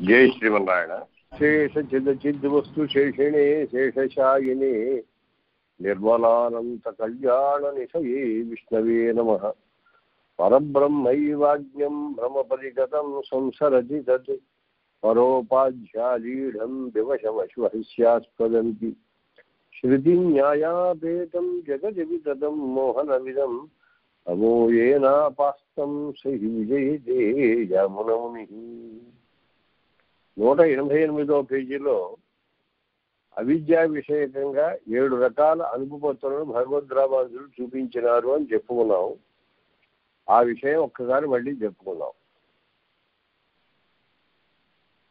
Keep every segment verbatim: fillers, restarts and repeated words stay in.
जय श्रीमन्नारायण। शेष चिदचिद्वस्तु शेषिणे शेषशायिने निर्मलानंद कल्याण निशये विष्णवे नमः। परब्रह्मैवाज्ञं ब्रह्मपरिगतं संसरजित् परोपाध्यालीढं दिवशमश्वहिस्यास्पदन्ति श्रुतिं न्यायापेतं जगद्विदं मोहनविदं अमो येनापास्तं स हि विजयते यमुनमुनिः। నూట ఎనభై ఎనిమిదో పేజీలో అవిద్యా విషయకంగా ఏడు రకాల అనుభూతులను భగవద్రామానుజులు చూపించినారు అని చెప్పుకున్నాం. ఆ విషయం ఒక్కసారి మళ్ళీ చెప్పుకున్నాం.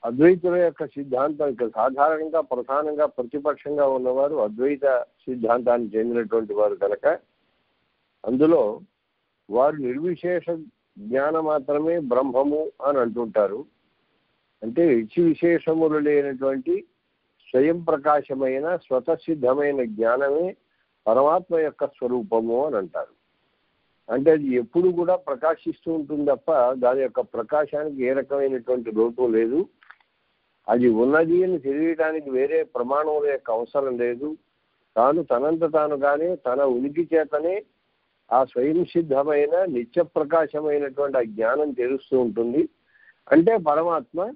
అద్వైతుల యొక్క సిద్ధాంతం ఇంకా సాధారణంగా ప్రధానంగా ప్రతిపక్షంగా ఉన్నవారు అద్వైత సిద్ధాంతానికి చెందినటువంటి వారు కనుక అందులో వారు నిర్విశేష జ్ఞానం మాత్రమే బ్రహ్మము అని అంటుంటారు. అంటే ఇచ్చి విశేషములు లేనటువంటి స్వయం ప్రకాశమైన స్వతసిద్ధమైన జ్ఞానమే పరమాత్మ యొక్క స్వరూపము అని అంటారు. అంటే అది ఎప్పుడు కూడా ప్రకాశిస్తూ ఉంటుంది తప్ప దాని యొక్క ప్రకాశానికి ఏ రకమైనటువంటి లోటు లేదు. అది ఉన్నది అని తెలియడానికి వేరే ప్రమాణముల యొక్క అవసరం లేదు. తాను తనంత తానుగానే తన ఉనికి చేతనే ఆ స్వయం సిద్ధమైన నిత్య ప్రకాశమైనటువంటి ఆ జ్ఞానం తెలుస్తూ ఉంటుంది. అంటే పరమాత్మ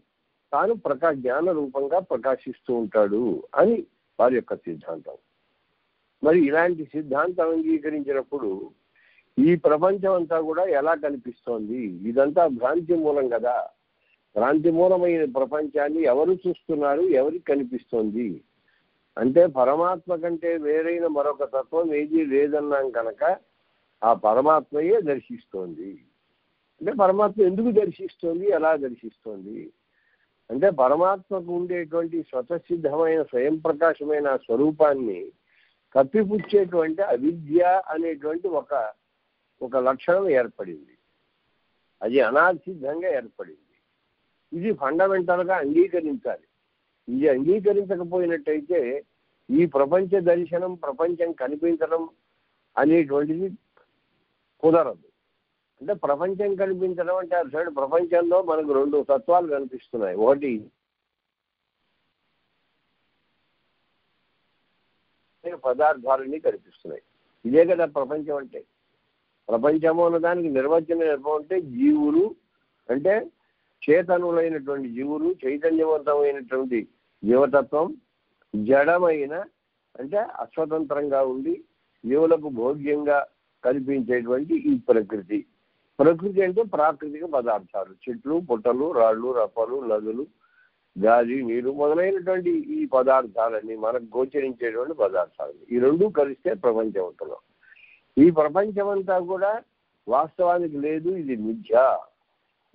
తాను ప్రకా జ్ఞాన రూపంగా ప్రకాశిస్తూ ఉంటాడు అని వారి యొక్క సిద్ధాంతం. మరి ఇలాంటి సిద్ధాంతం అంగీకరించినప్పుడు ఈ ప్రపంచం అంతా కూడా ఎలా కనిపిస్తోంది? ఇదంతా భ్రాంతి మూలం కదా. భ్రాంతి మూలమైన ప్రపంచాన్ని ఎవరు చూస్తున్నారు? ఎవరికి కనిపిస్తోంది? అంటే పరమాత్మ కంటే వేరైన మరొక తత్వం ఏదీ లేదన్నాం కనుక ఆ పరమాత్మయే దర్శిస్తోంది. అంటే పరమాత్మ ఎందుకు దర్శిస్తోంది? ఎలా దర్శిస్తోంది? అంటే పరమాత్మకు ఉండేటువంటి స్వతసిద్ధమైన స్వయం ప్రకాశమైన స్వరూపాన్ని కప్పిపుచ్చేటువంటి అవిద్య అనేటువంటి ఒక ఒక లక్షణం ఏర్పడింది. అది అనాసిద్ధంగా ఏర్పడింది. ఇది ఫండమెంటల్గా అంగీకరించాలి. ఇది అంగీకరించకపోయినట్టయితే ఈ ప్రపంచ దర్శనం, ప్రపంచం కనిపించడం అనేటువంటిది కుదరదు. అంటే ప్రపంచం కనిపించడం అంటే అసలు ప్రపంచంలో మనకు రెండు తత్వాలు కనిపిస్తున్నాయి. ఒకటి పదార్థాలన్నీ కనిపిస్తున్నాయి. ఇదే కదా ప్రపంచం అంటే. ప్రపంచము అన్నదానికి నిర్వచనం ఏమంటే జీవులు అంటే చేతనులైనటువంటి జీవులు, చైతన్యవంతమైనటువంటి జీవతత్వం, జడమైన అంటే అస్వతంత్రంగా ఉండి జీవులకు భోగ్యంగా కనిపించేటువంటి ఈ ప్రకృతి. ప్రకృతి అంటే ప్రాకృతిక పదార్థాలు, చెట్లు, పుట్టలు, రాళ్ళు, రప్పలు, నదులు, గాలి, నీరు మొదలైనటువంటి ఈ పదార్థాలని మనకు గోచరించేటువంటి పదార్థాలని ఈ రెండు కలిస్తే ప్రపంచం అవుతున్నాం. ఈ ప్రపంచం అంతా కూడా వాస్తవానికి లేదు, ఇది మిథ్య.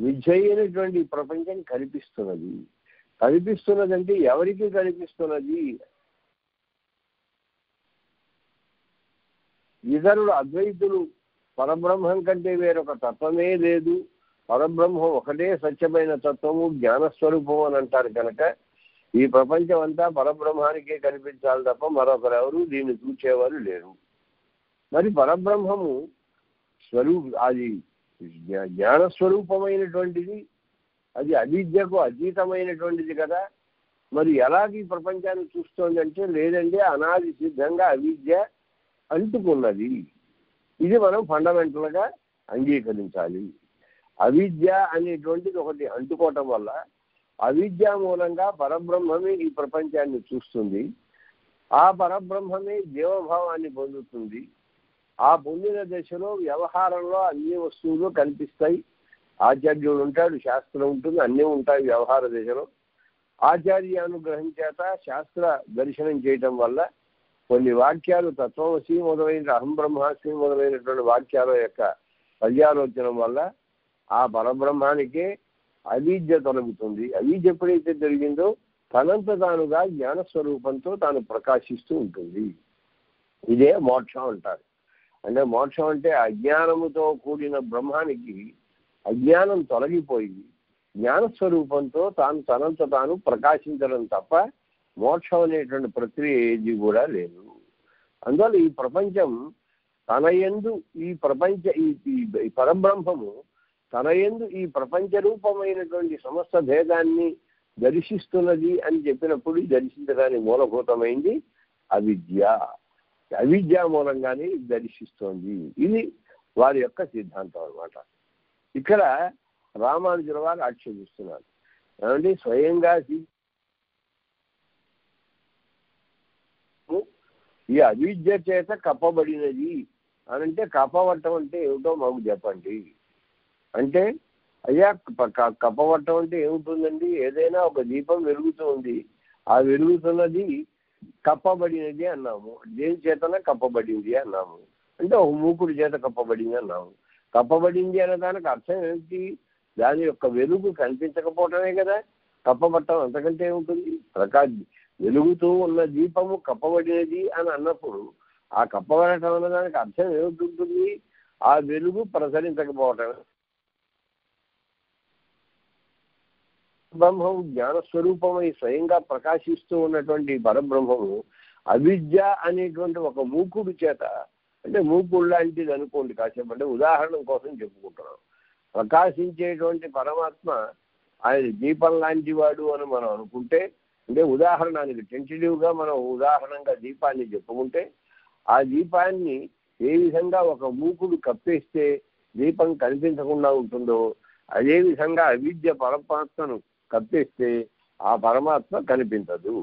మిథ్య అయినటువంటి ప్రపంచం కనిపిస్తున్నది. కనిపిస్తున్నదంటే ఎవరికి కనిపిస్తున్నది? ఇతరులు అద్వైతులు పరబ్రహ్మం కంటే వేరొక తత్వమే లేదు, పరబ్రహ్మం ఒకటే సత్యమైన తత్వము, జ్ఞానస్వరూపము అని అంటారు కనుక ఈ ప్రపంచం అంతా పరబ్రహ్మానికే కనిపించాలి తప్ప మరొకరెవరు దీన్ని చూచేవారు లేరు. మరి పరబ్రహ్మము స్వరూ అది జ్ఞానస్వరూపమైనటువంటిది, అది అవిద్యకు అతీతమైనటువంటిది కదా. మరి ఎలాగ ఈ ప్రపంచాన్ని చూస్తోందంటే లేదండి, అనాది సిద్ధంగా అవిద్య అంటుకున్నది. ఇది మనం ఫండమెంటల్గా అంగీకరించాలి. అవిద్య అనేటువంటిది ఒకటి అంటుకోవటం వల్ల అవిద్య మూలంగా పరబ్రహ్మమే ఈ ప్రపంచాన్ని చూస్తుంది. ఆ పరబ్రహ్మమే జీవభావాన్ని పొందుతుంది. ఆ పొందిన దశలో వ్యవహారంలో అన్ని వస్తువులు కనిపిస్తాయి. ఆచార్యుడు ఉంటాడు, శాస్త్రం ఉంటుంది, అన్నీ ఉంటాయి. వ్యవహార దశలో ఆచార్య అనుగ్రహం చేత శాస్త్ర దర్శనం చేయటం వల్ల కొన్ని వాక్యాలు తత్వమసి మొదలైన అహం బ్రహ్మాస్మి మొదలైనటువంటి వాక్యాల యొక్క పర్యాలోచన వల్ల ఆ పరబ్రహ్మానికే అవిద్య తొలగుతుంది. అవిద్య ఎప్పుడైతే జరిగిందో తనంత తానుగా జ్ఞానస్వరూపంతో తాను ప్రకాశిస్తూ ఉంటుంది. ఇదే మోక్షం అంటారు. అంటే మోక్షం అంటే అజ్ఞానముతో కూడిన బ్రహ్మానికి అజ్ఞానం తొలగిపోయి జ్ఞానస్వరూపంతో తాను తనంత తాను ప్రకాశించడం తప్ప మోక్షం అనేటువంటి ప్రక్రియ ఏది కూడా లేదు. అందువల్ల ఈ ప్రపంచం తన యందు ఈ ప్రపంచ ఈ పరబ్రహ్మము తన యందు ఈ ప్రపంచ రూపమైనటువంటి సమస్త భేదాన్ని దర్శిస్తున్నది అని చెప్పినప్పుడు దర్శించడానికి మూలభూతమైంది అవిద్య. అవిద్య మూలంగానే దర్శిస్తోంది. ఇది వారి యొక్క సిద్ధాంతం అన్నమాట. ఇక్కడ రామానుజుల వారు ఆక్షేపిస్తున్నారు ఏమంటే స్వయంగా ఈ అవిద్య చేత కప్పబడినది అని అంటే కప్పవట్టం అంటే ఏమిటో మాకు చెప్పండి అంటే అయ్యా కప్పవట్టం అంటే ఏముంటుందండి? ఏదైనా ఒక దీపం వెలుగుతుంది, ఆ వెలుగుతున్నది కప్పబడినది అన్నాము. దేని చేతన కప్పబడింది అన్నాము అంటే ఒక మూకుడి చేత కప్పబడింది అన్నాము. కప్పబడింది అనే దానికి అర్థం ఏమిటి? దాని యొక్క వెలుగు కనిపించకపోవటమే కదా. కప్పబట్టం అంతకంటే ఏముంటుంది? ప్రకాశ వెలుగుతూ ఉన్న దీపము కప్పబడినది అని అన్నప్పుడు ఆ కప్పబడటం అన్న దానికి అర్థం ఏమిటి? ఆ వెలుగు ప్రసరించకపోవటం. బ్రహ్మము జ్ఞానస్వరూపమై స్వయంగా ప్రకాశిస్తూ ఉన్నటువంటి పరబ్రహ్మము అవిద్య అనేటువంటి ఒక మూకుడు చేత, అంటే మూకుడు లాంటిది అనుకోండి కాసేపు, అంటే ఉదాహరణ కోసం చెప్పుకుంటున్నాం. ప్రకాశించేటువంటి పరమాత్మ ఆయన దీపం లాంటి వాడు అని మనం అనుకుంటే, అంటే ఉదాహరణానికి టెంటేటివ్‌గా మనం ఉదాహరణగా దీపాన్ని చెప్పుకుంటే, ఆ దీపాన్ని ఏ విధంగా ఒక మూకుడు కప్పేస్తే దీపం కనిపించకుండా ఉంటుందో అదేవిధంగా అవిద్య పరమాత్మను కప్పేస్తే ఆ పరమాత్మ కనిపించదు.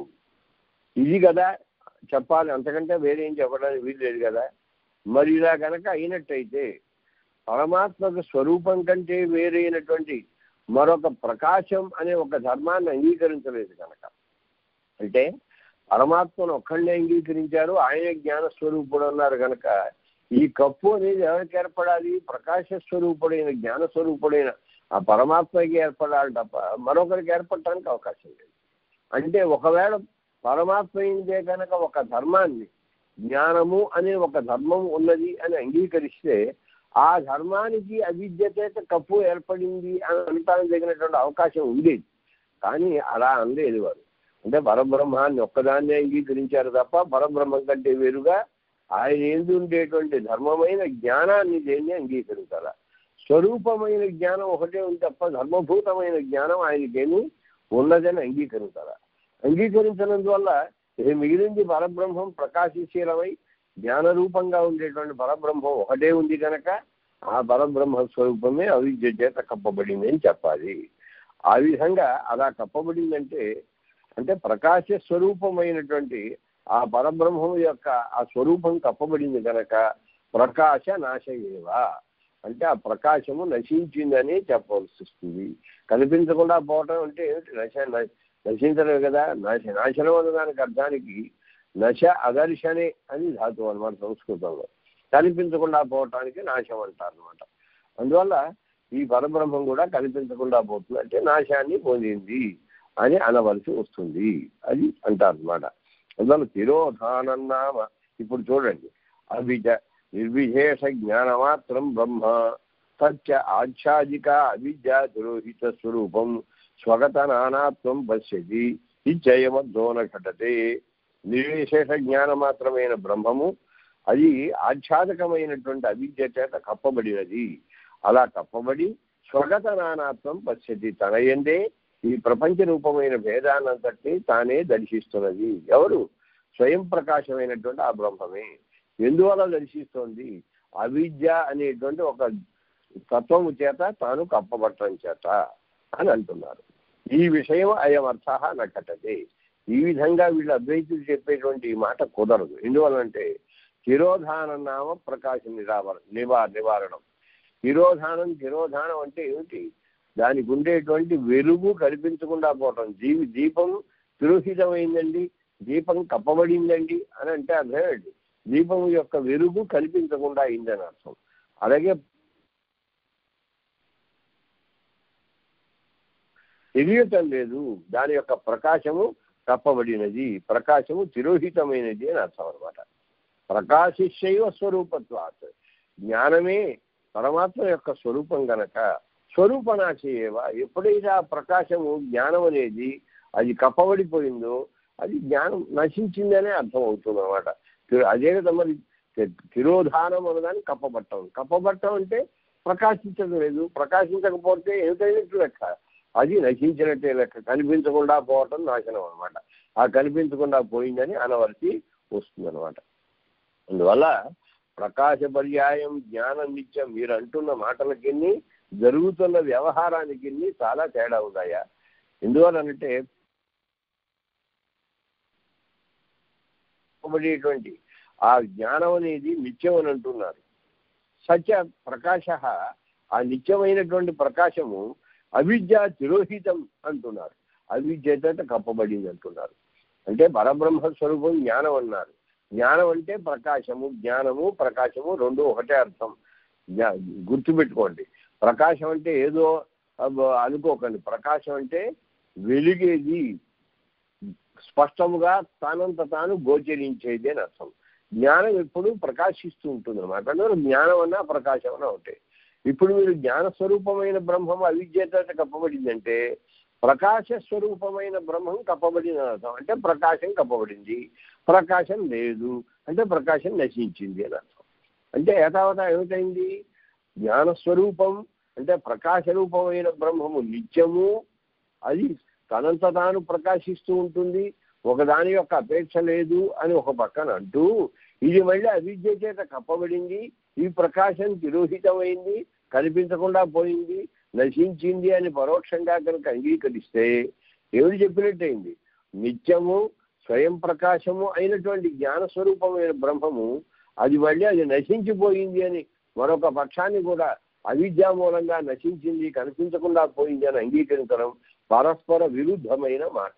ఇది కదా చెప్పాలి, అంతకంటే వేరేం చెప్పడానికి వీలు లేదు కదా. మరి ఇలా కనుక అయినట్టయితే పరమాత్మకు స్వరూపం కంటే వేరైనటువంటి మరొక ప్రకాశం అనే ఒక ధర్మాన్ని అంగీకరించలేదు కనుక, అంటే పరమాత్మను ఒక్కళ్ళే అంగీకరించారు, ఆయనే జ్ఞానస్వరూపుడు అన్నారు కనుక ఈ కప్పు అనేది ఎవరికి ఏర్పడాలి? ప్రకాశ స్వరూపుడైన జ్ఞానస్వరూపుడైన ఆ పరమాత్మకి ఏర్పడాలి తప్ప మరొకరికి ఏర్పడటానికి అవకాశం లేదు. అంటే ఒకవేళ పరమాత్మ ఇందే కనుక ఒక ధర్మాన్ని జ్ఞానము అనే ఒక ధర్మం ఉన్నది అని అంగీకరిస్తే ఆ ధర్మానికి అవిద్య చేత కప్పు ఏర్పడింది అని అనటానికి తగినటువంటి అవకాశం ఉండేది. కానీ అలా అనలేదు వారు. అంటే పరబ్రహ్మాన్ని ఒక్కదాన్నే అంగీకరించారు తప్ప పరబ్రహ్మం కంటే వేరుగా ఆయన ఎందు ఉండేటువంటి ధర్మమైన జ్ఞానాన్ని దేన్ని అంగీకరించాలా? స్వరూపమైన జ్ఞానం ఒకటే ఉంది తప్ప ధర్మభూతమైన జ్ఞానం ఆయనకేమీ ఉన్నదని అంగీకరించాలా? అంగీకరించినందువల్ల ఇది మిగిలింది పరబ్రహ్మం ప్రకాశశీలమై జ్ఞానరూపంగా ఉండేటువంటి పరబ్రహ్మం ఒకటే ఉంది కనుక ఆ పరబ్రహ్మ స్వరూపమే అవిద్య చేత కప్పబడింది అని చెప్పాలి. ఆ విధంగా అలా కప్పబడిందంటే అంటే ప్రకాశ స్వరూపమైనటువంటి ఆ పరబ్రహ్మం యొక్క ఆ స్వరూపం కప్పబడింది కనుక ప్రకాశ నాశయేవా అంటే ఆ ప్రకాశము నశించిందని చెప్పవలసి వస్తుంది. కనిపించకుండా పోవటం అంటే ఏమిటి? నశ నశించలేదు కదా. నాశ నాశనం అన్న దానికి అర్థానికి నశ అదర్శనే అని ధాతువు అనమాట సంస్కృతంలో. కనిపించకుండా పోవటానికి నాశం అంటారు అనమాట. అందువల్ల ఈ పరబ్రహ్మం కూడా కనిపించకుండా పోతుంది అంటే నాశాన్ని పొందింది అని అనవలసి వస్తుంది అది అంటారు అనమాట. అందువల్ల తిరోధానన్నామ ఇప్పుడు చూడండి అవిజ నిర్విశేష జ్ఞానమాత్రం బ్రహ్మ తచ్చ ఆచ్ఛాదిక అవిద్య తిరోహిత స్వరూపం స్వగత నానాత్వం పశ్యతి ఇచ్చయమధ్వన ఘటతే. నిర్విశేష జ్ఞానమాత్రమైన బ్రహ్మము అది ఆచ్ఛాదకమైనటువంటి అవిద్య చేత కప్పబడినది. అలా కప్పబడి స్వగత నానాత్వం పశ్యతి తనయందే ఈ ప్రపంచ రూపమైన భేదాన్నంతటినీ తానే దర్శిస్తున్నది. ఎవరు? స్వయం ప్రకాశమైనటువంటి ఆ బ్రహ్మమే. ఎందువల్ల దర్శిస్తోంది? అవిద్య అనేటువంటి ఒక తత్వము చేత తాను కప్పబట్టడం చేత అని అంటున్నారు. ఈ విషయం అయం అర్థ నకటది. ఈ విధంగా వీళ్ళు అద్వైతులు చెప్పేటువంటి ఈ మాట కుదరదు. ఎందువల్లంటే తిరోధానన్నామ ప్రకాశ నిరావర నివా నివారణం తిరోధానం తిరోధానం అంటే ఏమిటి? దానికి ఉండేటువంటి వెలుగు కనిపించకుండా పోవటం. జీవి దీపం తిరోహితమైందండి, దీపం కప్పబడిందండి అని అంటే అర్థమేంటి? దీపం యొక్క వెలుగు కనిపించకుండా అయిందని అర్థం. అలాగే తెలియటం లేదు, దాని యొక్క ప్రకాశము కప్పబడినది, ప్రకాశము తిరోహితమైనది అని అర్థం అనమాట. ప్రకాశిశైవ స్వరూపత్వాత్ జ్ఞానమే పరమాత్మ యొక్క స్వరూపం గనక స్వరూపనాశయేవ ఎప్పుడైతే ఆ ప్రకాశము జ్ఞానం అనేది అది కప్పబడిపోయిందో అది జ్ఞానం నశించిందనే అర్థం అవుతుంది అనమాట. అదే కదా మరి తిరోధానం అన్నదాన్ని కప్పబట్టం. కప్పబట్టం అంటే ప్రకాశించడం లేదు, ప్రకాశించకపోతే ఏమిటైనట్టు లెక్క. అది నశించినట్టే లెక్క, కనిపించకుండా పోవటం నాశనం అనమాట. ఆ కనిపించకుండా పోయిందని అనవలసి వస్తుంది అనమాట. అందువల్ల ప్రకాశ పర్యాయం జ్ఞానం నిత్యం మీరు అంటున్న మాటలకిన్ని జరుగుతున్న వ్యవహారానికి చాలా తేడా ఉన్నాయా? ఎందువలనంటే ఉపడేటువంటి ఆ జ్ఞానం అనేది నిత్యం అని అంటున్నారు. సత్య ప్రకాశ, ఆ నిత్యమైనటువంటి ప్రకాశము అవిద్య తిరోహితం అంటున్నారు, అవిద్య చేత కప్పబడింది అంటున్నారు. అంటే పరబ్రహ్మ స్వరూపం జ్ఞానం అన్నారు. జ్ఞానం అంటే ప్రకాశము, జ్ఞానము ప్రకాశము రెండు ఒకటే అర్థం గుర్తుపెట్టుకోండి. ప్రకాశం అంటే ఏదో అనుకోకండి, ప్రకాశం అంటే వెలిగేది, స్పష్టముగా తానంత తాను గోచరించేది అని అర్థం. జ్ఞానం ఎప్పుడు ప్రకాశిస్తూ ఉంటుంది అనమాట. అందువల్ల జ్ఞానం అన్నా ప్రకాశం అన్నా ఉంటాయి. ఇప్పుడు మీరు జ్ఞానస్వరూపమైన బ్రహ్మం అవిద్యత కప్పబడిందంటే ప్రకాశ స్వరూపమైన బ్రహ్మం కప్పబడింది అని అర్థం. అంటే ప్రకాశం కప్పబడింది, ప్రకాశం లేదు అంటే ప్రకాశం నశించింది అని అర్థం. అంటే ఏతావత ఏమిటైంది? జ్ఞానస్వరూపం అంటే ప్రకాశ రూపమైన బ్రహ్మము నిత్యము, అది తనంత తాను ప్రకాశిస్తూ ఉంటుంది, ఒకదాని యొక్క అపేక్ష లేదు అని ఒక పక్కన అంటూ, ఇది మళ్ళీ అవిద్య చేత కప్పబడింది, ఈ ప్రకాశం తిరోహితమైంది, కనిపించకుండా పోయింది, నశించింది అని పరోక్షంగా కనుక అంగీకరిస్తే ఏమిటి చెప్పినట్టయింది? నిత్యము స్వయం ప్రకాశము అయినటువంటి జ్ఞానస్వరూపమైన బ్రహ్మము అది మళ్ళీ అది నశించిపోయింది అని, మరొక పక్షాన్ని కూడా అవిద్యా మూలంగా నశించింది, కనిపించకుండా పోయింది అని అంగీకరించడం పరస్పర విరుద్ధమైన మాట.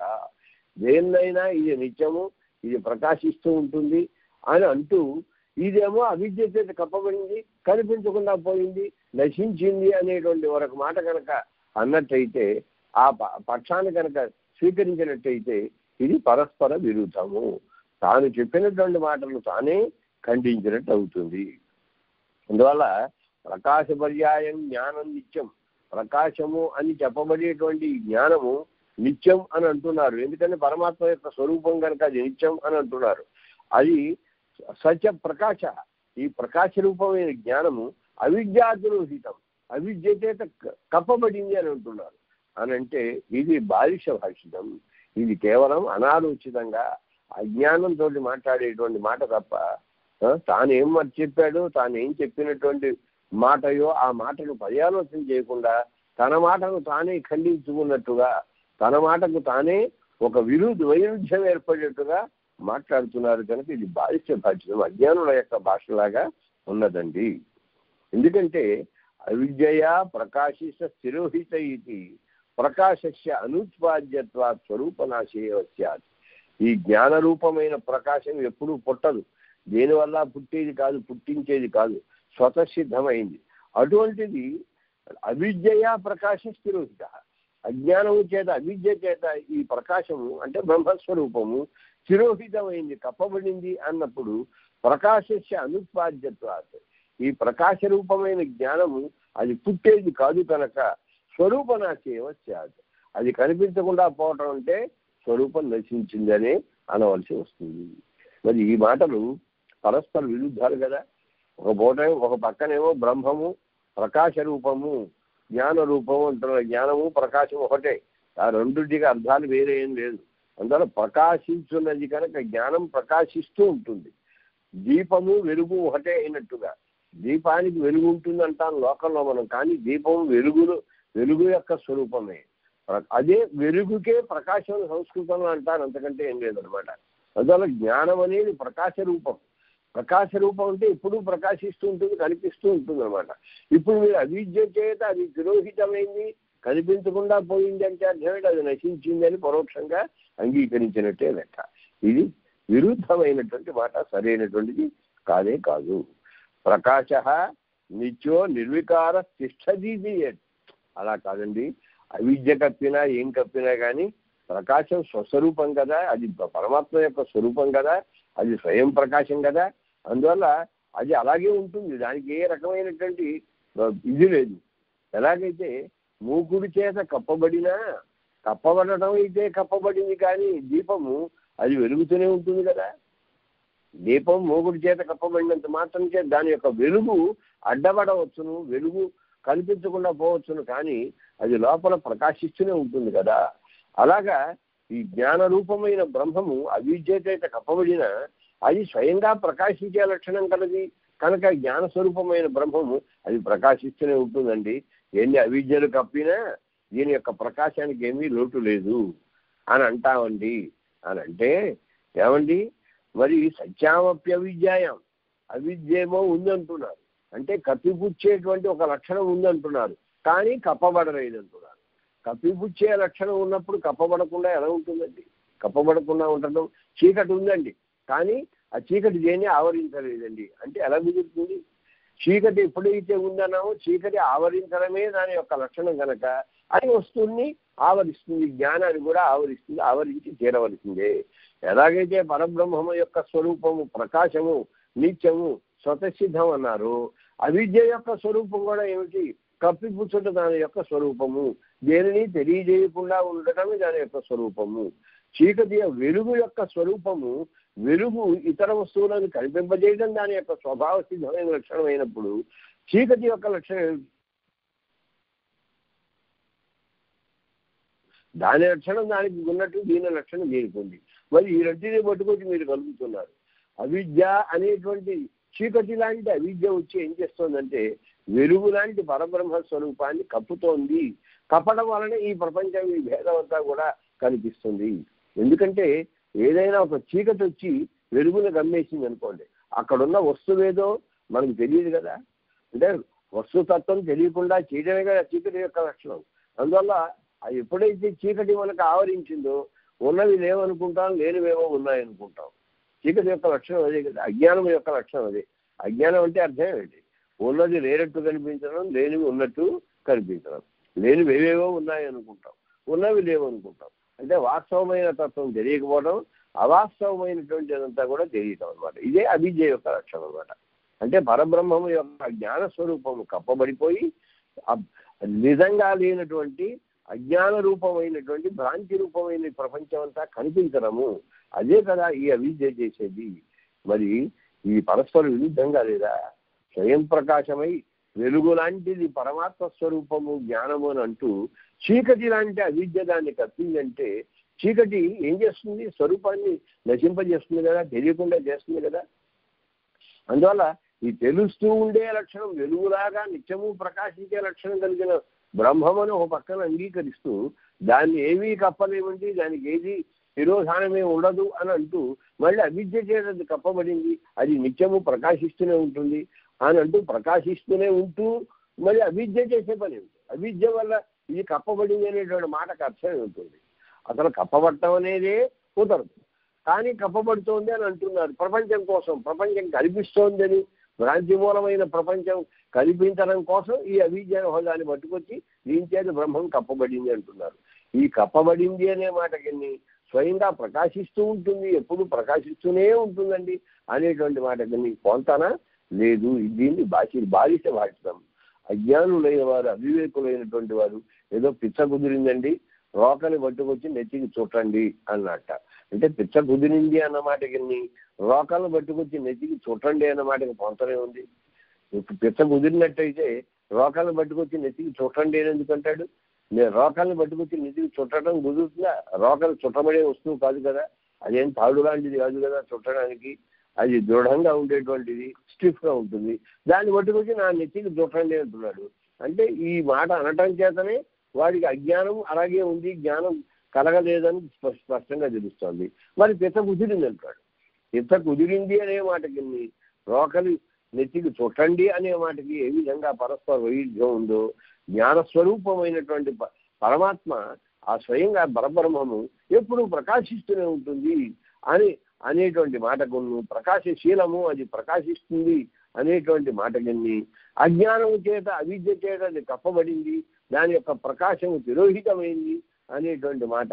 దేన్నైనా ఇది నిత్యము, ఇది ప్రకాశిస్తూ ఉంటుంది అని అంటూ, ఇదేమో అవిద్య చేత కప్పబడింది, కనిపించకుండా పోయింది, నశించింది అనేటువంటి వరకు మాట కనుక అన్నట్టయితే, ఆ పక్షాన్ని కనుక స్వీకరించినట్టయితే ఇది పరస్పర విరుద్ధము. తాను చెప్పినటువంటి మాటలు తానే ఖండించినట్టు అవుతుంది. అందువల్ల ప్రకాశ పర్యాయం జ్ఞానం నిత్యం, ప్రకాశము అని చెప్పబడేటువంటి జ్ఞానము నిత్యం అని అంటున్నారు. ఎందుకంటే పరమాత్మ యొక్క స్వరూపం కనుక అది నిత్యం అని అంటున్నారు. అది సత్య ప్రకాశ, ఈ ప్రకాశ రూపమైన జ్ఞానము అవిద్యాతిరోహితం, అవిద్య చేత కప్పబడింది అని అంటున్నారు. అని అంటే ఇది బాలిష భాషితం, ఇది కేవలం అనాలోచితంగా అజ్ఞానంతో మాట్లాడేటువంటి మాట తప్ప, తానేం మరి చెప్పాడు, తానేం చెప్పినటువంటి మాటయో ఆ మాటను పర్యాలోచన చేయకుండా తన మాటను తానే ఖండించుకున్నట్టుగా, తన మాటకు తానే ఒక విరుద్ధ వైరుధ్యం ఏర్పడేట్టుగా మాట్లాడుతున్నారు కనుక ఇది బాలిష్ట భాష, అజ్ఞానుల యొక్క భాషలాగా ఉన్నదండి. ఎందుకంటే అవిద్యయా ప్రకాశిత తిరోహిత ఇది ప్రకాశస్య అనుత్పాద్యత్వా స్వరూపనాశేవస్య. ఈ జ్ఞానరూపమైన ప్రకాశం ఎప్పుడూ పుట్టదు, దేనివల్ల పుట్టేది కాదు, పుట్టించేది కాదు, స్వతసిద్ధమైంది. అటువంటిది అవిద్యయా ప్రకాశ తిరోహిత, అజ్ఞానము చేత అవిద్య చేత ఈ ప్రకాశము అంటే బ్రహ్మస్వరూపము తిరోహితమైంది, కప్పబడింది అన్నప్పుడు ప్రకాశస్య అనుత్పాద్యత్వాత్, ఈ ప్రకాశ రూపమైన జ్ఞానము అది పుట్టేది కాదు కనుక స్వరూపనాశేవ స్యాత్, అది కనిపించకుండా పోవటం అంటే స్వరూపం నశించిందనే అనవలసి వస్తుంది. మరి ఈ మాటలు పరస్పర విరుద్ధాలు కదా. ఒక పూట ఒక పక్కనేమో బ్రహ్మము ప్రకాశ రూపము జ్ఞాన రూపము అంటున్న, జ్ఞానము ప్రకాశం ఒకటే, ఆ రెండుటికి అర్థాలు వేరే ఏం లేదు. అందువల్ల ప్రకాశించున్నది కనుక జ్ఞానం ప్రకాశిస్తూ ఉంటుంది. దీపము వెలుగు ఒకటే అయినట్టుగా, దీపానికి వెలుగు ఉంటుంది అంటాను లోకంలో మనం, కానీ దీపము వెలుగులు వెలుగు యొక్క స్వరూపమే, అదే వెలుగుకే ప్రకాశం సంస్కృతంలో అంటాను, అంతకంటే ఏం లేదనమాట. అందువల్ల జ్ఞానం అనేది ప్రకాశ రూపం, ప్రకాశ రూపం అంటే ఎప్పుడూ ప్రకాశిస్తూ ఉంటుంది, కనిపిస్తూ ఉంటుంది అనమాట. ఇప్పుడు మీరు అవిద్య చేత అది తిరోహితమైంది, కనిపించకుండా పోయింది అంటే అర్థమేంటి? అది నశించింది అని పరోక్షంగా అంగీకరించినట్టే లెక్క. ఇది విరుద్ధమైనటువంటి మాట, సరైనటువంటిది కాదే కాదు. ప్రకాశ నిత్యో నిర్వికార తిష్టదీది, అలా కాదండి. అవిద్య కప్పినా ఏం కప్పినా కానీ ప్రకాశం స్వస్వరూపం కదా, అది పరమాత్మ యొక్క స్వరూపం కదా, అది స్వయం ప్రకాశం కదా. అందువల్ల అది అలాగే ఉంటుంది, దానికి ఏ రకమైనటువంటి ఇది లేదు. ఎలాగైతే మూకుడి చేత కప్పబడినా, కప్పబడటం అయితే కప్పబడింది కానీ దీపము అది వెలుగుతూనే ఉంటుంది కదా. దీపం మూకుడి చేత కప్పబడినంత మాత్రం చేత దాని యొక్క వెలుగు అడ్డబడవచ్చును, వెలుగు కనిపించకుండా పోవచ్చును, కానీ అది లోపల ప్రకాశిస్తూనే ఉంటుంది కదా. అలాగా ఈ జ్ఞాన రూపమైన బ్రహ్మము అవిద్యచేత కప్పబడిన అది స్వయంగా ప్రకాశించే లక్షణం కలది కనుక జ్ఞానస్వరూపమైన బ్రహ్మము అది ప్రకాశిస్తూనే ఉంటుందండి. ఎన్ని అవిద్యలు కప్పినా దీని యొక్క ప్రకాశానికి ఏమీ లోటు లేదు అని అంటామండి. అని అంటే ఏమండి, మరి సత్యామప్య అవిద్యాయం అవిద్యేమో ఉందంటున్నారు, అంటే కప్పిపుచ్చేటువంటి ఒక లక్షణం ఉందంటున్నారు, కానీ కప్పబడలేదంటున్నారు. కప్పిపుచ్చే లక్షణం ఉన్నప్పుడు కప్పబడకుండా ఎలా ఉంటుందండి? కప్పబడకుండా ఉండడం చీకటి ఉందండి, కానీ ఆ చీకటి దేన్ని ఆవరించలేదండి, అంటే ఎలా మిగులుతుంది? చీకటి ఎప్పుడైతే ఉందన్నామో చీకటి ఆవరించడమే దాని యొక్క లక్షణం కనుక అది వస్తువుని ఆవరిస్తుంది, జ్ఞానాన్ని కూడా ఆవరిస్తుంది, ఆవరించి తీరవలసిందే. ఎలాగైతే పరబ్రహ్మము యొక్క స్వరూపము ప్రకాశము నిత్యము స్వతసిద్ధం అన్నారు, అవిద్య యొక్క స్వరూపం కూడా ఏమిటి? కప్పిపుచ్చుట దాని యొక్క స్వరూపము, దేనిని తెలియజేయకుండా ఉండటమే దాని యొక్క స్వరూపము. చీకటి వెలుగు యొక్క స్వరూపము, వెలుగు ఇతర వస్తువులను కనిపింపజేయడం దాని యొక్క స్వభావ సిద్ధమైన లక్షణం అయినప్పుడు చీకటి యొక్క లక్షణం దాని లక్షణం దానికి ఉన్నట్టు దీని లక్షణం దీనికి ఉంది. మరి ఈ రెంటిని పట్టుకొచ్చి మీరు కలుగుతున్నారు. అవిద్య అనేటువంటి చీకటి లాంటి అవిద్య వచ్చి ఏం చేస్తుందంటే వెలుగు లాంటి పరబ్రహ్మ స్వరూపాన్ని కప్పుతోంది. కప్పడం వలన ఈ ప్రపంచం ఈ భేదం అంతా కూడా కనిపిస్తుంది. ఎందుకంటే ఏదైనా ఒక చీకటి వచ్చి వెలుగును గమ్మేసింది అనుకోండి, అక్కడున్న వస్తువేదో మనకు తెలియదు కదా, అంటే వస్తుతత్వం తెలియకుండా చేయడమే కదా చీకటి యొక్క లక్షణం. అందువల్ల అది ఎప్పుడైతే చీకటి మనకు ఆవరించిందో ఉన్నవి లేవనుకుంటాం, లేనివేమో ఉన్నాయనుకుంటాం. చీకటి యొక్క లక్షణం అదే కదా, అజ్ఞానం యొక్క లక్షణం అదే. అజ్ఞానం అంటే అర్థం ఏమిటి? ఉన్నది లేనట్టు కనిపించడం, లేనివి ఉన్నట్టు కనిపించడం, లేనివి ఏవేవో ఉన్నాయనుకుంటాం, ఉన్నవి లేవనుకుంటాం, అంటే వాస్తవమైన తత్వం తెలియకపోవడం, అవాస్తవమైనటువంటి అదంతా కూడా తెలియటం అనమాట. ఇదే అవిద్య యొక్క లక్షణం అనమాట. అంటే పరబ్రహ్మము యొక్క జ్ఞానస్వరూపము కప్పబడిపోయి నిజంగా లేనటువంటి అజ్ఞాన రూపమైనటువంటి భ్రాంతి రూపమైన ప్రపంచం అంతా కనిపించడము, అదే కదా ఈ అవిద్య చేసేది. మరి ఈ పరస్పర విరుద్ధంగా లేదా? స్వయం ప్రకాశమై వెలుగు లాంటిది పరమాత్మ స్వరూపము జ్ఞానము అని అంటూ చీకటి లాంటి అవిద్య దాన్ని కప్పిందంటే చీకటి ఏం చేస్తుంది? స్వరూపాన్ని నశింపజేస్తుంది కదా, తెలియకుండా చేస్తుంది కదా. అందువల్ల ఈ తెలుస్తూ ఉండే లక్షణం వెలుగులాగా నిత్యము ప్రకాశించే లక్షణం కలిగిన బ్రహ్మమను ఒక పక్కన అంగీకరిస్తూ దాన్ని ఏమీ కప్పలేమండి, దానికి ఏది నిరోధానమే ఉండదు అని అంటూ మళ్ళీ అవిద్య చేయడానికి కప్పబడింది, అది నిత్యము ప్రకాశిస్తూనే ఉంటుంది అని అంటూ ప్రకాశిస్తూనే ఉంటూ మళ్ళీ అవిద్య చేసే పని ఉంటుంది. అవిద్య వల్ల ఇది కప్పబడింది అనేటువంటి మాటకు అర్థమే ఉంటుంది. అసలు కప్పబడటం అనేదే కుదరదు, కానీ కప్పబడుతోంది అని అంటున్నారు ప్రపంచం కోసం. ప్రపంచం కనిపిస్తోందని భ్రాంతి మూలమైన ప్రపంచం కనిపించడం కోసం ఈ అవిద్య హోదాన్ని పట్టుకొచ్చి దీనిచేత బ్రహ్మం కప్పబడింది అంటున్నారు. ఈ కప్పబడింది అనే మాటకి స్వయంగా ప్రకాశిస్తూ ఉంటుంది, ఎప్పుడు ప్రకాశిస్తూనే ఉంటుందండి అనేటువంటి మాటకి పొంతన లేదు. దీన్ని బాసి బాధిత వాడతాం. అజ్ఞానులైన వారు, అవివేకులైనటువంటి వారు ఏదో పిచ్చ కుదిరిందండి, రోకని పట్టుకొచ్చి నెత్తికి చుట్టండి అన్నట్ట. అంటే పిచ్చ కుదిరింది అన్న మాటకి రోకలను పట్టుకొచ్చి నెత్తికి చుట్టండి అన్న మాటకి పొంతనే ఉంది. పిచ్చ కుదిరినట్టయితే రోకలను పట్టుకొచ్చి నెత్తికి చుట్టండి అని ఎందుకంటాడు? నేను రోకలను పట్టుకొచ్చి నెత్తికి చుట్టడం కుదురుతుందా? రోకలు చుట్టబడే వస్తువు కాదు కదా, అదేం తాడు లాంటిది కాదు కదా చుట్టడానికి, అది దృఢంగా ఉండేటువంటిది, స్టిఫ్గా ఉంటుంది. దాన్ని పట్టుకొచ్చి నా నెత్తికి దుఃఖండి అంటున్నాడు. అంటే ఈ మాట అనటం చేతనే వాడికి అజ్ఞానం అలాగే ఉంది, జ్ఞానం కలగలేదని స్పష్టంగా తెలుస్తుంది. మరి పిత కుదిరింది అంటాడు. పిత కుదిరింది అనే మాటకి రోకలి నెత్తికి చుట్టండి అనే మాటకి ఏ విధంగా పరస్పర వైవిధ్యం ఉందో జ్ఞానస్వరూపమైనటువంటి పరమాత్మ ఆ స్వయంగా పరబ్రహ్మము ఎప్పుడూ ప్రకాశిస్తూనే ఉంటుంది అని అనేటువంటి మాటకు ప్రకాశశీలము అది ప్రకాశిస్తుంది అనేటువంటి మాటకి అజ్ఞానము చేత అవిద్య చేత అది కప్పబడింది, దాని యొక్క ప్రకాశము తిరోహితమైంది అనేటువంటి మాట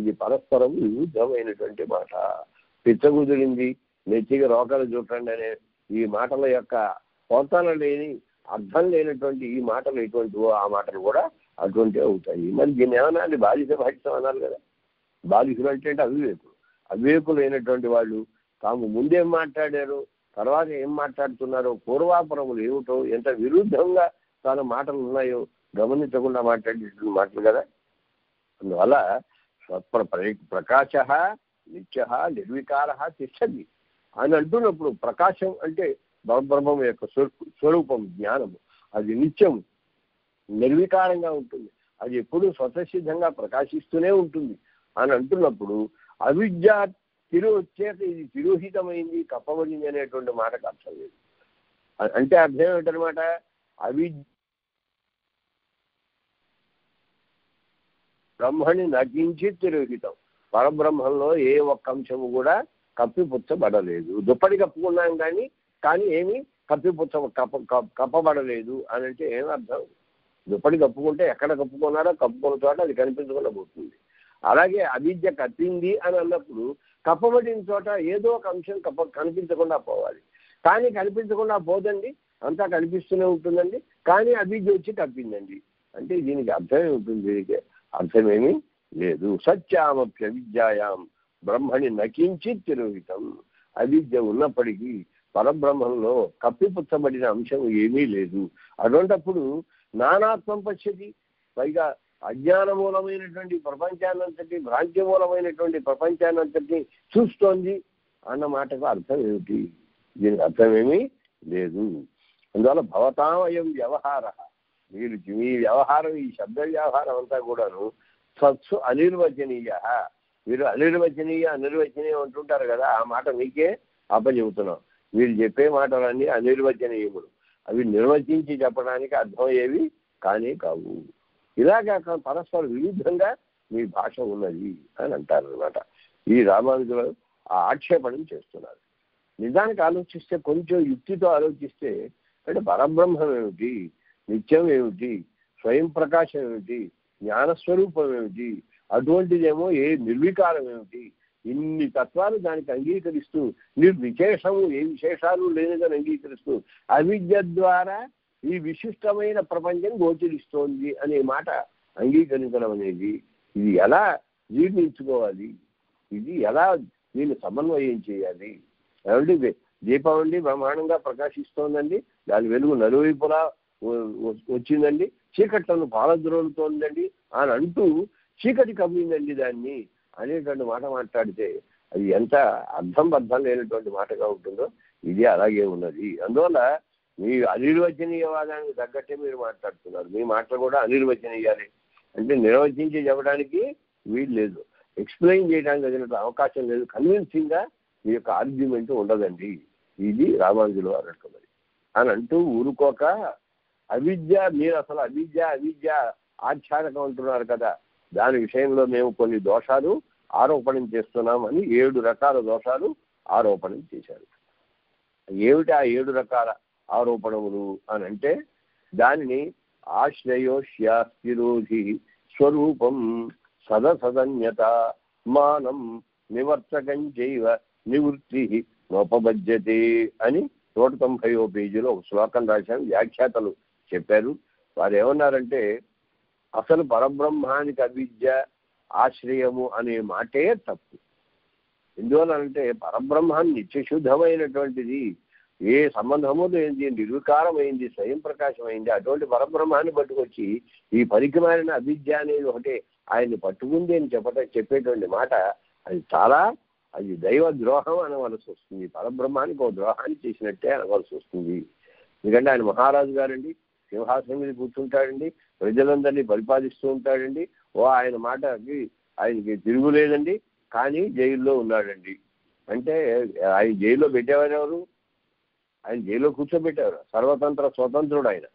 ఇది పరస్పరం విరుద్ధమైనటువంటి మాట. పిచ్చగుదిరింది, నెత్తికి రోకలు చూడండి అనే ఈ మాటల యొక్క పొంతన లేని అర్థం లేనటువంటి ఈ మాటలు ఎటువంటివో ఆ మాటలు కూడా అటువంటివి అవుతాయి. మరి దీన్ని ఏమన్నా అది బాధిత బాధితం అన్నారు కదా. బాధితులు అంటే అవివేకులు. అవివేకులైనటువంటి వాళ్ళు తాము ముందేం మాట్లాడారు, తర్వాత ఏం మాట్లాడుతున్నారో, పూర్వాపరములు ఏమిటో, ఎంత విరుద్ధంగా తన మాటలు ఉన్నాయో ಗಮನ ತಗೊಂಡು ಮಾತಾಡಿದ್ರು ಮಾಡ್ತಿದ್ದಾರೆ ಒಂದು ಅಲ್ಲ ಸ್ವಪ್ನ ప్రకాశ నిత్య నిర్వికార తిష్టది అని అంటున్నప్పుడు ప్రకాశం అంటే పరబ్రహ్మం యొక్క స్వరూపం జ్ఞానము అది నిత్యం నిర్వికారంగా ఉంటుంది అది ఎప్పుడు స్వతసిద్ధంగా ప్రకాశిస్తూనే ఉంటుంది అని అంటున్నప్పుడు అవిద్య తిరోచేత ఇది తిరోహితమైంది కప్పబడింది అనేటువంటి మాటకు అర్థం లేదు అంటే అర్థం ఏమిటనమాట అవిద్య బ్రహ్మని నకించి తిరోహితం పరబ్రహ్మంలో ఏ ఒక్క అంశము కూడా కప్పిపుచ్చబడలేదు దుప్పటి కప్పుకున్నాం కానీ కానీ ఏమి కప్పిపుచ్చ కప్ప కప్పబడలేదు అని అంటే ఏమర్థం దుప్పటి కప్పుకుంటే ఎక్కడ కప్పుకున్నారో కప్పుకున్న చోట అది కనిపించకుండా పోతుంది అలాగే అవిద్య కప్పింది అని అన్నప్పుడు కప్పబడిన చోట ఏదో ఒక అంశం కప్ప కనిపించకుండా పోవాలి కానీ కనిపించకుండా పోదండి అంతా కనిపిస్తూనే ఉంటుందండి కానీ అవిద్య వచ్చి కప్పిందండి అంటే దీనికి అర్థమే ఉంటుంది దీనికి అర్థమేమీ లేదు సత్యామప్య విద్యాయాం బ్రహ్మని నకించిత్ తిరోహితం అవిద్య ఉన్నప్పటికీ పరబ్రహ్మంలో కప్పిపుచ్చబడిన అంశం ఏమీ లేదు అటువంటప్పుడు నానాత్మం పశ్యతి పైగా అజ్ఞానమూలమైనటువంటి ప్రపంచాన్నంతటి భ్రాంతిమూలమైనటువంటి ప్రపంచాన్నంతటినీ చూస్తోంది అన్న మాటకు అర్థం ఏమిటి దీనికి అర్థమేమీ లేదు అందువల్ల భవతామయం వ్యవహార మీరు మీ వ్యవహారం ఈ శబ్ద వ్యవహారం అంతా కూడాను సత్సు అనిర్వచనీయ మీరు అనిర్వచనీయ అనిర్వచనీయం అంటుంటారు కదా ఆ మాట మీకే అప్పచెబుతున్నాం మీరు చెప్పే మాటలన్నీ అనిర్వచనీయములు అవి నిర్వచించి చెప్పడానికి అర్థమయ్యేవి కానీ కావు ఇలాగా పరస్పర విరుద్ధంగా మీ భాష ఉన్నది అని అంటారు అనమాట ఈ రామానుజులు ఆ ఆక్షేపణం చేస్తున్నారు నిజానికి ఆలోచిస్తే కొంచెం యుక్తితో ఆలోచిస్తే అంటే పరబ్రహ్మం ఏమిటి నిత్యం ఏమిటి స్వయం ప్రకాశం ఏమిటి జ్ఞానస్వరూపం ఏమిటి అటువంటిదేమో ఏ నిర్వికారం ఏమిటి ఇన్ని తత్వాలు దానికి అంగీకరిస్తూ నిర్విశేషము ఏ విశేషాలు లేనిదని అంగీకరిస్తూ అవిద్య ద్వారా ఈ విశిష్టమైన ప్రపంచం గోచరిస్తోంది అనే మాట అంగీకరించడం అనేది ఇది ఎలా జీర్ణించుకోవాలి ఇది ఎలా దీన్ని సమన్వయం చేయాలి ఏమంటే దీపావళి బ్రహ్మాండంగా ప్రకాశిస్తోందండి దాని వెలుగు నలువైపులా వచ్చిందండి చీకట్లను పాలద్రోలుతోందండి అని అంటూ చీకటి కమ్మిందండి దాన్ని అనేటువంటి మాట మాట్లాడితే అది ఎంత అర్థం బద్ధం లేనటువంటి మాటగా ఉంటుందో ఇది అలాగే ఉన్నది అందువల్ల మీ అనిర్వచనీయవాదానికి తగ్గట్టే మీరు మాట్లాడుతున్నారు మీ మాటలు కూడా అనిర్వచనీయాలి అంటే నిర్వచించి చెప్పడానికి వీలు లేదు ఎక్స్ప్లెయిన్ చేయడానికి తగినట్టు అవకాశం లేదు కన్విన్సింగ్ గా మీ యొక్క ఆర్గ్యుమెంట్ ఉండదండి ఇది రామానుజులు అన్నట్టున్నది అని అంటూ ఊరుకోక అవిద్య మీరు అసలు అవిద్య అవిద్య ఆఖ్యానకం అంటున్నారు కదా దాని విషయంలో మేము కొన్ని దోషాలు ఆరోపణం చేస్తున్నామని ఏడు రకాల దోషాలు ఆరోపణం చేశారు ఏమిటి ఆ ఏడు రకాల ఆరోపణములు అని అంటే దానిని ఆశ్రయోష్యాస్తిరోధి స్వరూపం సదసదన్యత మానం నివర్తకం చైవ నివృత్తి నోపబజ్యతే అని నూట తొంభైవ పేజీలో ఒక శ్లోకం రాశారు వ్యాఖ్యాతలు చెప్పారు వారు ఏమన్నారంటే అసలు పరబ్రహ్మానికి అవిద్య ఆశ్రయము అనే మాటే తప్పు ఎందువలనంటే పరబ్రహ్మాన్ని నిత్యశుద్ధమైనటువంటిది ఏ సంబంధము లేనిది నిర్వికారమైంది స్వయం ప్రకాశమైంది అటువంటి పరబ్రహ్మాన్ని పట్టుకొచ్చి ఈ పరికరమైన అవిద్య అనేది ఒకటి ఆయన్ని పట్టుకుంది అని చెప్పట చెప్పేటువంటి మాట అది చాలా అది దైవ ద్రోహం అనవలసి వస్తుంది పరబ్రహ్మానికి ఒక ద్రోహాన్ని చేసినట్టే అనవలసి వస్తుంది ఎందుకంటే ఆయన మహారాజు గారండి సింహాసనం మీద కూర్చుంటాడండి ప్రజలందరినీ పరిపాలిస్తూ ఉంటాడండి ఓ ఆయన మాటకి ఆయనకి తిరుగులేదండి కానీ జైల్లో ఉన్నాడండి అంటే ఆయన జైల్లో పెట్టేవారు ఎవరు ఆయన జైల్లో కూర్చోబెట్టారు సర్వతంత్ర స్వతంత్రుడు ఆయన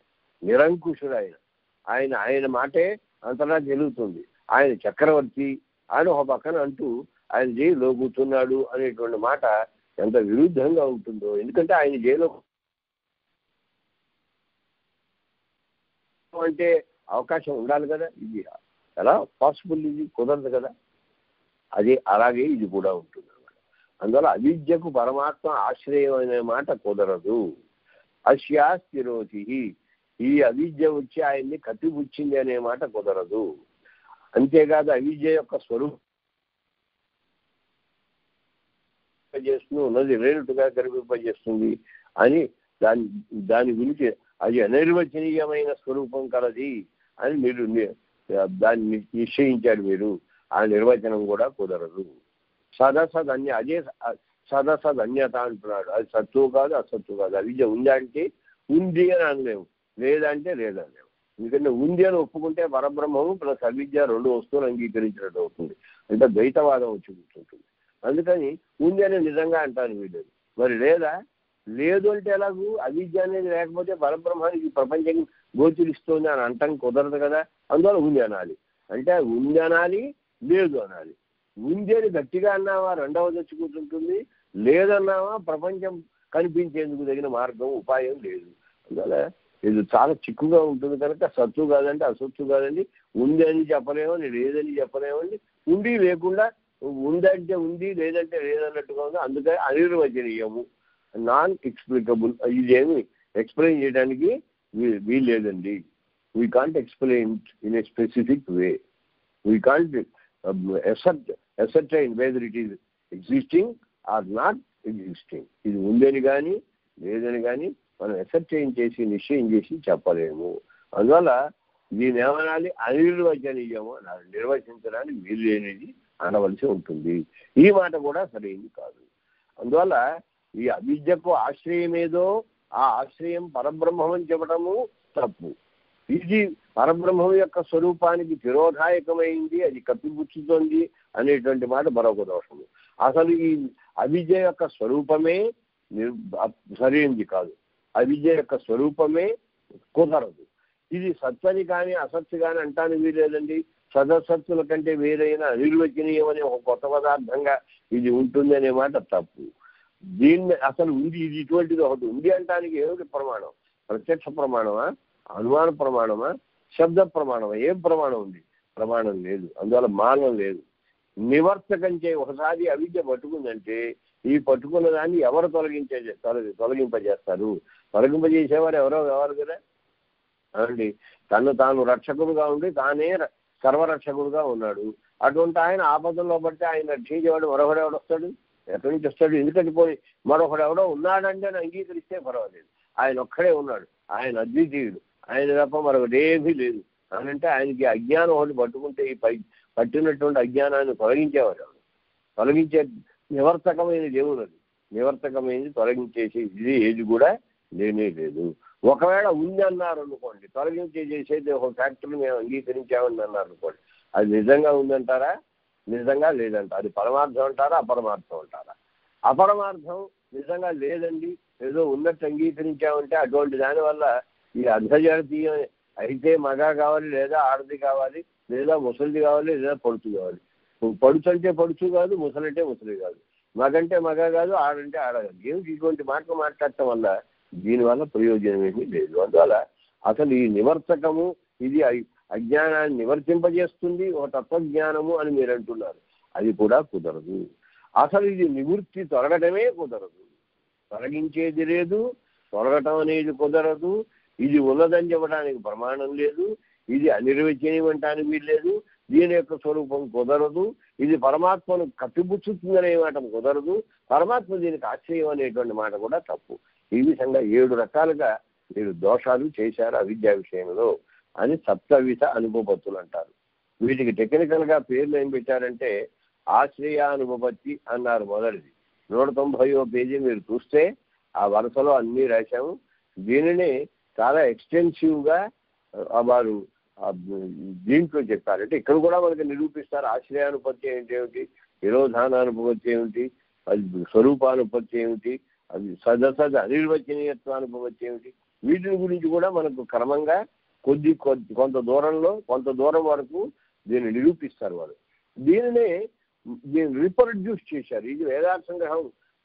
నిరంకుశుడు ఆయన ఆయన ఆయన మాటే అంతటా జరుగుతుంది ఆయన చక్రవర్తి ఆయన ఒక పక్కన అంటూ ఆయన జైల్లో కూర్చున్నాడు అనేటువంటి మాట ఎంత విరుద్ధంగా ఉంటుందో ఎందుకంటే ఆయన జైల్లో అంటే అవకాశం ఉండాలి కదా ఇది ఎలా పాసిబుల్ ఇది కుదరదు కదా అది అలాగే ఇది కూడా ఉంటుంది అనమాట అందువల్ల అవిద్యకు పరమాత్మ ఆశ్రయం అనే మాట కుదరదు అశ్యాస్తిరోధి ఈ అవిద్య వచ్చి ఆయన్ని కప్పిపుచ్చింది అనే మాట కుదరదు అంతేకాదు అవిద్య యొక్క స్వరూపం చేస్తూ ఉన్నది రేటుగా కనిపింపజేస్తుంది అని దాని దాని గురించి అది అనిర్వచనీయమైన స్వరూపం కలది అని మీరు దాన్ని నిశ్చయించారు మీరు. ఆ నిర్వచనం కూడా కుదరదు. సదసదన్య అదే సదసదన్యత అంటున్నాడు. అది సత్తువు కాదు అసత్తువు కాదు. అవిద్య ఉందా అంటే ఉంది అని అనలేము, లేదంటే లేదనలేము. ఎందుకంటే ఉంది అని ఒప్పుకుంటే పరబ్రహ్మము ప్లస్ అవిద్య రెండు వస్తువులు అంగీకరించినట్టు అవుతుంది, అంటే ద్వైతవాదం వచ్చి కూర్చుంటుంది. అందుకని ఉంది అని నిజంగా అంటాను వీళ్ళని. మరి లేదా లేదు అంటే ఎలాగూ? అవిద్య అనేది లేకపోతే పరబ్రహ్మానికి ప్రపంచం గోచరిస్తుంది అని అంటాం కుదరదు కదా. అందువల్ల ఉంది అనాలి. అంటే ఉంది అనాలి, లేదు అనాలి. ఉంది అని గట్టిగా అన్నావా రెండవది వచ్చి కూర్చుంటుంది, లేదన్నావా ప్రపంచం కనిపించేందుకు తగిన మార్గం ఉపాయం లేదు. అందువల్ల ఇది చాలా చిక్కుగా ఉంటుంది కనుక సత్తు కాదండి అసత్తు కాదండి, ఉంది అని చెప్పలేమని లేదని చెప్పలేమండి, ఉండి లేకుండా ఉందంటే ఉంది లేదంటే లేదన్నట్టుగా ఉంది. అందుకని అనిర్వచనీయము, నాన్ ఎక్స్ప్లికబుల్, ఇదేమి ఎక్స్ప్లెయిన్ చేయడానికి వీలు లేదండి. We can't explain in a specific way, we can't assert ascertain whether it is existing or not existing. ఇది ఉందని కానీ లేదని కానీ మనం అసర్టైన్ చేసి నిశ్చయం చేసి చెప్పలేము. అందువల్ల దీని ఏమనాలి? అనిర్వచనీయము అన్నారు. నిర్వచించడానికి వీలు లేనిది అనవలసి ఉంటుంది. ఈ మాట కూడా సరైనది కాదు. అందువల్ల ఈ అవిద్యకు ఆశ్రయం ఏదో ఆ ఆశ్రయం పరబ్రహ్మం అని చెప్పడము తప్పు. ఇది పరబ్రహ్మం యొక్క స్వరూపానికి తిరోధాయకమైంది, అది కప్పిపుచ్చుతోంది అనేటువంటి మాట మరొక దోషము. అసలు ఈ అవిద్య యొక్క స్వరూపమే సరైనది కాదు. అవిద్య యొక్క స్వరూపమే కుదరదు. ఇది సత్వని కానీ అసత్తు కానీ అంటాను వీలేదండి. సదసత్తుల కంటే వేరైన అనిర్వచనీయం అనే ఒక కొత్త పదార్థంగా ఇది ఉంటుంది అనే మాట తప్పు. దీన్ని అసలు ఉంది, ఇది ఇటువంటిది ఒకటి ఉంది అంటానికి ఏమిటి ప్రమాణం? ప్రత్యక్ష ప్రమాణమా, అనుమాన ప్రమాణమా, శబ్ద ప్రమాణమా? ఏం ప్రమాణం ఉంది? ప్రమాణం లేదు. అందువల్ల మానం లేదు. నివర్తకం చే ఒకసారి అవిద్య పట్టుకుందంటే ఈ పట్టుకున్న దాన్ని ఎవరు తొలగించే తొలగి తొలగింపజేస్తారు? తొలగింపజేసేవారు ఎవరో ఎవరు కదా అండి. తను తాను రక్షకుడుగా ఉండి తానే సర్వరక్షకుడుగా ఉన్నాడు. అటువంటి ఆయన ఆపదల్లో బట్టి ఆయన రక్షించేవాడు మరొకడు ఎవడు వస్తాడు? ఎక్కడి నుంచి వస్తాడు? ఎందుకంటే పోయి మరొకడు ఎవడో ఉన్నాడంటే అంగీకరిస్తే పర్వాలేదు. ఆయన ఒక్కడే ఉన్నాడు, ఆయన అద్వితీయుడు, ఆయన తప్ప మరొకటేమీ లేదు అని అంటే ఆయనకి అజ్ఞానం ఒకటి పట్టుకుంటే ఈ పై పట్టినటువంటి అజ్ఞానాన్ని తొలగించేవాడు ఎవడు? తొలగించే నివర్తకమైన దేవుడు అది. నివర్తకమైనది తొలగించేసి ఇది ఏది కూడా లేనే లేదు. ఒకవేళ ఉంది అన్నారు అనుకోండి, తొలగించేసేది ఒక ఫ్యాక్టరీని మేము అంగీకరించామని అన్నారు అనుకోండి, అది నిజంగా ఉందంటారా? నిజంగా లేదంటారు. అది పరమార్థం అంటారా? అపరమార్థం అంటారా? అపరమార్థం నిజంగా లేదండి, ఏదో ఉన్నట్టు అంగీకరించామంటే అటువంటి దానివల్ల ఈ అర్ధజాతీయం అయితే మగ కావాలి, లేదా ఆడది కావాలి, లేదా ముసలిది కావాలి, లేదా పడుచు కావాలి. పడుచు అంటే పడుచు కాదు, ముసలంటే ముసలి కాదు, మగంటే మగ కాదు, ఆడంటే ఆడ కాదు. ఏమిటి ఇటువంటి మాటలు మాట్లాడటం వల్ల దీనివల్ల ప్రయోజనం ఏమీ లేదు. అందువల్ల అసలు ఈ నివర్తకము ఇది అజ్ఞానాన్ని నివర్తింపజేస్తుంది ఒక తత్వజ్ఞానము అని మీరు అంటున్నారు, అది కూడా కుదరదు. అసలు ఇది నివృత్తి తొలగటమే కుదరదు. తొలగించేది లేదు, తొలగటం అనేది కుదరదు. ఇది ఉన్నదని చెప్పడానికి ప్రమాణం లేదు, ఇది అనిర్వచనీయం అంటానికి వీల్లేదు, దీని యొక్క స్వరూపం కుదరదు, ఇది పరమాత్మను కప్పిపుచ్చుతుందనే మాట కుదరదు, పరమాత్మ దీనికి ఆశ్రయం అనేటువంటి మాట కూడా తప్పు. ఈ విధంగా ఏడు రకాలుగా మీరు దోషాలు చేశారు అవిద్యా విషయంలో అని సప్తవిధ అనుభవత్తులు అంటారు. వీటికి టెక్నికల్గా పేర్లు ఏం పెట్టారంటే ఆశ్రయానుభవత్తి అన్నారు మొదటిది. నూట తొంభైవ పేజీ మీరు చూస్తే ఆ వరుసలో అన్నీ రాశాము. దీనిని చాలా ఎక్స్టెన్సివ్గా వారు దీంట్లో చెప్పారంటే ఇక్కడ కూడా మనకి నిరూపిస్తారు. ఆశ్రయానుపత్తి ఏంటేమిటి, నిరోధానానుభవత్తి ఏమిటి, అది స్వరూపానుపత్తి ఏమిటి, అది సదసద అనిర్వచనీయత్వానుభవత్తి ఏమిటి, వీటిని గురించి కూడా మనకు క్రమంగా కొద్ది కొద్ది కొంత దూరంలో కొంత దూరం వరకు దీన్ని నిరూపిస్తారు వారు. దీనినే దీన్ని రిప్రొడ్యూస్ చేశారు. ఇది వేదార్థ సంగ్రహం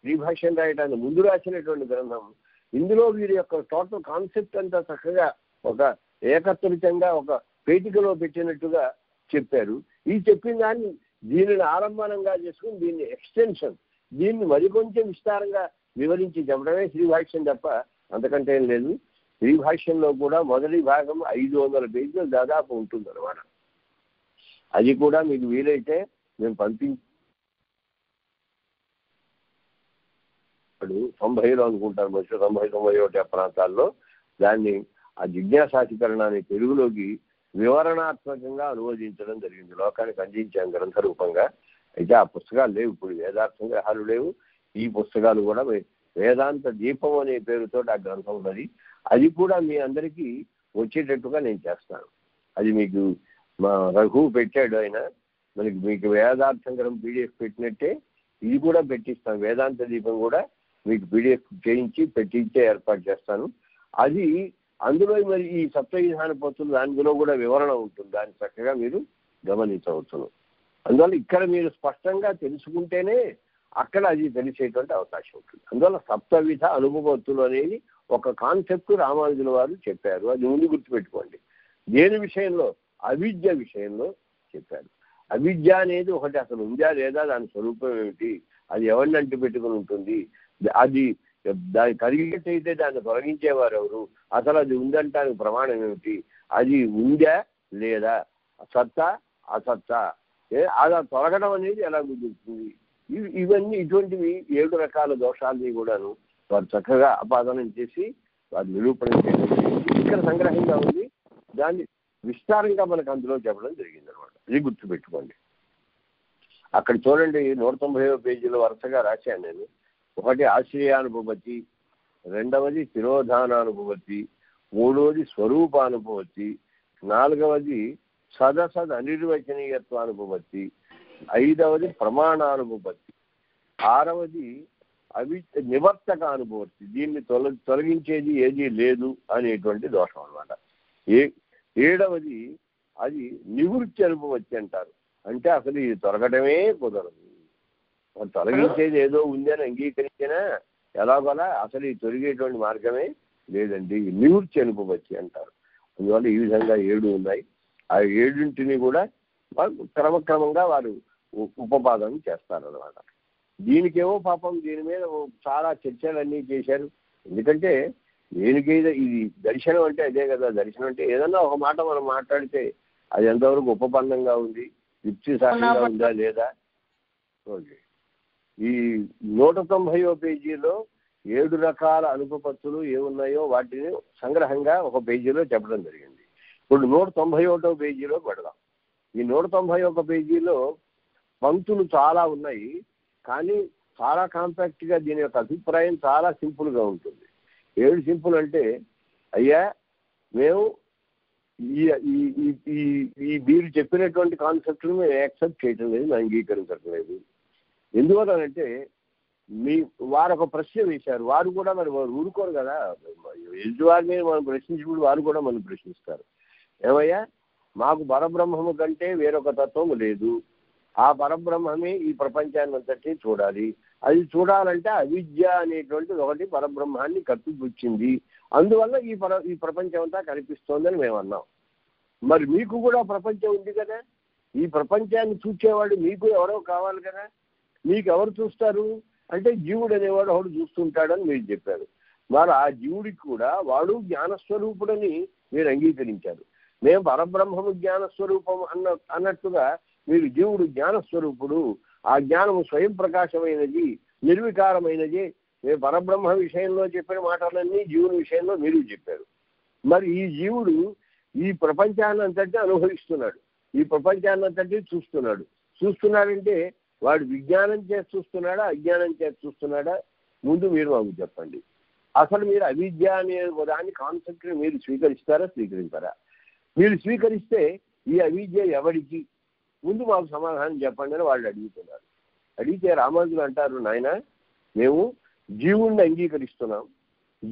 రీభాష్యం రాయటాన్ని ముందు రాసినటువంటి గ్రంథం. ఇందులో వీరి యొక్క టోటల్ కాన్సెప్ట్ అంతా చక్కగా ఒక ఏకత్రితంగా ఒక పేటికలో పెట్టినట్టుగా చెప్పారు. ఈ చెప్పిన దాన్ని దీనిని ఆలంబనంగా చేసుకుని దీన్ని ఎక్స్టెన్షన్ దీన్ని మరికొంచెం విస్తారంగా వివరించి చెప్పడమే శ్రీభాష్యం తప్ప అంతకంటే ఏం లేదు. శ్రీభాష్యంలో కూడా మొదటి భాగం ఐదు వందల పేజీలు దాదాపు ఉంటుంది అనమాట. అది కూడా మీకు వీలైతే మేము పంపించాడు తొంభైలో అనుకుంటాను, బస్సు తొంభై తొంభై ఒకటి ప్రాంతాల్లో దాన్ని ఆ జిజ్ఞాసాధికరణాన్ని తెలుగులోకి వివరణాత్మకంగా అనువదించడం జరిగింది, లోకానికి అందించాం గ్రంథ రూపంగా. అయితే ఆ పుస్తకాలు లేవు ఇప్పుడు, వేదార్థం గ్రహాలు లేవు. ఈ పుస్తకాలు కూడా వేదాంత దీపం అనే పేరుతో ఆ గ్రంథం ఉన్నది, అది కూడా మీ అందరికీ వచ్చేటట్టుగా నేను చేస్తాను. అది మీకు మా రఘు పెట్టాడు ఆయన మనకి, మీకు వేదార్థం గ్రంథం పీడిఎఫ్ పెట్టినట్టే ఇది కూడా పెట్టిస్తాను. వేదాంత దీపం కూడా మీకు పీడిఎఫ్ చేయించి పెట్టించే ఏర్పాటు చేస్తాను. అది అందులో మరి ఈ సప్తవిధాన పద్ధతులు దానిలో కూడా వివరణ ఉంటుంది, దాన్ని చక్కగా మీరు గమనించవచ్చును. అందువల్ల ఇక్కడ మీరు స్పష్టంగా తెలుసుకుంటేనే అక్కడ అది తెలిసేటువంటి అవకాశం ఉంటుంది. అందువల్ల సప్తవిధ అనుభవత్తులు అనేది ఒక కాన్సెప్ట్ రామానుజుల వారు చెప్పారు, అది ముందు గుర్తుపెట్టుకోండి. దేని విషయంలో? అవిద్య విషయంలో చెప్పారు. అవిద్య అనేది ఒకటి అసలు ఉందా లేదా, దాని స్వరూపం ఏమిటి, అది ఎవరిని అంటు పెట్టుకుని ఉంటుంది, అది దాన్ని కలిగినట్టయితే దాన్ని తొలగించేవారు ఎవరు, అసలు అది ఉందంటానికి ప్రమాణం ఏమిటి, అది ఉందా లేదా, సత్తా అసత్తా, అలా తొలగడం అనేది ఎలా గుర్తుంది, ఇవి ఇవన్నీ ఇటువంటివి ఏడు రకాల దోషాలని కూడాను వారు చక్కగా అపాదనం చేసి వారు నిరూపణ చేయడం ఇక్కడ సంగ్రహంగా ఉంది. దాన్ని విస్తారంగా మనకు అందులో చెప్పడం జరిగింది అనమాట, ఇది గుర్తుపెట్టుకోండి. అక్కడ చూడండి నూట తొంభై పేజీలో వరుసగా రాశాను నేను. ఒకటి ఆశ్రయానుభవతి, రెండవది తిరోధానానుభవతి, మూడవది స్వరూపానుభవతి, నాలుగవది సదసద్ అనిర్వచనీయత్వానుభవతి, ఐదవది ప్రమాణానుభవతి, ఆరవది అవి నివర్తక అనుభవతి, దీన్ని తొలగి తొలగించేది ఏదీ లేదు అనేటువంటి దోషం అనమాట. ఏ ఏడవది అది నివృత్తి అనుభవతి అంటారు, అంటే అసలు ఇది తొలగటమే కుదరదు, తొలగించేది ఏదో ఉంది అని అంగీకరించినా ఎలాగోలా అసలు ఇది తొలగేటువంటి మార్గమే లేదండి, నివృత్తి అనుభవతి అంటారు. అందువల్ల ఈ విధంగా ఏడు ఉన్నాయి. ఆ ఏడింటిని కూడా వాళ్ళు క్రమక్రమంగా వారు ఉపపాదం చేస్తారన్నమాట. దీనికేమో పాపం దీని మీద చాలా చర్చలన్నీ చేశారు, ఎందుకంటే దేనికైతే ఇది దర్శనం అంటే అదే కదా, దర్శనం అంటే ఏదన్నా ఒక మాట మనం మాట్లాడితే అది ఎంతవరకు ఉపపన్నంగా ఉంది, యుక్తి సాధనంగా ఉందా లేదా. ఈ నూట తొంభైవ పేజీలో ఏడు రకాల అనుపపత్తులు ఏమున్నాయో వాటిని సంగ్రహంగా ఒక పేజీలో చెప్పడం జరిగింది. ఇప్పుడు నూట తొంభై ఒకటో పేజీలో పెడదాం. ఈ నూట తొంభై ఒక పేజీలో పంక్తులు చాలా ఉన్నాయి, కానీ చాలా కాంపాక్ట్గా దీని యొక్క అభిప్రాయం చాలా సింపుల్గా ఉంటుంది. ఏడు సింపుల్ అంటే, అయ్యా మేము ఈ ఈ మీరు చెప్పినటువంటి కాన్సెప్ట్ని మేము యాక్సెప్ట్ చేయటం లేదు, మేము అంగీకరించట్లేదు. ఎందువలనంటే మీ వారు ఒక ప్రశ్న వేశారు, వారు కూడా మరి వారు ఊరుకోరు కదా, ఎదుటివారిని మనం ప్రశ్నించినప్పుడు వారు కూడా మనం ప్రశ్నిస్తారు. ఏమయ్యా మాకు పరబ్రహ్మము కంటే వేరొక తత్వము లేదు, ఆ పరబ్రహ్మమే ఈ ప్రపంచాన్ని అంతటి చూడాలి, అది చూడాలంటే అవిద్య అనేటువంటిది ఒకటి పరబ్రహ్మాన్ని కప్పిపుచ్చింది, అందువల్ల ఈ పర ఈ ప్రపంచం అంతా కనిపిస్తోందని మేము అన్నాం. మరి మీకు కూడా ప్రపంచం ఉంది కదా, ఈ ప్రపంచాన్ని చూచేవాడు మీకు ఎవరో కావాలి కదా, మీకు ఎవరు చూస్తారు అంటే జీవుడు అనేవాడు ఒకడు చూస్తుంటాడని మీరు చెప్పారు. మరి ఆ జీవుడికి కూడా వాడు జ్ఞానస్వరూపుడని మీరు అంగీకరించారు. మేము పరబ్రహ్మము జ్ఞానస్వరూపం అన్న అన్నట్టుగా మీరు జీవుడు జ్ఞానస్వరూపుడు, ఆ జ్ఞానము స్వయం ప్రకాశమైనది, నిర్వికారమైనది. మేము పరబ్రహ్మ విషయంలో చెప్పిన మాటలన్నీ జీవుని విషయంలో మీరు చెప్పారు. మరి ఈ జీవుడు ఈ ప్రపంచాన్ని అంతటి అనుభవిస్తున్నాడు, ఈ ప్రపంచాన్ని అంతటి చూస్తున్నాడు. చూస్తున్నాడంటే వాడు విజ్ఞానం చేసి చూస్తున్నాడా, అజ్ఞానం చేసి చూస్తున్నాడా, ముందు మీరు మాకు చెప్పండి. అసలు మీరు అవిద్య అనే దాని కాన్సెప్ట్ని మీరు స్వీకరిస్తారా స్వీకరించారా? మీరు స్వీకరిస్తే ఈ అవిద్య ఎవరికి, ముందు మాకు సమాధానం చెప్పండి అని వాళ్ళు అడుగుతున్నారు. అడిగితే రామానుజులు అంటారు, నాయన మేము జీవుణ్ణి అంగీకరిస్తున్నాం,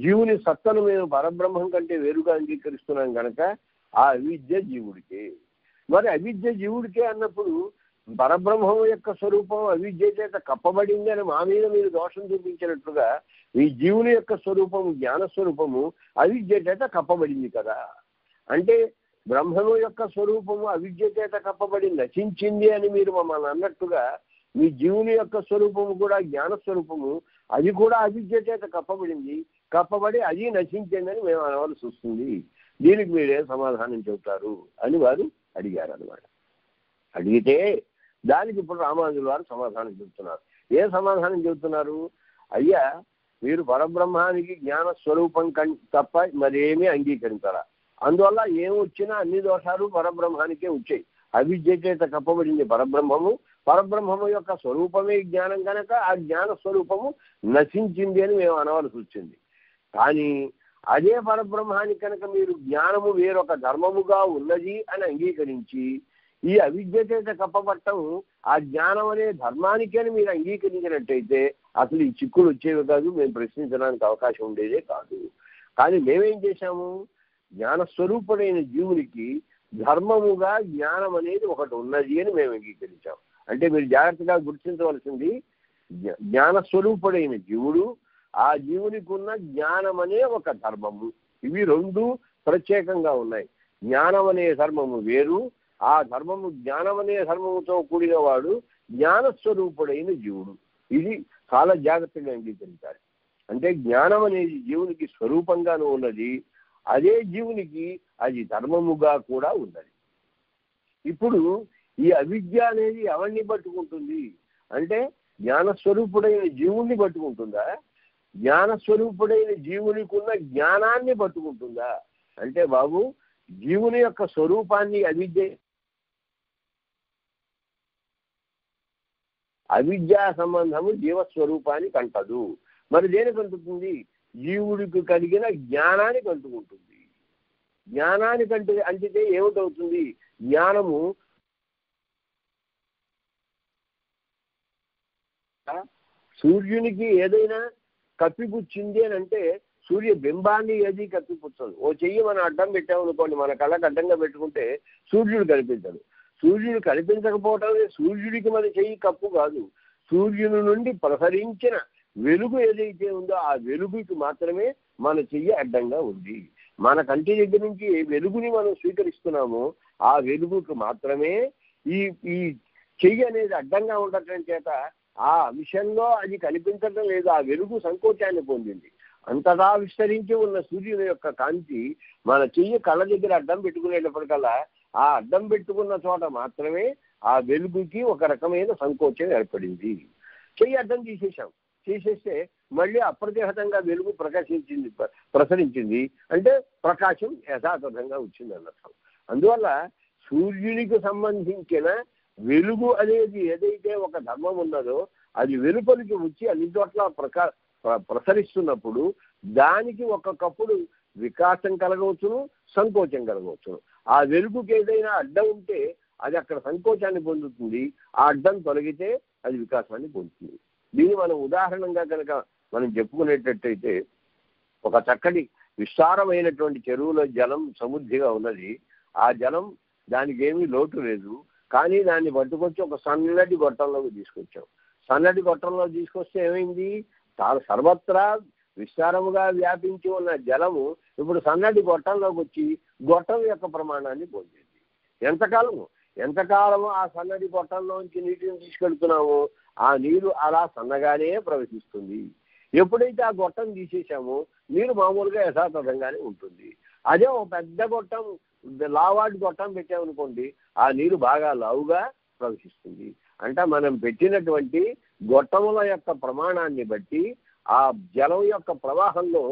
జీవుని సత్తను మేము పరబ్రహ్మం కంటే వేరుగా అంగీకరిస్తున్నాం కనుక ఆ అవిద్య జీవుడికే. మరి అవిద్య జీవుడికే అన్నప్పుడు పరబ్రహ్మం యొక్క స్వరూపం అవిద్య చేత కప్పబడింది అని మా మీద మీరు దోషం చూపించినట్లుగా ఈ జీవుని యొక్క స్వరూపము జ్ఞానస్వరూపము అవిద్య చేత కప్పబడింది కదా, అంటే బ్రహ్మము యొక్క స్వరూపము అవిద్య చేత కప్పబడి నశించింది అని మీరు మమ్మల్ని అన్నట్టుగా మీ జీవుని యొక్క స్వరూపము కూడా జ్ఞానస్వరూపము అది కూడా అవిద్య చేత కప్పబడింది, కప్పబడి అది నశించిందని మేము అనవలసి వస్తుంది, దీనికి మీరే సమాధానం చెబుతారు అని వారు అడిగారు అనమాట. అడిగితే దానికి ఇప్పుడు రామానుజుల వారు సమాధానం చెబుతున్నారు. ఏ సమాధానం చెబుతున్నారు? అయ్యా మీరు పరబ్రహ్మానికి జ్ఞానస్వరూపం కం తప్ప మరేమీ అంగీకరించారా, అందువల్ల ఏం వచ్చినా అన్ని దోషాలు పరబ్రహ్మానికే వచ్చాయి. అవిద్య చేత కప్పబడింది పరబ్రహ్మము. పరబ్రహ్మము యొక్క స్వరూపమే జ్ఞానం కనుక ఆ జ్ఞాన స్వరూపము నశించింది అని మేము అనవలసి వచ్చింది. కానీ అదే పరబ్రహ్మాన్ని కనుక మీరు జ్ఞానము వేరొక ధర్మముగా ఉన్నది అని అంగీకరించి ఈ అవిద్య చేత కప్పబట్టం ఆ జ్ఞానం అనే ధర్మానికే అని మీరు అంగీకరించినట్టయితే అసలు ఈ చిక్కులు వచ్చేవి కాదు, మేము ప్రశ్నించడానికి అవకాశం ఉండేదే కాదు. కానీ మేమేం చేశాము, జ్ఞానస్వరూపుడైన జీవునికి ధర్మముగా జ్ఞానం అనేది ఒకటి ఉన్నది అని మేము అంగీకరించాం. అంటే మీరు జాగ్రత్తగా గుర్తించవలసింది, జ్ఞానస్వరూపుడైన జీవుడు, ఆ జీవునికి ఉన్న జ్ఞానం అనే ఒక ధర్మము. ఇవి రెండు ప్రత్యేకంగా ఉన్నాయి. జ్ఞానం అనే ధర్మము వేరు, ఆ ధర్మము జ్ఞానం అనే ధర్మముతో కూడిన వాడు జ్ఞానస్వరూపుడైన జీవుడు. ఇది చాలా జాగ్రత్తగా అంగీకరించాలి. అంటే జ్ఞానం అనేది జీవునికి స్వరూపంగాను ఉన్నది, అదే జీవునికి అది ధర్మముగా కూడా ఉన్నది. ఇప్పుడు ఈ అవిద్య అనేది ఎవరిని పట్టుకుంటుంది అంటే జ్ఞానస్వరూపుడైన జీవుణ్ణి పట్టుకుంటుందా, జ్ఞానస్వరూపుడైన జీవునికి ఉన్న జ్ఞానాన్ని పట్టుకుంటుందా? అంటే బాబు, జీవుని యొక్క స్వరూపాన్ని అవిద్య అవిద్యా సంబంధము జీవస్వరూపానికి అంటదు. మరి దేనికి అంటుతుంది? జీవుడికి కలిగిన జ్ఞానానికి అంటుకుంటుంది. జ్ఞానానికి అంటు అంటితే ఏమిటవుతుంది? జ్ఞానము సూర్యునికి ఏదైనా కప్పిపుచ్చింది అని అంటే సూర్య బింబాన్ని ఏది కప్పిపుచ్చదు. ఓ చెయ్యి మనం అడ్డం పెట్టామనుకోండి, మన కళ్ళకు అడ్డంగా పెట్టుకుంటే సూర్యుడు కనిపించదు. సూర్యుడు కనిపించకపోవటం సూర్యుడికి మన చెయ్యి కప్పు కాదు. సూర్యుని నుండి ప్రసరించిన వెలుగు ఏదైతే ఉందో ఆ వెలుగుకి మాత్రమే మన చెయ్యి అడ్డంగా ఉంది. మన కంటి దగ్గర నుంచి ఏ వెలుగుని మనం స్వీకరిస్తున్నామో ఆ వెలుగుకి మాత్రమే ఈ ఈ చెయ్యి అనేది అడ్డంగా ఉండటం చేత ఆ అంశంలో అది కనిపించడం లేదు. ఆ వెలుగు సంకోచాన్ని పొందింది. అంతటా విస్తరించి ఉన్న సూర్యుని యొక్క కాంతి మన చెయ్యి కళ్ళ దగ్గర అడ్డం పెట్టుకునేటప్పటికల్లా ఆ అడ్డం పెట్టుకున్న చోట మాత్రమే ఆ వెలుగుకి ఒక రకమైన సంకోచం ఏర్పడింది. చెయ్యి అడ్డం తీసేసాం, తీసేస్తే మళ్ళీ అప్రతిహతంగా వెలుగు ప్రకాశించింది, ప్రసరించింది. అంటే ప్రకాశం యథాతథంగా వచ్చింది అన్నట్టు. అందువల్ల సూర్యునికి సంబంధించిన వెలుగు అనేది ఏదైతే ఒక ధర్మం ఉన్నదో అది వెలుపలికి వచ్చి అన్ని చోట్ల ప్రకా ప్రసరిస్తున్నప్పుడు దానికి ఒక్కొక్కప్పుడు వికాసం కలగవచ్చును, సంకోచం కలగవచ్చును. ఆ వెలుగుకి ఏదైనా అడ్డం ఉంటే అది అక్కడ సంకోచాన్ని పొందుతుంది, ఆ అడ్డం తొలగితే అది వికాసాన్ని పొందుతుంది. దీన్ని మనం ఉదాహరణగా కనుక మనం చెప్పుకునేటట్టయితే ఒక చక్కటి విస్తారమైనటువంటి చెరువులో జలం సమృద్ధిగా ఉన్నది. ఆ జలం దానికి ఏమీ లోటు లేదు, కానీ దాన్ని పట్టుకొచ్చి ఒక సన్నటి గొట్టంలోకి తీసుకొచ్చాం. సన్నటి గొట్టంలో తీసుకొస్తే ఏమైంది? సర్వత్రా విస్తారముగా వ్యాపించి ఉన్న జలము ఇప్పుడు సన్నటి గొట్టంలోకి వచ్చి గొట్టం యొక్క ప్రమాణాన్ని పొందింది. ఎంతకాలము ఎంతకాలము ఆ సన్నటి గొట్టంలోంచి నీటిని తీసుకెళ్తున్నామో ఆ నీరు అలా సన్నగానే ప్రవహిస్తుంది. ఎప్పుడైతే ఆ గొట్టం తీసేసామో నీరు మామూలుగా యథాతథంగానే ఉంటుంది. అదే ఒక పెద్ద గొట్టం, లావాటి గొట్టం పెట్టామనుకోండి, ఆ నీరు బాగా లావుగా ప్రవహిస్తుంది. అంటే మనం పెట్టినటువంటి గొట్టముల యొక్క ప్రమాణాన్ని బట్టి ఆ జలం యొక్క ప్రవాహంలో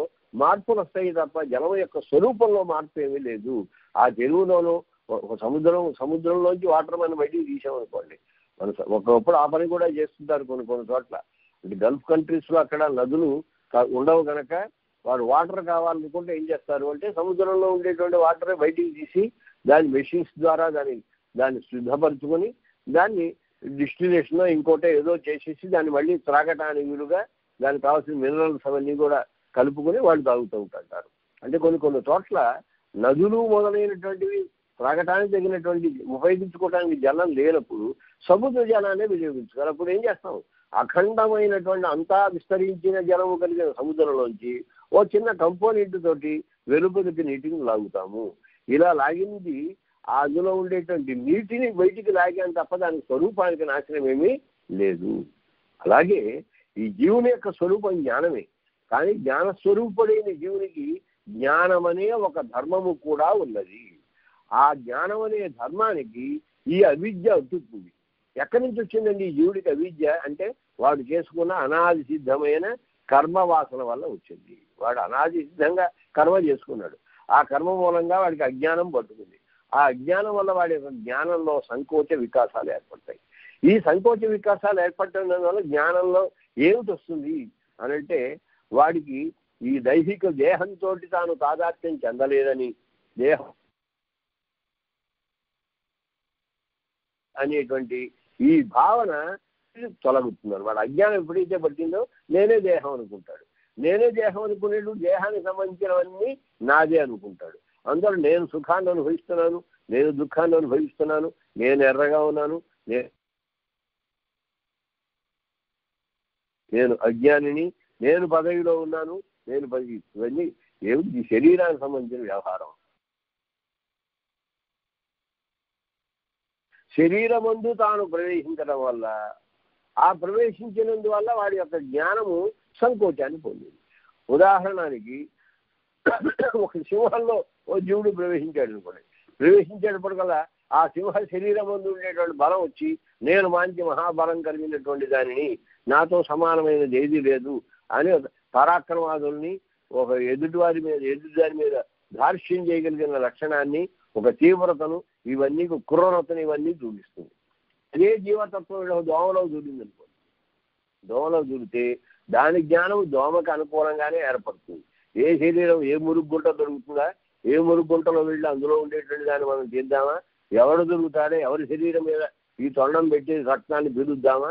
మార్పులు వస్తాయి తప్ప జలం యొక్క స్వరూపంలో మార్పు ఏమీ లేదు. ఆ చెరువులోనూ సముద్రం సముద్రంలోంచి వాటర్ మనం బయటికి తీసామనుకోండి, మన ఒకప్పుడు ఆ పని కూడా చేస్తుంటారు కొన్ని కొన్ని చోట్ల. అంటే గల్ఫ్ కంట్రీస్లో అక్కడ నదులు ఉండవు కనుక వారు వాటర్ కావాలనుకుంటే ఏం చేస్తారు అంటే సముద్రంలో ఉండేటువంటి వాటర్ బయటికి తీసి దాని మెషిన్స్ ద్వారా దాన్ని దాన్ని శుద్ధపరుచుకొని దాన్ని డిస్టిలేషన్లో ఇంకోటే ఏదో చేసేసి దాన్ని మళ్ళీ త్రాగటానికి వీలుగా దానికి కావాల్సిన మినరల్స్ అవన్నీ కూడా కలుపుకొని వాళ్ళు తాగుతూ ఉంటుంటారు. అంటే కొన్ని కొన్ని చోట్ల నదులు మొదలైనటువంటివి త్రాగటానికి తగినటువంటి ఉపయోగించుకోవడానికి జలం లేనప్పుడు సముద్ర జలాన్ని వినియోగించుకోవాలి. అప్పుడు ఏం చేస్తాం? అఖండమైనటువంటి అంతా విస్తరించిన జలము కలిగిన సముద్రంలోంచి ఓ చిన్న కంపోనెంట్ తోటి వెలుపలికి నీటిని లాగుతాము. ఇలా లాగింది అందులో ఉండేటువంటి నీటిని బయటికి లాగాం తప్ప దాని స్వరూపానికి నాశనం ఏమీ లేదు. అలాగే ఈ జీవుని యొక్క స్వరూపం జ్ఞానమే, కానీ జ్ఞానస్వరూపుడైన జీవునికి జ్ఞానం అనే ఒక ధర్మము కూడా ఉన్నది. ఆ జ్ఞానం అనే ధర్మానికి ఈ అవిద్య అతుక్కుంది. ఎక్కడి నుంచి వచ్చిందండి ఈ జీవుడికి అవిద్య అంటే? వాడు చేసుకున్న అనాది సిద్ధమైన కర్మ వాసన వల్ల వచ్చింది. వాడు అనాది సిద్ధంగా కర్మ చేసుకున్నాడు. ఆ కర్మ మూలంగా వాడికి అజ్ఞానం పట్టుకుంది. ఆ అజ్ఞానం వల్ల వాడి యొక్క జ్ఞానంలో సంకోచ వికాసాలు ఏర్పడతాయి. ఈ సంకోచ వికాసాలు ఏర్పడటం వల్ల జ్ఞానంలో ఏమిటి వస్తుంది అనంటే వాడికి ఈ దైహిక దేహంతో తాను తాదాత్యం చెందలేదని, దేహం అనేటువంటి ఈ భావన తొలగుతున్నారు. వాడు అజ్ఞానం ఎప్పుడైతే పట్టిందో నేనే దేహం అనుకుంటాడు. నేనే దేహం అనుకునేటు దేహానికి సంబంధించినవన్నీ నాదే అనుకుంటాడు. అందులో నేను సుఖాన్ని అనుభవిస్తున్నాను, నేను దుఃఖాన్ని అనుభవిస్తున్నాను, నేను ఎర్రగా ఉన్నాను, నేను అజ్ఞానిని, నేను పదవిలో ఉన్నాను, నేను పదవి, ఇవన్నీ ఏమిటి శరీరానికి సంబంధించిన వ్యవహారం. శరీరమందు తాను ప్రవేశించడం వల్ల, ఆ ప్రవేశించినందువల్ల వాడి యొక్క జ్ఞానము సంకోచాన్ని పొందింది. ఉదాహరణకి ఒక సింహంలో ఓ జీవుడు ప్రవేశించాడు అనుకోండి. ప్రవేశించేటప్పటికల్లా ఆ సింహ శరీరం ముందు ఉండేటువంటి బలం వచ్చి నేను మంచి మహాబలం కలిగినటువంటి దానిని, నాతో సమానమైనది ఏదీ లేదు అని పరాక్రమాదుల్ని, ఒక ఎదుటివారి మీద ఎదుటిదారి మీద దార్ష్యం చేయగలిగిన లక్షణాన్ని, ఒక తీవ్రతను, ఇవన్నీ క్రూరతను ఇవన్నీ చూపిస్తుంది. అదే జీవతత్వం దోమలో దూరింది అనుకోండి. దోమలో దూరితే దాని జ్ఞానం దోమకు అనుకూలంగానే ఏర్పడుతుంది. ఏ శరీరం ఏ మురుగుంట దొరుకుతుందా, ఏ మురుగుంటలో వెళ్ళి అందులో ఉండేటువంటి దాన్ని మనం చేద్దామా, ఎవరు దొరుకుతాడో ఎవరి శరీరం మీద ఈ తొండం పెట్టి రక్తాన్ని బిరుద్దామా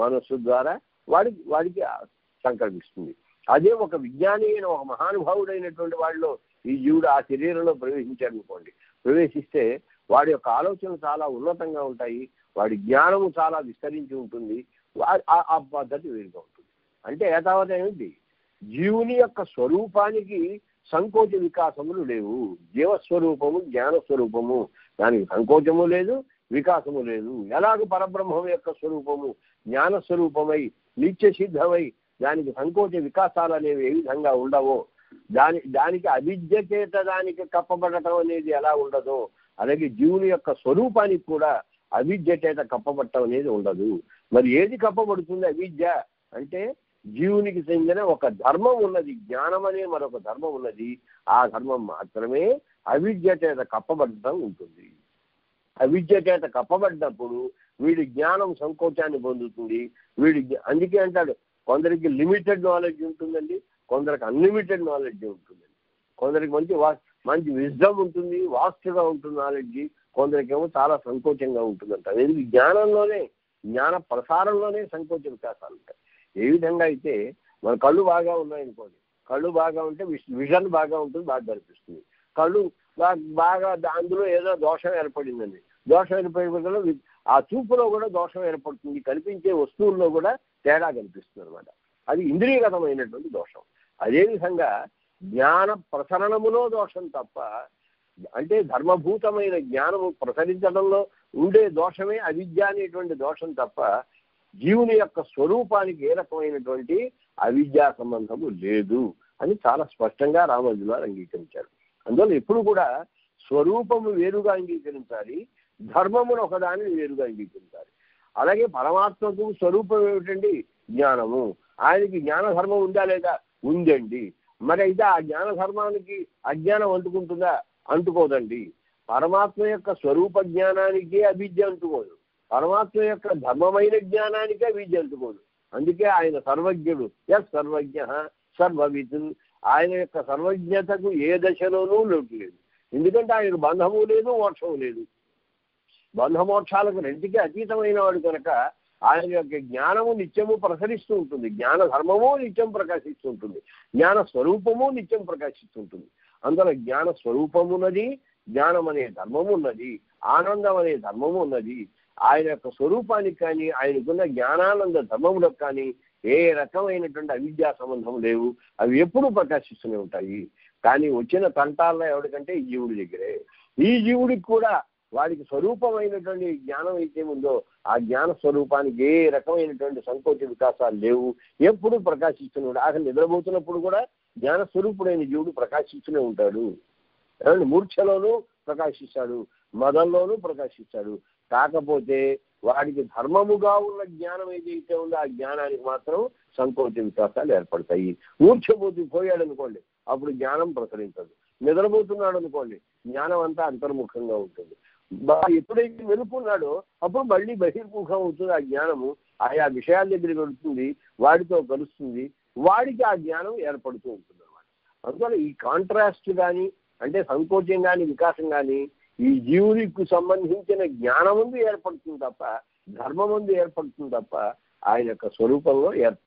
మనస్సు ద్వారా వాడికి వాడికి సంకల్పిస్తుంది. అదే ఒక విజ్ఞాని అయిన ఒక మహానుభావుడైనటువంటి వాడిలో ఈ జీవుడు ఆ శరీరంలో ప్రవేశించాడు అనుకోండి. ప్రవేశిస్తే వాడి యొక్క ఆలోచనలు చాలా ఉన్నతంగా ఉంటాయి, వాడి జ్ఞానము చాలా విస్తరించి ఉంటుంది. ఆ పద్ధతి వేరుగా ఉంటుంది. అంటే ఏతావత ఏమిటి, జీవుని యొక్క స్వరూపానికి సంకోచ వికాసములు లేవు. జీవస్వరూపము జ్ఞానస్వరూపము, దానికి సంకోచము లేదు వికాసము లేదు. ఎలాగ పరబ్రహ్మం యొక్క స్వరూపము జ్ఞానస్వరూపమై నిత్య సిద్ధమై దానికి సంకోచ వికాసాలు అనేవి ఏ విధంగా ఉండవో, దాని దానికి అవిద్య చేత దానికి కప్పబడటం అనేది ఎలా ఉండదో, అలాగే జీవుని యొక్క స్వరూపానికి కూడా అవిద్య చేత కప్పబట్టం అనేది ఉండదు. మరి ఏది కప్పబడుతుంది? అవిద్య. అంటే జీవునికి చెందిన ఒక ధర్మం ఉన్నది, జ్ఞానం అనే మరొక ధర్మం ఉన్నది. ఆ ధర్మం మాత్రమే అవిద్య చేత కప్పబడ్డం ఉంటుంది. అవిద్య చేత కప్పబడ్డప్పుడు వీడి జ్ఞానం సంకోచాన్ని పొందుతుంది. వీడి అందుకే అంటాడు, కొందరికి లిమిటెడ్ నాలెడ్జ్ ఉంటుందండి, కొందరికి అన్లిమిటెడ్ నాలెడ్జ్ ఉంటుందండి. కొందరికి మంచి మంచి విజ్డమ్ ఉంటుంది, వాస్తుగా ఉంటుంది నాలెడ్జ్. కొందరికేమో చాలా సంకోచంగా ఉంటుందంట. ఇది జ్ఞానంలోనే, జ్ఞాన ప్రసారంలోనే సంకోచ వికాసాలు ఉంటాయి. ఏ విధంగా అయితే మన కళ్ళు బాగా ఉన్నాయనుకోండి, కళ్ళు బాగా ఉంటే విజన్ బాగా ఉంటుంది, బాగా కనిపిస్తుంది. కళ్ళు బాగా అందులో ఏదో దోషం ఏర్పడిందండి, దోషం ఏర్పడిన ఆ చూపులో కూడా దోషం ఏర్పడుతుంది, కనిపించే వస్తువుల్లో కూడా తేడా కనిపిస్తుంది అనమాట. అది ఇంద్రియగతమైనటువంటి దోషం. అదేవిధంగా జ్ఞాన ప్రసరణములో దోషం తప్ప, అంటే ధర్మభూతమైన జ్ఞానము ప్రసరించడంలో ఉండే దోషమే అవిద్య అనేటువంటి దోషం తప్ప జీవుని యొక్క స్వరూపానికి ఏ రకమైనటువంటి అవిద్యా సంబంధము లేదు అని చాలా స్పష్టంగా రామోజీలో అంగీకరించారు. అందువల్ల ఎప్పుడు కూడా స్వరూపము వేరుగా అంగీకరించాలి, ధర్మమును ఒకదాన్ని వేరుగా అంగీకరించాలి. అలాగే పరమాత్మకు స్వరూపం ఏమిటండి? జ్ఞానము. ఆయనకి జ్ఞానధర్మం ఉందా లేదా? ఉందండి. మరి అయితే ఆ జ్ఞానధర్మానికి అజ్ఞానం అంటుకుంటుందా? అంటుకోదండి. పరమాత్మ యొక్క స్వరూప జ్ఞానానికి అవిద్య అంటుకోదు, పరమాత్మ యొక్క ధర్మమైన జ్ఞానానికే విద్య అంటుకోదు. అందుకే ఆయన సర్వజ్ఞుడు, ఎస్ సర్వజ్ఞ సర్వవిత్. ఆయన యొక్క సర్వజ్ఞతకు ఏ దశలోనూ లోటు లేదు. ఎందుకంటే ఆయన బంధము లేదు, మోక్షము లేదు. బంధమోక్షాలకు రెంటికి అతీతమైన వాడు కనుక ఆయన యొక్క జ్ఞానము నిత్యము ప్రసరిస్తూ ఉంటుంది, జ్ఞాన ధర్మము నిత్యం ప్రకాశిస్తూ ఉంటుంది, జ్ఞాన స్వరూపము నిత్యం ప్రకాశిస్తుంటుంది. అందులో జ్ఞాన స్వరూపమున్నది, జ్ఞానం అనే ధర్మము ఉన్నది, ఆనందం అనే ధర్మము ఉన్నది. ఆయన యొక్క స్వరూపానికి కానీ ఆయనకున్న జ్ఞానానంద ధర్మములకు కానీ ఏ రకమైనటువంటి అవిద్యా సంబంధం లేవు. అవి ఎప్పుడూ ప్రకాశిస్తూనే ఉంటాయి. కానీ వచ్చిన తంటాల్లో ఎవరికంటే ఈ జీవుడి దగ్గరే. ఈ జీవుడికి కూడా వాడికి స్వరూపమైనటువంటి జ్ఞానం అయితే ఉందో ఆ జ్ఞాన స్వరూపానికి ఏ రకమైనటువంటి సంకోచ వికాసాలు లేవు, ఎప్పుడు ప్రకాశిస్తున్నాడు. అసలు నిద్రపోతున్నప్పుడు కూడా జ్ఞానస్వరూపుడైన జీవుడు ప్రకాశిస్తూనే ఉంటాడు. మూర్ఛలోనూ ప్రకాశిస్తాడు, మదంలోనూ ప్రకాశిస్తాడు. కాకపోతే వాడికి ధర్మముగా ఉన్న జ్ఞానం ఏదైతే ఉందో ఆ జ్ఞానానికి మాత్రం సంకోచ వికాసాలు ఏర్పడతాయి. మూర్ఛపోతు పోయాడు అనుకోండి, అప్పుడు జ్ఞానం ప్రసరించదు. నిద్రపోతున్నాడు అనుకోండి, జ్ఞానం అంతా అంతర్ముఖంగా ఉంటుంది. ఎప్పుడైతే వెనుకున్నాడో అప్పుడు మళ్ళీ బహిర్ముఖం అవుతుంది. ఆ జ్ఞానము ఆయా విషయాల దగ్గరికి వెళుతుంది, వాడితో కలుస్తుంది, వాడికి ఆ జ్ఞానం ఏర్పడుతూ ఉంటుంది అన్నమాట. అందువల్ల ఈ కాంట్రాస్ట్ కానీ అంటే సంకోచం కానీ వికాసం కానీ ఈ జీవునికి సంబంధించిన జ్ఞానం ముందు ఏర్పడుతుంది తప్ప ధర్మం ముందు ఏర్పడుతుంది తప్ప ఆయన యొక్క స్వరూపంలో ఏర్ప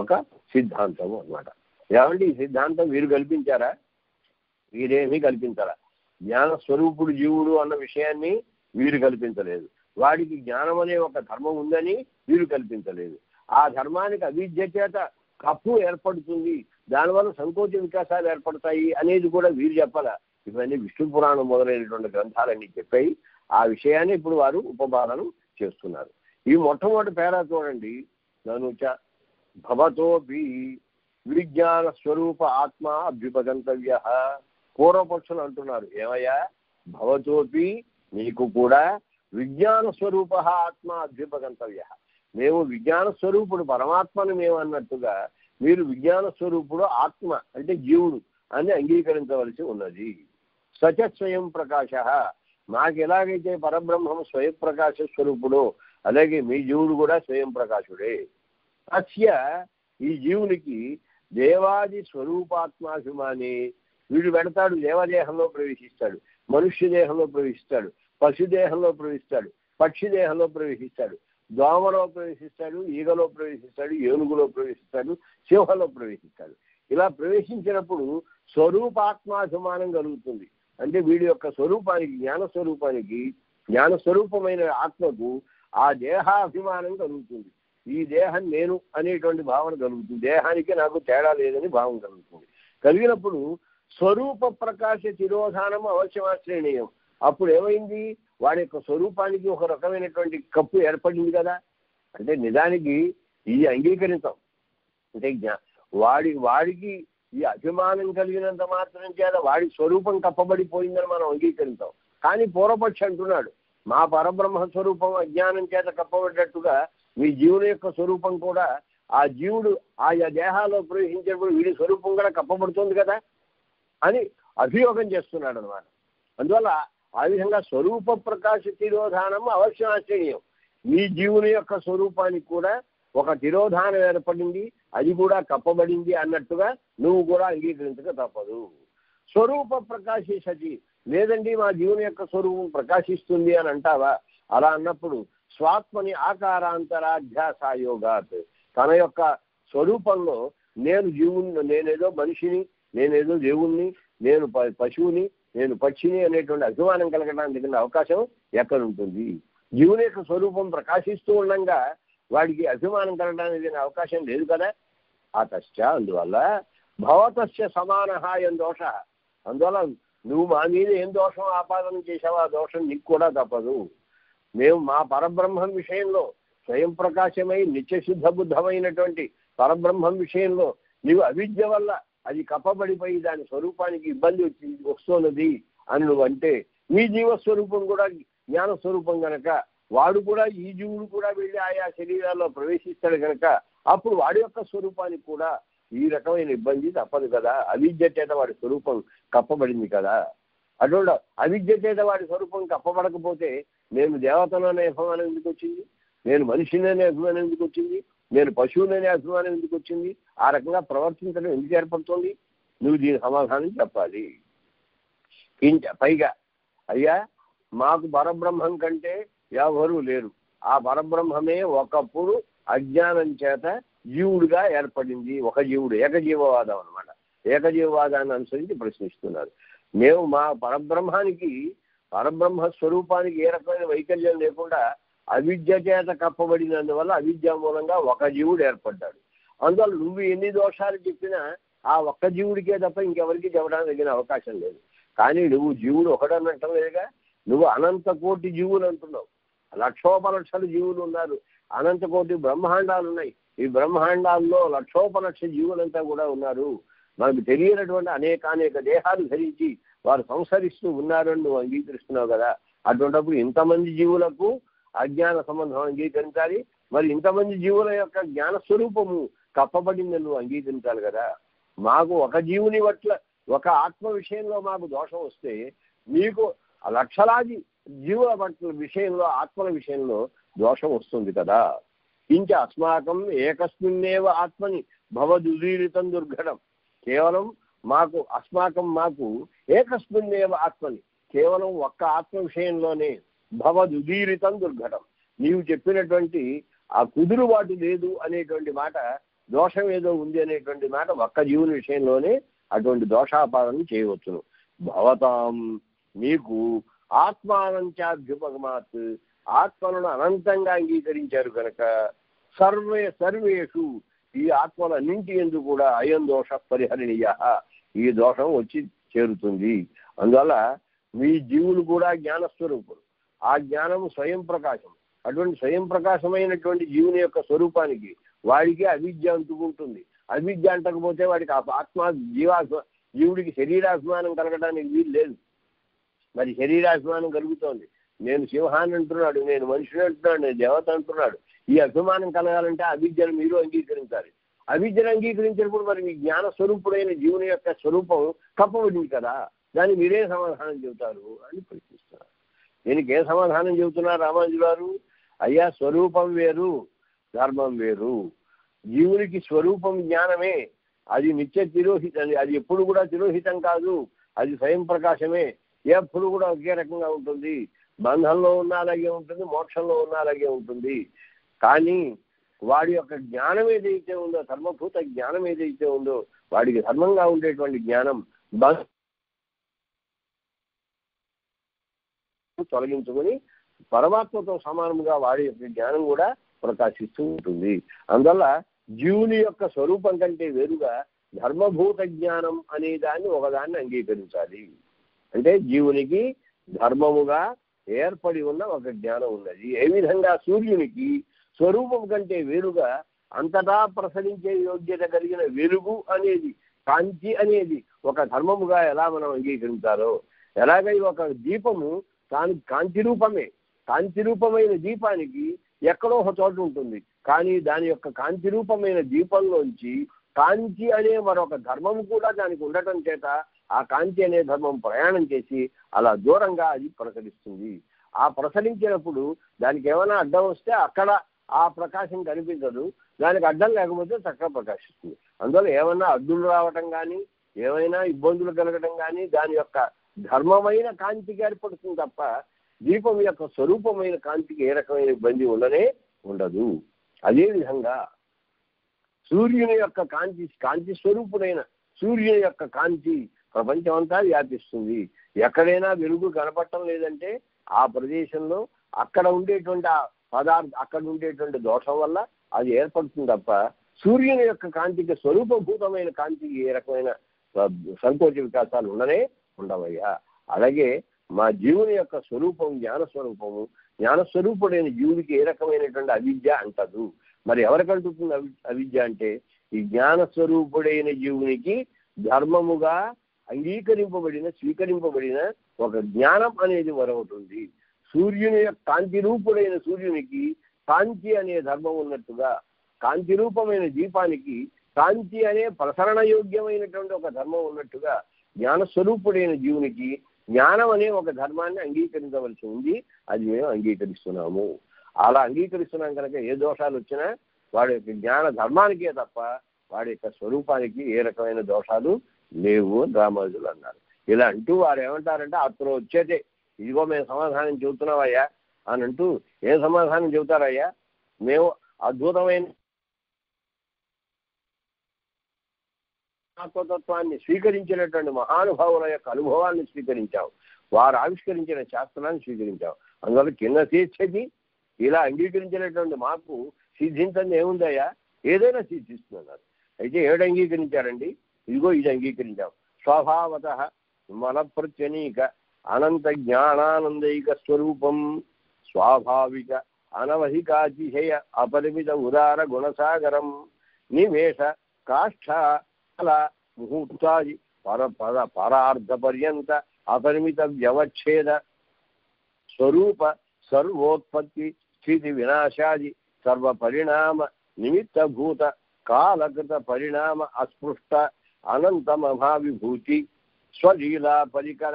ఒక సిద్ధాంతం అన్నమాట. ఏమంటే ఈ సిద్ధాంతం వీరు కల్పించారా? వీరేమీ కల్పించారా? జ్ఞాన స్వరూపుడు జీవుడు అన్న విషయాన్ని వీరు కల్పించలేదు. వాడికి జ్ఞానం అనే ఒక ధర్మం ఉందని వీరు కల్పించలేదు. ఆ ధర్మానికి అవిద్య చేత కప్పు ఏర్పడుతుంది, దానివల్ల సంకోచ వికాసాలు ఏర్పడతాయి అనేది కూడా వీరు చెప్పాల. ఇవన్నీ విష్ణు పురాణం మొదలైనటువంటి గ్రంథాలన్నీ చెప్పాయి. ఆ విషయాన్ని ఇప్పుడు వారు ఉపపాదన చేస్తున్నారు. ఈ మొట్టమొదటి పేరా చూడండి, ననుచ భవతోపి విజ్ఞాన స్వరూప ఆత్మ అభ్యుపగంతవ్య. పూర్వపక్షులు అంటున్నారు, ఏమయ్యా భవతోపి నీకు కూడా విజ్ఞాన స్వరూప ఆత్మ అభ్యుపగంతవ్య. మేము విజ్ఞాన స్వరూపుడు పరమాత్మను మేము అన్నట్టుగా మీరు విజ్ఞాన స్వరూపుడు ఆత్మ అంటే జీవుడు అని అంగీకరించవలసి ఉన్నది. సచ స్వయం ప్రకాశ, మాకు ఎలాగైతే పరబ్రహ్మం స్వయం ప్రకాశ స్వరూపుడు అలాగే మీ జీవుడు కూడా స్వయం ప్రకాశుడే. అస్య ఈ జీవునికి దేవాది స్వరూపాత్మాభిమాని, వీడు పెడతాడు దేవదేహంలో ప్రవేశిస్తాడు, మనుష్య దేహంలో ప్రవేశిస్తాడు, పశుదేహంలో ప్రవేశిస్తాడు, పక్షి దేహంలో ప్రవేశిస్తాడు, దోమలో ప్రవేశిస్తాడు, ఈగలో ప్రవేశిస్తాడు, ఏనుగులో ప్రవేశిస్తాడు, సింహలో ప్రవేశిస్తాడు. ఇలా ప్రవేశించినప్పుడు స్వరూపాత్మాభిమానం కలుగుతుంది. అంటే వీడి యొక్క స్వరూపానికి జ్ఞానస్వరూపానికి జ్ఞానస్వరూపమైన ఆత్మకు ఆ దేహాభిమానం కలుగుతుంది. ఈ దేహం నేను అనేటువంటి భావన కలుగుతుంది, దేహానికి నాకు తేడా లేదని భావం కలుగుతుంది. కలిగినప్పుడు స్వరూప ప్రకాశ తిరోధానం అవశ్యమాశ్రయణీయం. అప్పుడు ఏమైంది, వాడి యొక్క స్వరూపానికి ఒక రకమైనటువంటి కప్పు ఏర్పడింది కదా. అంటే నిజానికి ఇది అంగీకరించాం అంటే జ్ఞా వాడి వాడికి ఈ అభిమానం కలిగినంత మాత్రం చేత వాడి స్వరూపం కప్పబడిపోయిందని మనం అంగీకరించాం. కానీ పూర్వపక్షి అంటున్నాడు, మా పరబ్రహ్మ స్వరూపం అజ్ఞానం చేత కప్పబడ్డట్టుగా మీ జీవుని యొక్క స్వరూపం కూడా ఆ జీవుడు ఆయా దేహాల్లో ప్రవేశించినప్పుడు వీడి స్వరూపం కూడా కప్పబడుతుంది కదా అని అభియోగం చేస్తున్నాడు అనమాట. అందువల్ల ఆ విధంగా స్వరూప ప్రకాశ తిరోధానం అవశ్యం ఆశ్చర్యం. మీ జీవుని యొక్క స్వరూపానికి కూడా ఒక తిరోధానం ఏర్పడింది, అది కూడా కప్పబడింది అన్నట్టుగా నువ్వు కూడా అంగీకరించక తప్పదు. స్వరూప ప్రకాశే సతి, లేదండి మా జీవుని యొక్క స్వరూపం ప్రకాశిస్తుంది అని అంటావా? అలా అన్నప్పుడు స్వాత్మని ఆకారాంతరాధ్యాసాయోగాత్, తన యొక్క స్వరూపంలో నేను జీవుని, నేనేదో మనిషిని, నేనేదో దేవుణ్ణి, నేను పశువుని, నేను పక్షిని అనేటువంటి అభిమానం కలగడానికి అవకాశం ఎక్కడుంటుంది? జీవుని యొక్క స్వరూపం ప్రకాశిస్తూ ఉండగా వాడికి అభిమానం కలగడానికి అవకాశం లేదు కదా. ఆ తస్య, అందువల్ల భవతస్య సమానహ ఏం దోష, అందువల్ల నువ్వు మా మీద ఏం దోషం ఆపాదన చేసావో ఆ దోషం నీకు కూడా తప్పదు. మేము మా పరబ్రహ్మం విషయంలో స్వయం ప్రకాశమై నిత్యశుద్ధ బుద్ధమైనటువంటి పరబ్రహ్మం విషయంలో నీవు అవిద్య వల్ల అది కప్పబడిపోయి దాని స్వరూపానికి ఇబ్బంది వచ్చి వస్తున్నది అని నువ్వు అంటే, మీ జీవస్వరూపం కూడా జ్ఞానస్వరూపం కనుక వాడు కూడా ఈ జీవుడు కూడా వెళ్ళి ఆయా శరీరాల్లో ప్రవేశిస్తాడు కనుక అప్పుడు వాడి యొక్క స్వరూపానికి కూడా ఈ రకమైన ఇబ్బంది తప్పదు కదా. అవిద్య చేత వాడి స్వరూపం కప్పబడింది కదా. అటువంటి అవిద్య చేత వాడి స్వరూపం కప్పబడకపోతే నేను దేవతలోనే అభిమానం ఎందుకు వచ్చింది? నేను మనిషిలోనే అభిమానం ఎందుకు వచ్చింది? నేను పశువులోనే అభిమానం ఎందుకు వచ్చింది? ఆ రకంగా ప్రవర్తించడం ఎందుకు ఏర్పడుతుంది? నువ్వు దీని సమాధానం చెప్పాలి. ఇంకా పైగా అయ్యా మాకు పరబ్రహ్మం కంటే ఎవరూ లేరు, ఆ పరబ్రహ్మమే ఒకప్పుడు అజ్ఞానం చేత జీవుడుగా ఏర్పడింది. ఒక జీవుడు ఏకజీవవాదం అన్నమాట. ఏకజీవవాదాన్ని అనుసరించి ప్రశ్నిస్తున్నారు. మేము మా పరబ్రహ్మానికి పరబ్రహ్మ స్వరూపానికి ఏ రకమైన వైకల్యం లేకుండా అవిద్య చేత కప్పబడినందువల్ల అవిద్య మూలంగా ఒక జీవుడు ఏర్పడ్డాడు. అందువల్ల నువ్వు ఎన్ని దోషాలు చెప్పినా ఆ ఒక్క జీవుడికే తప్ప ఇంకెవరికి చెప్పడానికి తగిన అవకాశం లేదు. కానీ నువ్వు జీవుడు ఒకడని అంటావు లేదుగా, నువ్వు అనంత కోటి జీవులు అంటున్నావు. లక్షోపలక్షలు జీవులు ఉన్నారు, అనంత కోటి బ్రహ్మాండాలు ఉన్నాయి. ఈ బ్రహ్మాండాల్లో లక్షోపలక్ష జీవులంతా కూడా ఉన్నారు. మనకు తెలియనటువంటి అనేకానేక దేహాలు ధరించి వారు సంసరిస్తూ ఉన్నారు అని నువ్వు అంగీకరిస్తున్నావు కదా. అటువంటిప్పుడు ఇంతమంది జీవులకు అజ్ఞాన సంబంధం అంగీకరించాలి. మరి ఇంతమంది జీవుల యొక్క జ్ఞానస్వరూపము కప్పబడిందని నువ్వు అంగీకరించాలి కదా. మాకు ఒక జీవుని పట్ల ఒక ఆత్మ విషయంలో మాకు దోషం వస్తే, నీకు లక్షలాది జీవుల పట్ల విషయంలో ఆత్మల విషయంలో దోషం వస్తుంది కదా. ఇంక అస్మాకం ఏకస్మిన్నేవ ఆత్మని భవదుదీరితం దుర్ఘటం. కేవలం మాకు అస్మాకం మాకు ఏకస్మిన్నేవ ఆత్మని కేవలం ఒక్క ఆత్మ విషయంలోనే భవదుదీరితం దుర్ఘటం. నీవు చెప్పినటువంటి ఆ కుదురుబాటు లేదు అనేటువంటి మాట, దోషం ఏదో ఉంది అనేటువంటి మాట ఒక్క జీవుని విషయంలోనే అటువంటి దోషాపాదనం చేయవచ్చును. భవతాం మీకు ఆత్మానంత్యాభ్యుపగమాత్ ఆత్మలను అనంతంగా అంగీకరించారు కనుక సర్వే సర్వేషు ఈ ఆత్మలన్నింటి ఎందుకు కూడా అయం దోష పరిహరణీయ ఈ దోషం వచ్చి చేరుతుంది. అందువల్ల మీ జీవులు కూడా జ్ఞానస్వరూపులు. ఆ జ్ఞానం స్వయం ప్రకాశం. అటువంటి స్వయం ప్రకాశమైనటువంటి జీవుని యొక్క స్వరూపానికి వాడికి అవిద్య అంటుకుంటుంది. అవిద్య అంటకపోతే వాడికి ఆ ఆత్మ జీవాత్మ జీవుడికి శరీరాభిమానం కలగడానికి వీలు లేదు. మరి శరీరాభిమానం కలుగుతోంది. నేను సింహాన్ని అంటున్నాడు, నేను మనిషిని అంటున్నాడు, నేను దేవత అంటున్నాడు. ఈ అభిమానం కలగాలంటే అవిద్యను మీరు అంగీకరించాలి. అవిద్యను అంగీకరించినప్పుడు మరి మీ జ్ఞాన స్వరూపుడైన జీవుని యొక్క స్వరూపం కప్పబడింది కదా, దాన్ని మీరే సమాధానం చెబుతారు అని ప్రశ్నిస్తున్నారు. దీనికి ఏ సమాధానం చెబుతున్నారు రామానుజుల వారు? అయ్యా, స్వరూపం వేరు, ధర్మం వేరు. జీవునికి స్వరూపం జ్ఞానమే, అది నిత్య తిరోహితం, అది ఎప్పుడు కూడా తిరోహితం కాదు, అది స్వయం ప్రకాశమే, ఎప్పుడు కూడా ఒకే రకంగా ఉంటుంది. బంధంలో ఉన్న అలాగే ఉంటుంది, మోక్షంలో ఉన్న అలాగే ఉంటుంది. కానీ వాడి యొక్క జ్ఞానం ఏదైతే ఉందో, ధర్మభూత జ్ఞానం ఏదైతే ఉందో, వాడికి ధర్మంగా ఉండేటువంటి జ్ఞానం తొలగించుకొని పరమాత్మతో సమానముగా వాడి యొక్క జ్ఞానం కూడా ప్రకాశిస్తూ ఉంటుంది. అందువల్ల జీవుని యొక్క స్వరూపం కంటే వేరుగా ధర్మభూత జ్ఞానం అనే దాన్ని ఒకదాన్ని అంగీకరించాలి. అంటే జీవునికి ధర్మముగా ఏర్పడి ఉన్న ఒక జ్ఞానం ఉన్నది. ఏ విధంగా సూర్యునికి స్వరూపం కంటే వేరుగా అంతటా ప్రసరించే యోగ్యత కలిగిన వెలుగు అనేది, కాంతి అనేది ఒక ధర్మముగా ఎలా మనం అంగీకరించాలో, ఎలాగై ఒక దీపము తాను కాంతి రూపమే, కాంతి రూపమైన దీపానికి ఎక్కడో ఒక చోట ఉంటుంది. కానీ దాని యొక్క కాంతి రూపమైన దీపంలోంచి కాంతి అనే మరొక ధర్మము కూడా దానికి ఉండటం చేత ఆ కాంతి అనే ధర్మం ప్రయాణం చేసి అలా దూరంగా అది ప్రసరిస్తుంది. ఆ ప్రసరించినప్పుడు దానికి ఏమైనా అడ్డం వస్తే అక్కడ ఆ ప్రకాశం కనిపించదు, దానికి అడ్డం లేకపోతే చక్కగా ప్రకాశిస్తుంది. అందువల్ల ఏమైనా అడ్డులు రావటం కానీ, ఏమైనా ఇబ్బందులు కలగడం కానీ దాని యొక్క ధర్మమైన కాంతికి ఏర్పడుతుంది తప్ప దీపం యొక్క స్వరూపమైన కాంతికి ఏ రకమైన ఇబ్బంది ఉండనే ఉండదు. అదేవిధంగా సూర్యుని యొక్క కాంతి, కాంతి స్వరూపుడైన సూర్యుని యొక్క కాంతి ప్రపంచం అంతా వ్యాపిస్తుంది. ఎక్కడైనా వెలుగు కనపడటం లేదంటే ఆ ప్రదేశంలో అక్కడ ఉండేటువంటి ఆ పదార్థ అక్కడ ఉండేటువంటి దోషం వల్ల అది ఏర్పడుతుంది తప్ప సూర్యుని యొక్క కాంతికి, స్వరూపభూతమైన కాంతికి ఏ రకమైన సంకోచ వికాసాలు ఉండనే ఉండవయ్యా. అలాగే మా జీవుని యొక్క స్వరూపం జ్ఞానస్వరూపము, జ్ఞానస్వరూపుడైన జీవుడికి ఏ రకమైనటువంటి అవిద్య అంటదు. మరి ఎవరికంటుంది అవి అవిద్య అంటే ఈ జ్ఞానస్వరూపుడైన జీవునికి ధర్మముగా అంగీకరింపబడిన, స్వీకరింపబడిన ఒక జ్ఞానం అనేది వరవుతుంది. సూర్యుని కాంతి రూపుడైన సూర్యునికి కాంతి అనే ధర్మం ఉన్నట్టుగా, కాంతి రూపమైన దీపానికి కాంతి అనే ప్రసరణ యోగ్యమైనటువంటి ఒక ధర్మం ఉన్నట్టుగా జ్ఞానస్వరూపుడైన జీవునికి జ్ఞానం అనే ఒక ధర్మాన్ని అంగీకరించవలసి ఉంది. అది మేము అంగీకరిస్తున్నాము. అలా అంగీకరిస్తున్నాం కనుక ఏ దోషాలు వచ్చినా వాడి యొక్క జ్ఞాన ధర్మానికే తప్ప వాడి యొక్క స్వరూపానికి ఏ రకమైన దోషాలు లేవు అని రామానుజులు అన్నారు. ఇలా అంటూ వారు ఏమంటారంటే, అతను వచ్చేదే ఇదిగో మేము సమాధానం చెబుతున్నామయ్యా అని అంటూ, ఏ సమాధానం చెబుతారయ్యా? మేము అద్భుతమైన ఆత్మతత్వాన్ని స్వీకరించినటువంటి మహానుభావుల యొక్క అనుభవాన్ని స్వీకరించావు, వారు ఆవిష్కరించిన శాస్త్రాన్ని స్వీకరించావు. అందువల్ల కింద తీర్చేది ఇలా అంగీకరించినటువంటి మాకు సిద్ధించింది ఏముందయ్యా? ఏదైనా సిద్ధిస్తున్నారు. అయితే ఏడు అంగీకరించారండి? ఇదిగో ఇది అంగీకరించాం. స్వభావత మన ప్రత్యనీక అనంత జ్ఞానానందైక స్వరూపం స్వాభావిక అనవధికాతిశయ అపరిమిత ఉదార గుణసాగరం నివేశ కాష్ఠ కళ ముహూర్తాది పర పద పరార్థ పర్యంత అపరిమిత వ్యవచ్ఛేద స్వరూప సర్వోత్పత్తి స్థితి వినాశాది సర్వ పరిణామ నిమిత్తభూత కాలకృత పరిణామ అస్పృష్ట అనంతమభావిభూతి స్వలీలా పరికర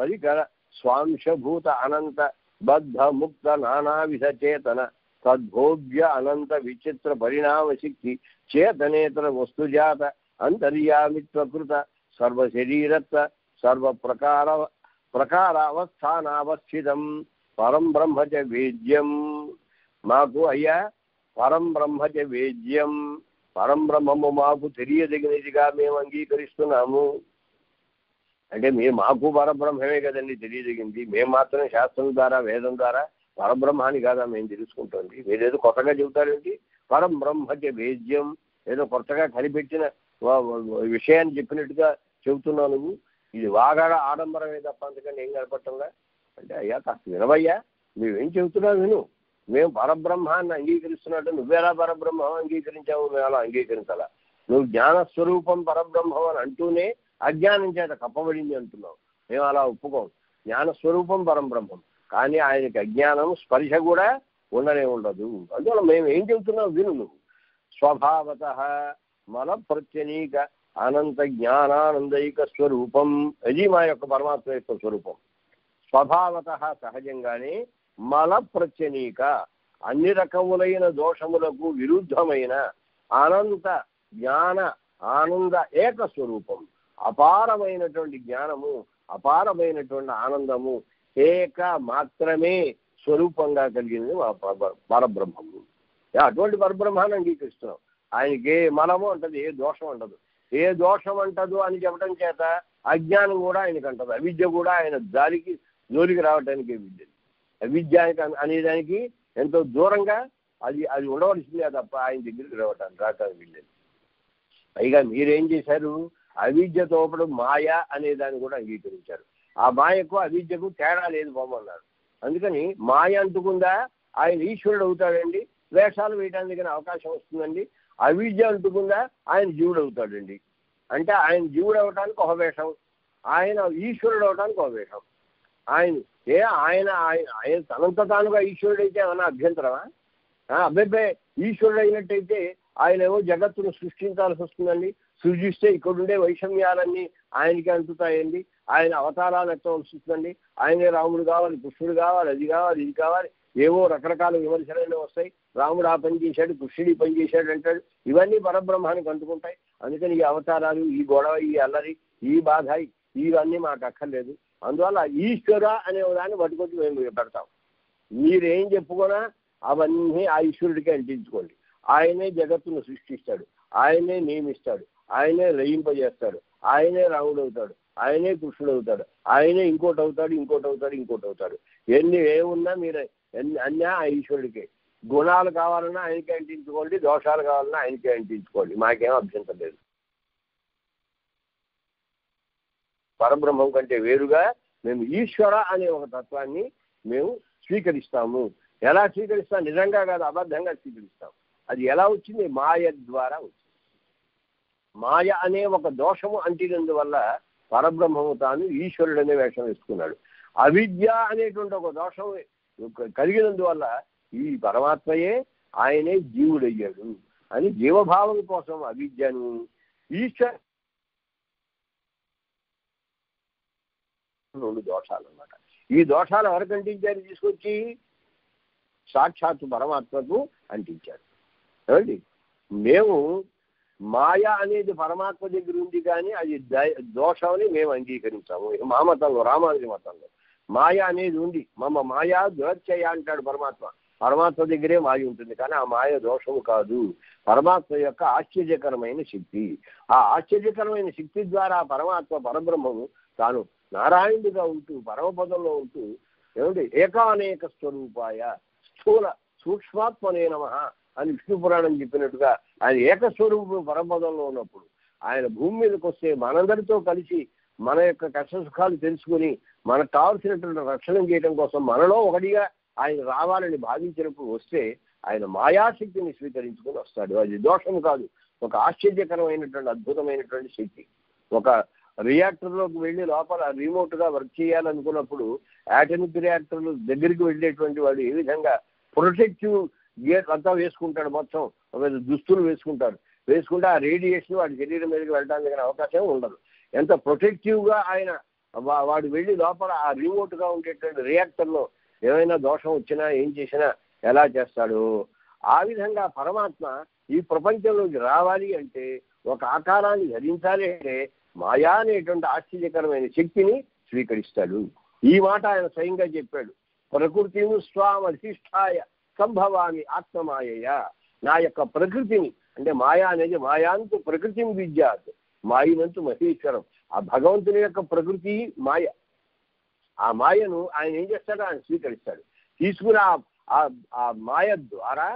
పరికర స్వాంశభూత అనంత బద్ధముక్త నానావిధచేతన తద్భోగ్య అనంత విచిత్ర పరిణామశక్తి చేతనేతర వస్తుజాత అంతర్యామిత్వకృత సర్వశరీరత్వ సర్వప్రకార ప్రకారావస్థానావస్థితం పరం బ్రహ్మచ వేద్యం. మాకు అయ్యా పరం బ్రహ్మచ వేద్యం, పరం బ్రహ్మము మాకు తెలియదగినదిగా మేము అంగీకరిస్తున్నాము. అంటే మేము మాకు పరబ్రహ్మమే కదండి తెలియదగింది. మేము మాత్రం శాస్త్రం ద్వారా వేదం ద్వారా పరబ్రహ్మాన్ని కాదా మేము తెలుసుకుంటుంది? మీరేదో కొత్తగా చెబుతారేంటి? పరం బ్రహ్మచ వేద్యం ఏదో కొత్తగా కనిపెట్టిన విషయాన్ని చెప్పినట్టుగా చెబుతున్నావు నువ్వు. ఇది వాగాడ ఆడంబరమే తప్ప అందుకని ఏం కనపట్టంగా. అంటే అయ్యా కాస్త వినవయ్యా, మేమేం చెబుతున్నావు విను. మేము పరబ్రహ్మాన్ని అంగీకరిస్తున్నట్టు నువ్వెలా పరబ్రహ్మం అంగీకరించావు? మేము అలా అంగీకరించాలా? నువ్వు జ్ఞానస్వరూపం పరబ్రహ్మం అని అంటూనే అజ్ఞానం చేత కప్పబడింది అంటున్నావు. మేము అలా ఒప్పుకోం. జ్ఞానస్వరూపం పరబ్రహ్మం, కానీ ఆయనకి అజ్ఞానం స్పర్శ కూడా ఉండనే ఉండదు. అందువల్ల మేము ఏం చెబుతున్నావు విను నువ్వు. స్వభావత మన ప్రత్యనీక అనంత జ్ఞానానందైక స్వరూపం, అది మా యొక్క పరమాత్మ యొక్క స్వరూపం. స్వభావత సహజంగానే మల ప్రత్యనీక అన్ని రకములైన దోషములకు విరుద్ధమైన అనంత జ్ఞాన ఆనంద ఏక స్వరూపం, అపారమైనటువంటి జ్ఞానము అపారమైనటువంటి ఆనందము ఏక మాత్రమే స్వరూపంగా కలిగింది మా పరబ్రహ్మము. అటువంటి పరబ్రహ్మాన్ని అంగీకరిస్తున్నాం. ఆయనకి ఏ మలము అంటదు, ఏ దోషం అంటదు. ఏ దోషం అంటదు అని చెప్పడం చేత అజ్ఞానం కూడా ఆయనకు అంటదు, అవిద్య కూడా ఆయన దానికి జోలికి రావడానికి విద్య అవిద్య అనేదానికి ఎంతో దూరంగా అది అది ఉండవలసిందే తప్ప ఆయన దగ్గరికి రావటానికి రావటానికి వీళ్ళేది. పైగా మీరేం చేశారు? అవిద్యతో పాటు మాయ అనేదాన్ని కూడా అంగీకరించారు. ఆ మాయకు అవిద్యకు తేడా లేదు బామన్నారు. అందుకని మాయ అంటుకుందా ఆయన ఈశ్వరుడు అవుతాడండి, వేషాలు వేయడానికి అవకాశం వస్తుందండి. అవిద్య అంటుకుందా ఆయన జీవుడు అవుతాడండి. అంటే ఆయన జీవుడు అవటానికి ఒక వేషం, ఆయన ఈశ్వరుడు అవటానికి ఒక వేషం. ఆయన ఏ ఆయన ఆయన ఆయన తనంత తానుగా ఈశ్వరుడైతే ఏమన్నా అభ్యంతరమా? అబ్బాయి ఈశ్వరుడు అయినట్టయితే ఆయన ఏమో జగత్తును సృష్టించాల్సి వస్తుందండి. సృజిస్తే ఇక్కడుండే వైషమ్యాలన్నీ ఆయనకి అంటుతాయండి. ఆయన అవతారాలు ఎత్తవలసి వస్తుందండి. ఆయనే రాముడు కావాలి, కృష్ణుడు కావాలి, అది కావాలి, ఇది కావాలి, ఏవో రకరకాల విమర్శలైనా వస్తాయి. రాముడు ఆ పని చేశాడు, కృష్ణుడు ఈ పని చేశాడు అంటాడు. ఇవన్నీ పరబ్రహ్మానికి అంటుకుంటాయి. అందుకని ఈ అవతారాలు, ఈ గొడవ, ఈ అల్లరి, ఈ బాధ, ఇవన్నీ మాకు అక్కర్లేదు. అందువల్ల ఈశ్వర అనే దాన్ని పట్టుకొచ్చి మేము పెడతాం. మీరేం చెప్పుకున్నా అవన్నీ ఆ ఈశ్వరుడికి అంటించుకోండి. ఆయనే జగత్తును సృష్టిస్తాడు, ఆయనే నియమిస్తాడు, ఆయనే రయింపజేస్తాడు, ఆయనే రాముడు అవుతాడు, ఆయనే కృష్ణుడు అవుతాడు, ఆయనే ఇంకోటి అవుతాడు, ఇంకోటి అవుతాడు, ఇంకోటి అవుతాడు. ఎన్ని ఏమున్నా మీరు ఎన్ని అన్నా ఆ ఈశ్వరుడికే. గుణాలు కావాలన్నా ఆయనకే అంటించుకోండి, దోషాలు కావాలన్నా ఆయనకే అంటించుకోండి. మాకేం అభ్యంతరం లేదు. పరబ్రహ్మం కంటే వేరుగా మేము ఈశ్వర అనే ఒక తత్వాన్ని మేము స్వీకరిస్తాము. ఎలా స్వీకరిస్తాం? నిజంగా కాదు, అబద్ధంగా స్వీకరిస్తాం. అది ఎలా వచ్చింది? మాయ ద్వారా వచ్చింది. మాయ అనే ఒక దోషము అంటినందువల్ల పరబ్రహ్మము తాను ఈశ్వరుడు అనే వేషం వేసుకున్నాడు. అవిద్య అనేటువంటి ఒక దోషం కలిగినందువల్ల ఈ పరమాత్మయే ఆయనే జీవుడయ్యాడు అని జీవభావం కోసం అవిద్యను ఈశ్వర రెండు దోషాలు అన్నమాట. ఈ దోషాలు ఎవరికి అంటించారు? తీసుకొచ్చి సాక్షాత్తు పరమాత్మకు అంటించారు. ఏమండి, మేము మాయ అనేది పరమాత్మ దగ్గర ఉంది, కానీ అది దోషం అని మేము అంగీకరించాము. మా మతంలో, రామానుజ మతంలో మాయ అనేది ఉంది. మమ్మ మాయా దురత్యయ అంటాడు పరమాత్మ. పరమాత్మ దగ్గరే మాయ ఉంటుంది, కానీ ఆ మాయ దోషము కాదు. పరమాత్మ యొక్క ఆశ్చర్యకరమైన శక్తి. ఆ ఆశ్చర్యకరమైన శక్తి ద్వారా పరమాత్మ పరబ్రహ్మము తాను నారాయణుడిగా ఉంటూ పరమపదంలో ఉంటూ ఏమిటి ఏకానేక స్వరూపాయ స్థూల సూక్ష్మాత్మనే నమః అని విష్ణు పురాణం చెప్పినట్టుగా ఆయన ఏకస్వరూపుడు పరపదంలో ఉన్నప్పుడు ఆయన భూమి మీదకి వస్తే మనందరితో కలిసి మన యొక్క కష్ట సుఖాలు తెలుసుకుని మనకు కావాల్సినటువంటి రక్షణ చేయడం కోసం మనలో ఒకటిగా ఆయన రావాలని భావించినప్పుడు వస్తే ఆయన మాయాశక్తిని స్వీకరించుకుని వస్తాడు. అది దోషం కాదు, ఒక ఆశ్చర్యకరమైనటువంటి అద్భుతమైనటువంటి శక్తి. ఒక రియాక్టర్లోకి వెళ్ళి లోపల రిమోట్గా వర్క్ చేయాలనుకున్నప్పుడు యాటమిక్ రియాక్టర్లు దగ్గరికి వెళ్ళేటువంటి వాడు ఏ విధంగా ప్రొటెక్టివ్ గేర్ అంతా వేసుకుంటాడు, మొత్తం దుస్తులు వేసుకుంటాడు, వేసుకుంటే ఆ రేడియేషన్ వాడి శరీరం మీదకి వెళ్ళడానికి అవకాశం ఉండదు. ఎంత ప్రొటెక్టివ్గా ఆయన వాడు వెళ్ళి లోపల ఆ రిమోట్గా ఉండేటువంటి రియాక్టర్లో ఏమైనా దోషం వచ్చినా ఏం చేసినా ఎలా చేస్తాడు. ఆ విధంగా పరమాత్మ ఈ ప్రపంచంలోకి రావాలి అంటే ఒక ఆకారాన్ని ధరించాలి అంటే మాయా అనేటువంటి ఆశ్చర్యకరమైన శక్తిని స్వీకరిస్తాడు. ఈ మాట ఆయన స్వయంగా చెప్పాడు, ప్రకృతిని స్వామధిష్టాయ సంభవామి ఆత్మమాయ. నా యొక్క ప్రకృతిని అంటే మాయా అనేది మాయాంతు ప్రకృతిని విద్యాత్ మాయనంతు మహేశ్వరం. ఆ భగవంతుని యొక్క ప్రకృతి మాయ. ఆ మాయను ఆయన ఏం చేస్తాడో ఆయన స్వీకరిస్తాడు, తీసుకుని ఆ మాయ ద్వారా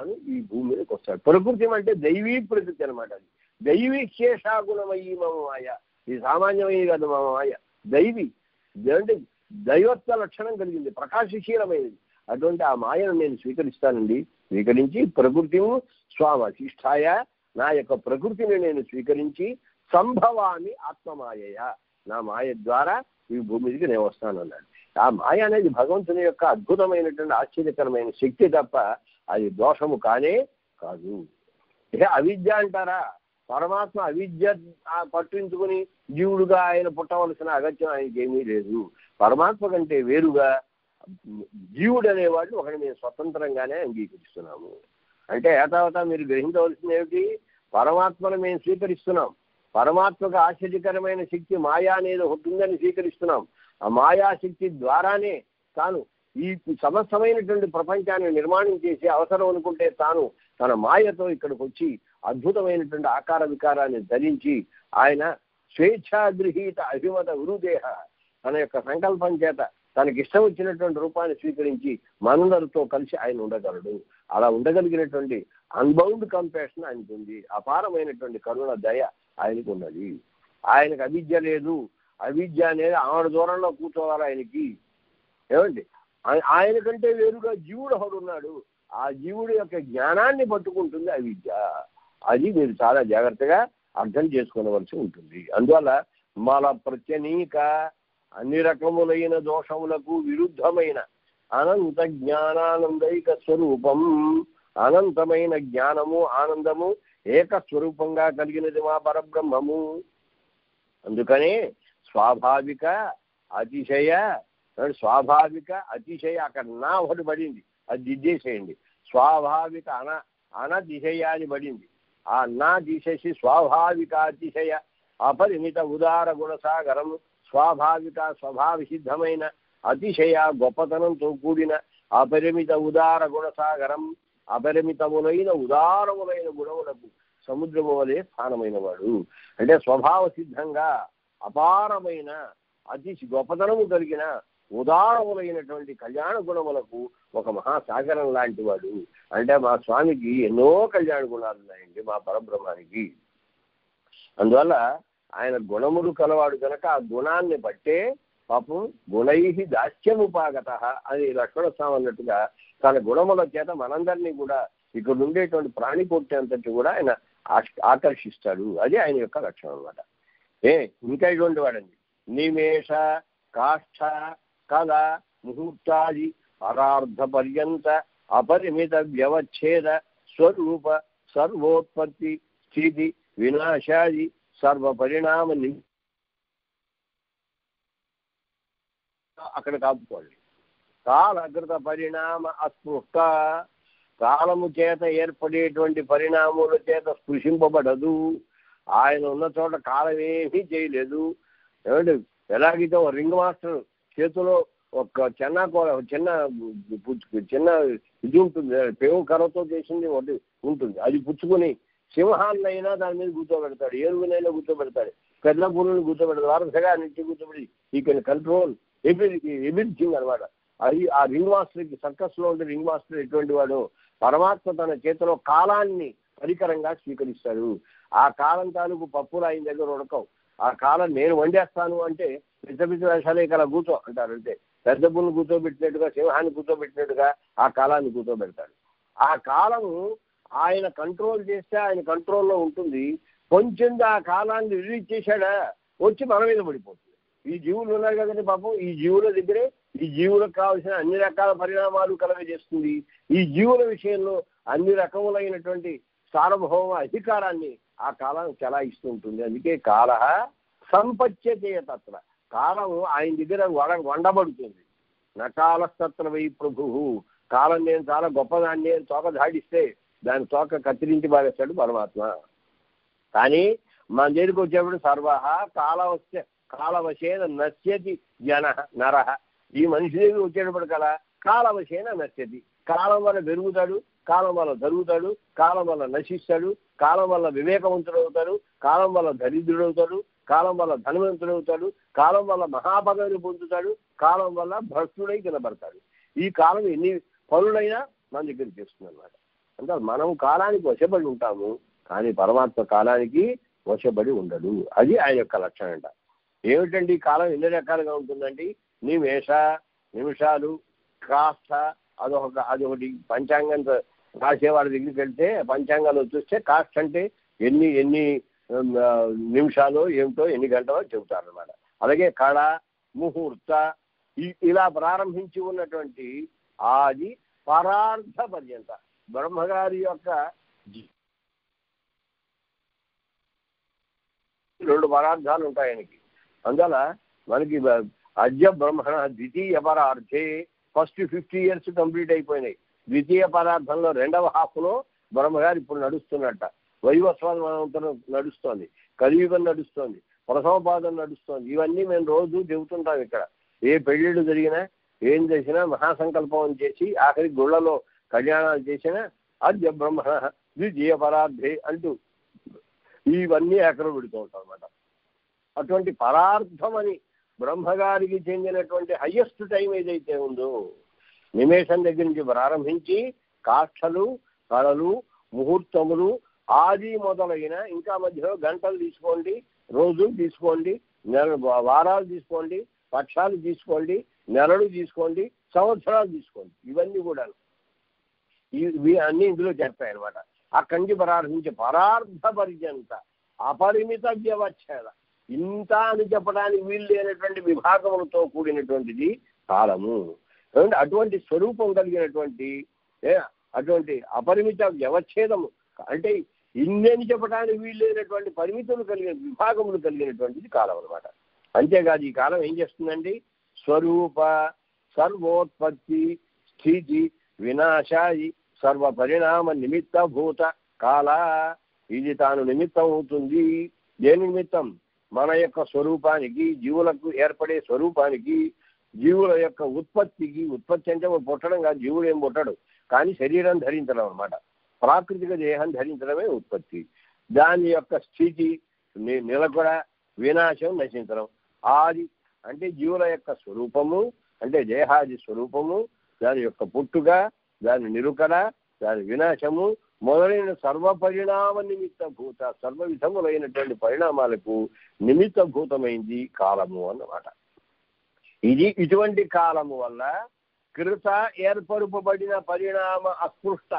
అని ఈ భూమి మీదకి వస్తాడు. ప్రకృతి అంటే దైవీ ప్రకృతి అనమాట. అది దైవీ శేషాగుణమయ్యి మమ మాయ. ఇది సామాన్యమైనది కాదు, మమ మాయ దైవీ అంటే దైవత్వ లక్షణం కలిగింది, ప్రకాశశీలమైనది. అటువంటి ఆ మాయను నేను స్వీకరిస్తానండి, స్వీకరించి ప్రకృతి స్వామధిష్టాయ నా యొక్క ప్రకృతిని నేను స్వీకరించి సంభవాన్ని ఆత్మమాయ నా మాయ ద్వారా ఈ భూమి మీదకి నేను వస్తాను అన్నాడు. ఆ మాయ అనేది భగవంతుని యొక్క అద్భుతమైనటువంటి ఆశ్చర్యకరమైన శక్తి తప్ప అది దోషము కానే కాదు. ఇక అవిద్య అంటారా, పరమాత్మ అవిద్య పట్టించుకుని జీవుడుగా ఆయన పుట్టవలసిన అగత్యం ఆయనకి ఏమీ లేదు. పరమాత్మ కంటే వేరుగా జీవుడు అనేవాళ్ళు ఒకటి మేము స్వతంత్రంగానే అంగీకరిస్తున్నాము. అంటే ఏతావతా మీరు గ్రహించవలసింది ఏమిటి, పరమాత్మను మేము స్వీకరిస్తున్నాం, పరమాత్మకు ఆశ్చర్యకరమైన శక్తి మాయా అనేది ఉంటుందని స్వీకరిస్తున్నాం. ఆ మాయాశక్తి ద్వారానే తాను ఈ సమస్తమైనటువంటి ప్రపంచాన్ని నిర్మాణం చేసి అవసరం అనుకుంటే తాను తన మాయతో ఇక్కడికి వచ్చి అద్భుతమైనటువంటి ఆకార వికారాన్ని ధరించి ఆయన స్వేచ్ఛాగృహీత అభిమత గురుదేహ తన యొక్క సంకల్పం చేత తనకి ఇష్టం వచ్చినటువంటి రూపాన్ని స్వీకరించి మనందరితో కలిసి ఆయన ఉండగలడు. అలా ఉండగలిగినటువంటి అన్బౌండ్ కంపాషన్ ఆయనకు ఉంది, అపారమైనటువంటి కరుణ దయ ఆయనకు ఉన్నది. ఆయనకు అవిద్య లేదు, అవిద్య అనేది ఆవిడ దూరంలో కూర్చోవాలి ఆయనకి. ఏమండి, ఆయన కంటే వేరుగా జీవుడు ఒకడు ఉన్నాడు, ఆ జీవుడు యొక్క జ్ఞానాన్ని పట్టుకుంటుంది అవిద్య. అది మీరు చాలా జాగ్రత్తగా అర్థం చేసుకోవలసి ఉంటుంది. అందువల్ల మల ప్రత్యనీక అన్ని రకములైన దోషములకు విరుద్ధమైన అనంత జ్ఞానానందైక స్వరూపం, అనంతమైన జ్ఞానము ఆనందము ఏకస్వరూపంగా కలిగినది మా పరబ్రహ్మము. అందుకనే స్వాభావిక అతిశయ స్వాభావిక అతిశయ అక్కడ నా ఒకటి పడింది, అది దిద్దేసేయండి. స్వాభావిక అన అనతిశయ అని పడింది, ఆ నా తీసేసి స్వాభావిక అతిశయ అపరిమిత ఉదార గుణసాగరం స్వాభావిక స్వభావసిద్ధమైన అతిశయ గొప్పతనంతో కూడిన అపరిమిత ఉదార గుణసాగరం అపరిమితములైన ఉదారములైన గుణములకు సముద్రము వలె స్థానమైన వాడు. అంటే స్వభావసిద్ధంగా అపారమైన అతి గొప్పతనము కలిగిన ఉదారములైనటువంటి కళ్యాణ గుణములకు ఒక మహాసాగరం లాంటి వాడు. అంటే మా స్వామికి ఎన్నో కళ్యాణ గుణాలు ఉన్నాయండి మా పరబ్రహ్మానికి. అందువల్ల ఆయన గుణములు కలవాడు కనుక ఆ గుణాన్ని బట్టే పాపం గుణై దాస్యముపాగత అని లక్ష్మణస్వామి అన్నట్టుగా తన గుణముల చేత మనందరినీ కూడా ఇక్కడ ఉండేటువంటి ప్రాణికోటి అంతటి కూడా ఆయన ఆకర్షిస్తాడు. అది ఆయన యొక్క లక్షణం అన్నమాట. ఏ ఇంకా ఇటువంటి వాడండి, నిమేష కాష్ఠ కళ ముహూర్తాది పరార్థ పర్యంత అపరిమిత వ్యవచ్ఛేద స్వరూప సర్వోత్పత్తి స్థితి వినాశాది సర్వ పరిణామ అక్కడ కాపుకోండి. కాలకృత పరిణామ అస్పృష్ట కాలము చేత ఏర్పడేటువంటి పరిణామముల చేత స్పృశింపబడదు. ఆయన ఉన్న చోట కాలం ఏమీ చేయలేదు. ఏమంటే ఎలాగైతే ఒక రింగ్ మాస్టర్ చేతిలో ఒక చిన్న చిన్న చిన్న ఇది ఉంటుంది, పేవు కర్రతో చేసింది ఒకటి ఉంటుంది, అది పుచ్చుకుని సింహాన్నైనా దాని మీద కూర్చోబెడతాడు, ఏనుగునైనా కూర్చోబెడతాడు, పెద్ద పురుని కూర్చోబెడతాడు, వారసగా అన్నింటినీ కూర్చోబెడి ఈ కెన్ కంట్రోల్ ఎవ్రీ ఎవ్రీథింగ్ అనమాట. అది ఆ రింగ్ మాస్టర్కి, సర్కస్ లో ఉండే రింగ్ మాస్టర్ ఎటువంటి వాడు, పరమాత్మ తన చేతిలో కాలాన్ని పరికరంగా స్వీకరిస్తాడు. ఆ కాలం తాలూకు పప్పులు ఆయన దగ్గర ఉడకవు. ఆ కాలం నేను వండేస్తాను అంటే పెద్ద పెద్ద వేషాలే కల కూర్చో అంటారు. అంటే పెద్ద పుల్ని కూర్చోబెట్టినట్టుగా, సింహాన్ని కూర్చోబెట్టినట్టుగా ఆ కాలాన్ని కూర్చోబెడతాడు. ఆ కాలము ఆయన కంట్రోల్ చేస్తే ఆయన కంట్రోల్లో ఉంటుంది. కొంచెం ఆ కాలాన్ని రిలీజ్ చేశాడా వచ్చి మన మీద పడిపోతుంది. ఈ జీవులు ఉన్నారు కదండి పాపం, ఈ జీవుల దగ్గరే ఈ జీవులకు కావలసిన అన్ని రకాల పరిణామాలు కలగజేస్తుంది. ఈ జీవుల విషయంలో అన్ని రకములైనటువంటి సార్వభౌమ అధికారాన్ని ఆ కాలం చలాయిస్తూ ఉంటుంది. అందుకే కాల సంపత్యతేతత్ర, కాలం ఆయన దగ్గర వడ వండబడుతుంది. నకాలస్తత్ర వై ప్రభు, కాలం నేను చాలా గొప్పదాన్ని తోక దాడిస్తే దాని తోక కత్తిరించి పారేస్తాడు పరమాత్మ. కానీ మన దగ్గరికి వచ్చేప్పుడు సర్వహ కాలవశ కాలవశేన నశ్యతి జన నర, ఈ మనిషి దగ్గర వచ్చేటప్పుడు కదా కాలవశేన నశ్యతి, కాలం వల్ల పెరుగుతాడు, కాలం వల్ల జరుగుతాడు, కాలం వల్ల నశిస్తాడు, కాలం వల్ల వివేకవంతుడవుతాడు, కాలం వల్ల దరిద్రుడవుతాడు, కాలం వల్ల ధనవంతుడవుతాడు, కాలం వల్ల మహాభాగాన్ని పొందుతాడు, కాలం వల్ల భ్రష్టుడై కనబడతాడు. ఈ కాలం ఎన్ని పనులైనా మన దగ్గర చేస్తుంది అన్నమాట. అంటే మనం కాలానికి వశపడి ఉంటాము, కానీ పరమాత్మ కాలానికి వశపడి ఉండడు. అది ఆయన యొక్క లక్షణం అంట. ఏమిటండి కాలం ఎన్ని రకాలుగా ఉంటుందండి? నిమేష, నిమిషాలు, కాస్త, అదొక అదొకటి పంచాంగం రాసేవాడి దగ్గరికి వెళ్తే పంచాంగాలు చూస్తే కాస్ట్ అంటే ఎన్ని ఎన్ని నిమిషాలు ఏమిటో ఎన్ని గంటలో చెబుతారు అన్నమాట. అలాగే కళ, ముహూర్త, ఇలా ప్రారంభించి ఉన్నటువంటి ఆది పరార్థ పర్యంత బ్రహ్మగారి యొక్క రెండు పరార్థాలు ఉంటాయి ఆయనకి. అందువల్ల మనకి అద్య బ్రహ్మణ ద్వితీయ పరార్థే ఫస్ట్ ఫిఫ్టీ ఇయర్స్ కంప్లీట్ అయిపోయినాయి. ద్వితీయ పదార్థంలో రెండవ హాఫ్లో బ్రహ్మగారు ఇప్పుడు నడుస్తున్నట్ట. వైవస్వాదం నడుస్తోంది, కలియుగం నడుస్తోంది, ప్రసవపాదం నడుస్తోంది. ఇవన్నీ మేము రోజు చెబుతుంటాం ఇక్కడ. ఏ పెళ్ళిళ్ళు జరిగినా, ఏం చేసినా, మహాసంకల్పం చేసి ఆఖరి గుళ్ళలో కళ్యాణాలు చేసినా అద్య బ్రహ్మణ ద్వితీయ పరార్థే అంటూ ఇవన్నీ ఎక్కడ పెడుతూ ఉంటాం అన్నమాట. అటువంటి పరార్థం అని బ్రహ్మగారికి చెందినటువంటి హయ్యెస్ట్ టైం ఏదైతే ఉందో, నిమేషం దగ్గర నుంచి ప్రారంభించి కాక్షలు, కళలు, ముహూర్తములు, ఆది మొదలైన, ఇంకా మధ్యలో గంటలు తీసుకోండి, రోజులు తీసుకోండి, నెల వారాలు తీసుకోండి, పక్షాలు తీసుకోండి, నెలలు తీసుకోండి, సంవత్సరాలు తీసుకోండి, ఇవన్నీ కూడా ఇవి అన్నీ ఇందులో చేస్తాయి అనమాట. అక్కడి నుంచి ప్రారంభించి పరార్థ పర్యంత అపరిమిత వ్యవచ్ఛేద, ఇంత అని చెప్పడానికి వీలు లేనటువంటి విభాగములతో కూడినటువంటిది కాలము. అటువంటి స్వరూపం కలిగినటువంటి అటువంటి అపరిమిత వ్యవచ్ఛేదము అంటే ఇన్ని అని చెప్పడానికి వీలు లేనటువంటి పరిమితులు కలిగిన విభాగములు కలిగినటువంటిది కాలం అనమాట. అంతేకాదు ఈ కాలం ఏం చేస్తుందండి? స్వరూప సర్వోత్పత్తి స్థితి వినాశాయి సర్వ పరిణామ నిమిత్త భూత కాల, ఇది తాను నిమిత్తం అవుతుంది. దేని నిమిత్తం? మన యొక్క స్వరూపానికి, జీవులకు ఏర్పడే స్వరూపానికి, జీవుల యొక్క ఉత్పత్తికి. ఉత్పత్తి అంటే పుట్టడం కాదు, జీవుడు ఏం పుట్టడు, కానీ శరీరం ధరించడం అనమాట. ప్రాకృతిక దేహం ధరించడమే ఉత్పత్తి. దాని యొక్క స్థితి నిలకడ, వినాశం, నశించడం. ఆది అంటే జీవుల యొక్క స్వరూపము, అంటే దేహాది స్వరూపము, దాని యొక్క పుట్టుక, దాని నిలుకడ, దాని వినాశము మొదలైన సర్వ పరిణామ నిమిత్త భూత, సర్వ విధములైనటువంటి పరిణామాలకు నిమిత్త భూతమైంది కాలము అన్నమాట. ఇది ఇటువంటి కాలము వల్ల కృత ఏర్పరుపబడిన పరిణామ అస్పృష్ట,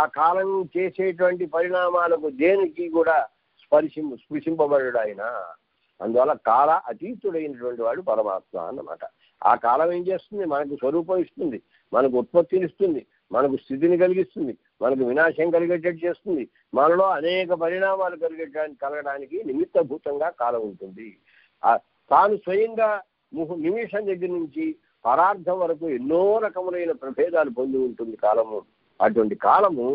ఆ కాలం చేసేటువంటి పరిణామాలకు దేనికి కూడా స్పర్శి స్పృశింపబడు ఆయన. అందువల్ల కాల అతీతుడైనటువంటి వాడు పరమాత్మ అన్నమాట. ఆ కాలం ఏం చేస్తుంది? మనకు స్వరూపం ఇస్తుంది, మనకు ఉత్పత్తిని ఇస్తుంది, మనకు స్థితిని కలిగిస్తుంది, మనకు వినాశం కలిగేటట్టు చేస్తుంది, మనలో అనేక పరిణామాలు కలిగేటానికి కలగడానికి నిమిత్తభూతంగా కాలం ఉంటుంది. తాను స్వయంగా ముహు నిమిషం దగ్గర నుంచి పరార్థం వరకు ఎన్నో రకములైన ప్రభేదాలు పొంది ఉంటుంది కాలము. అటువంటి కాలము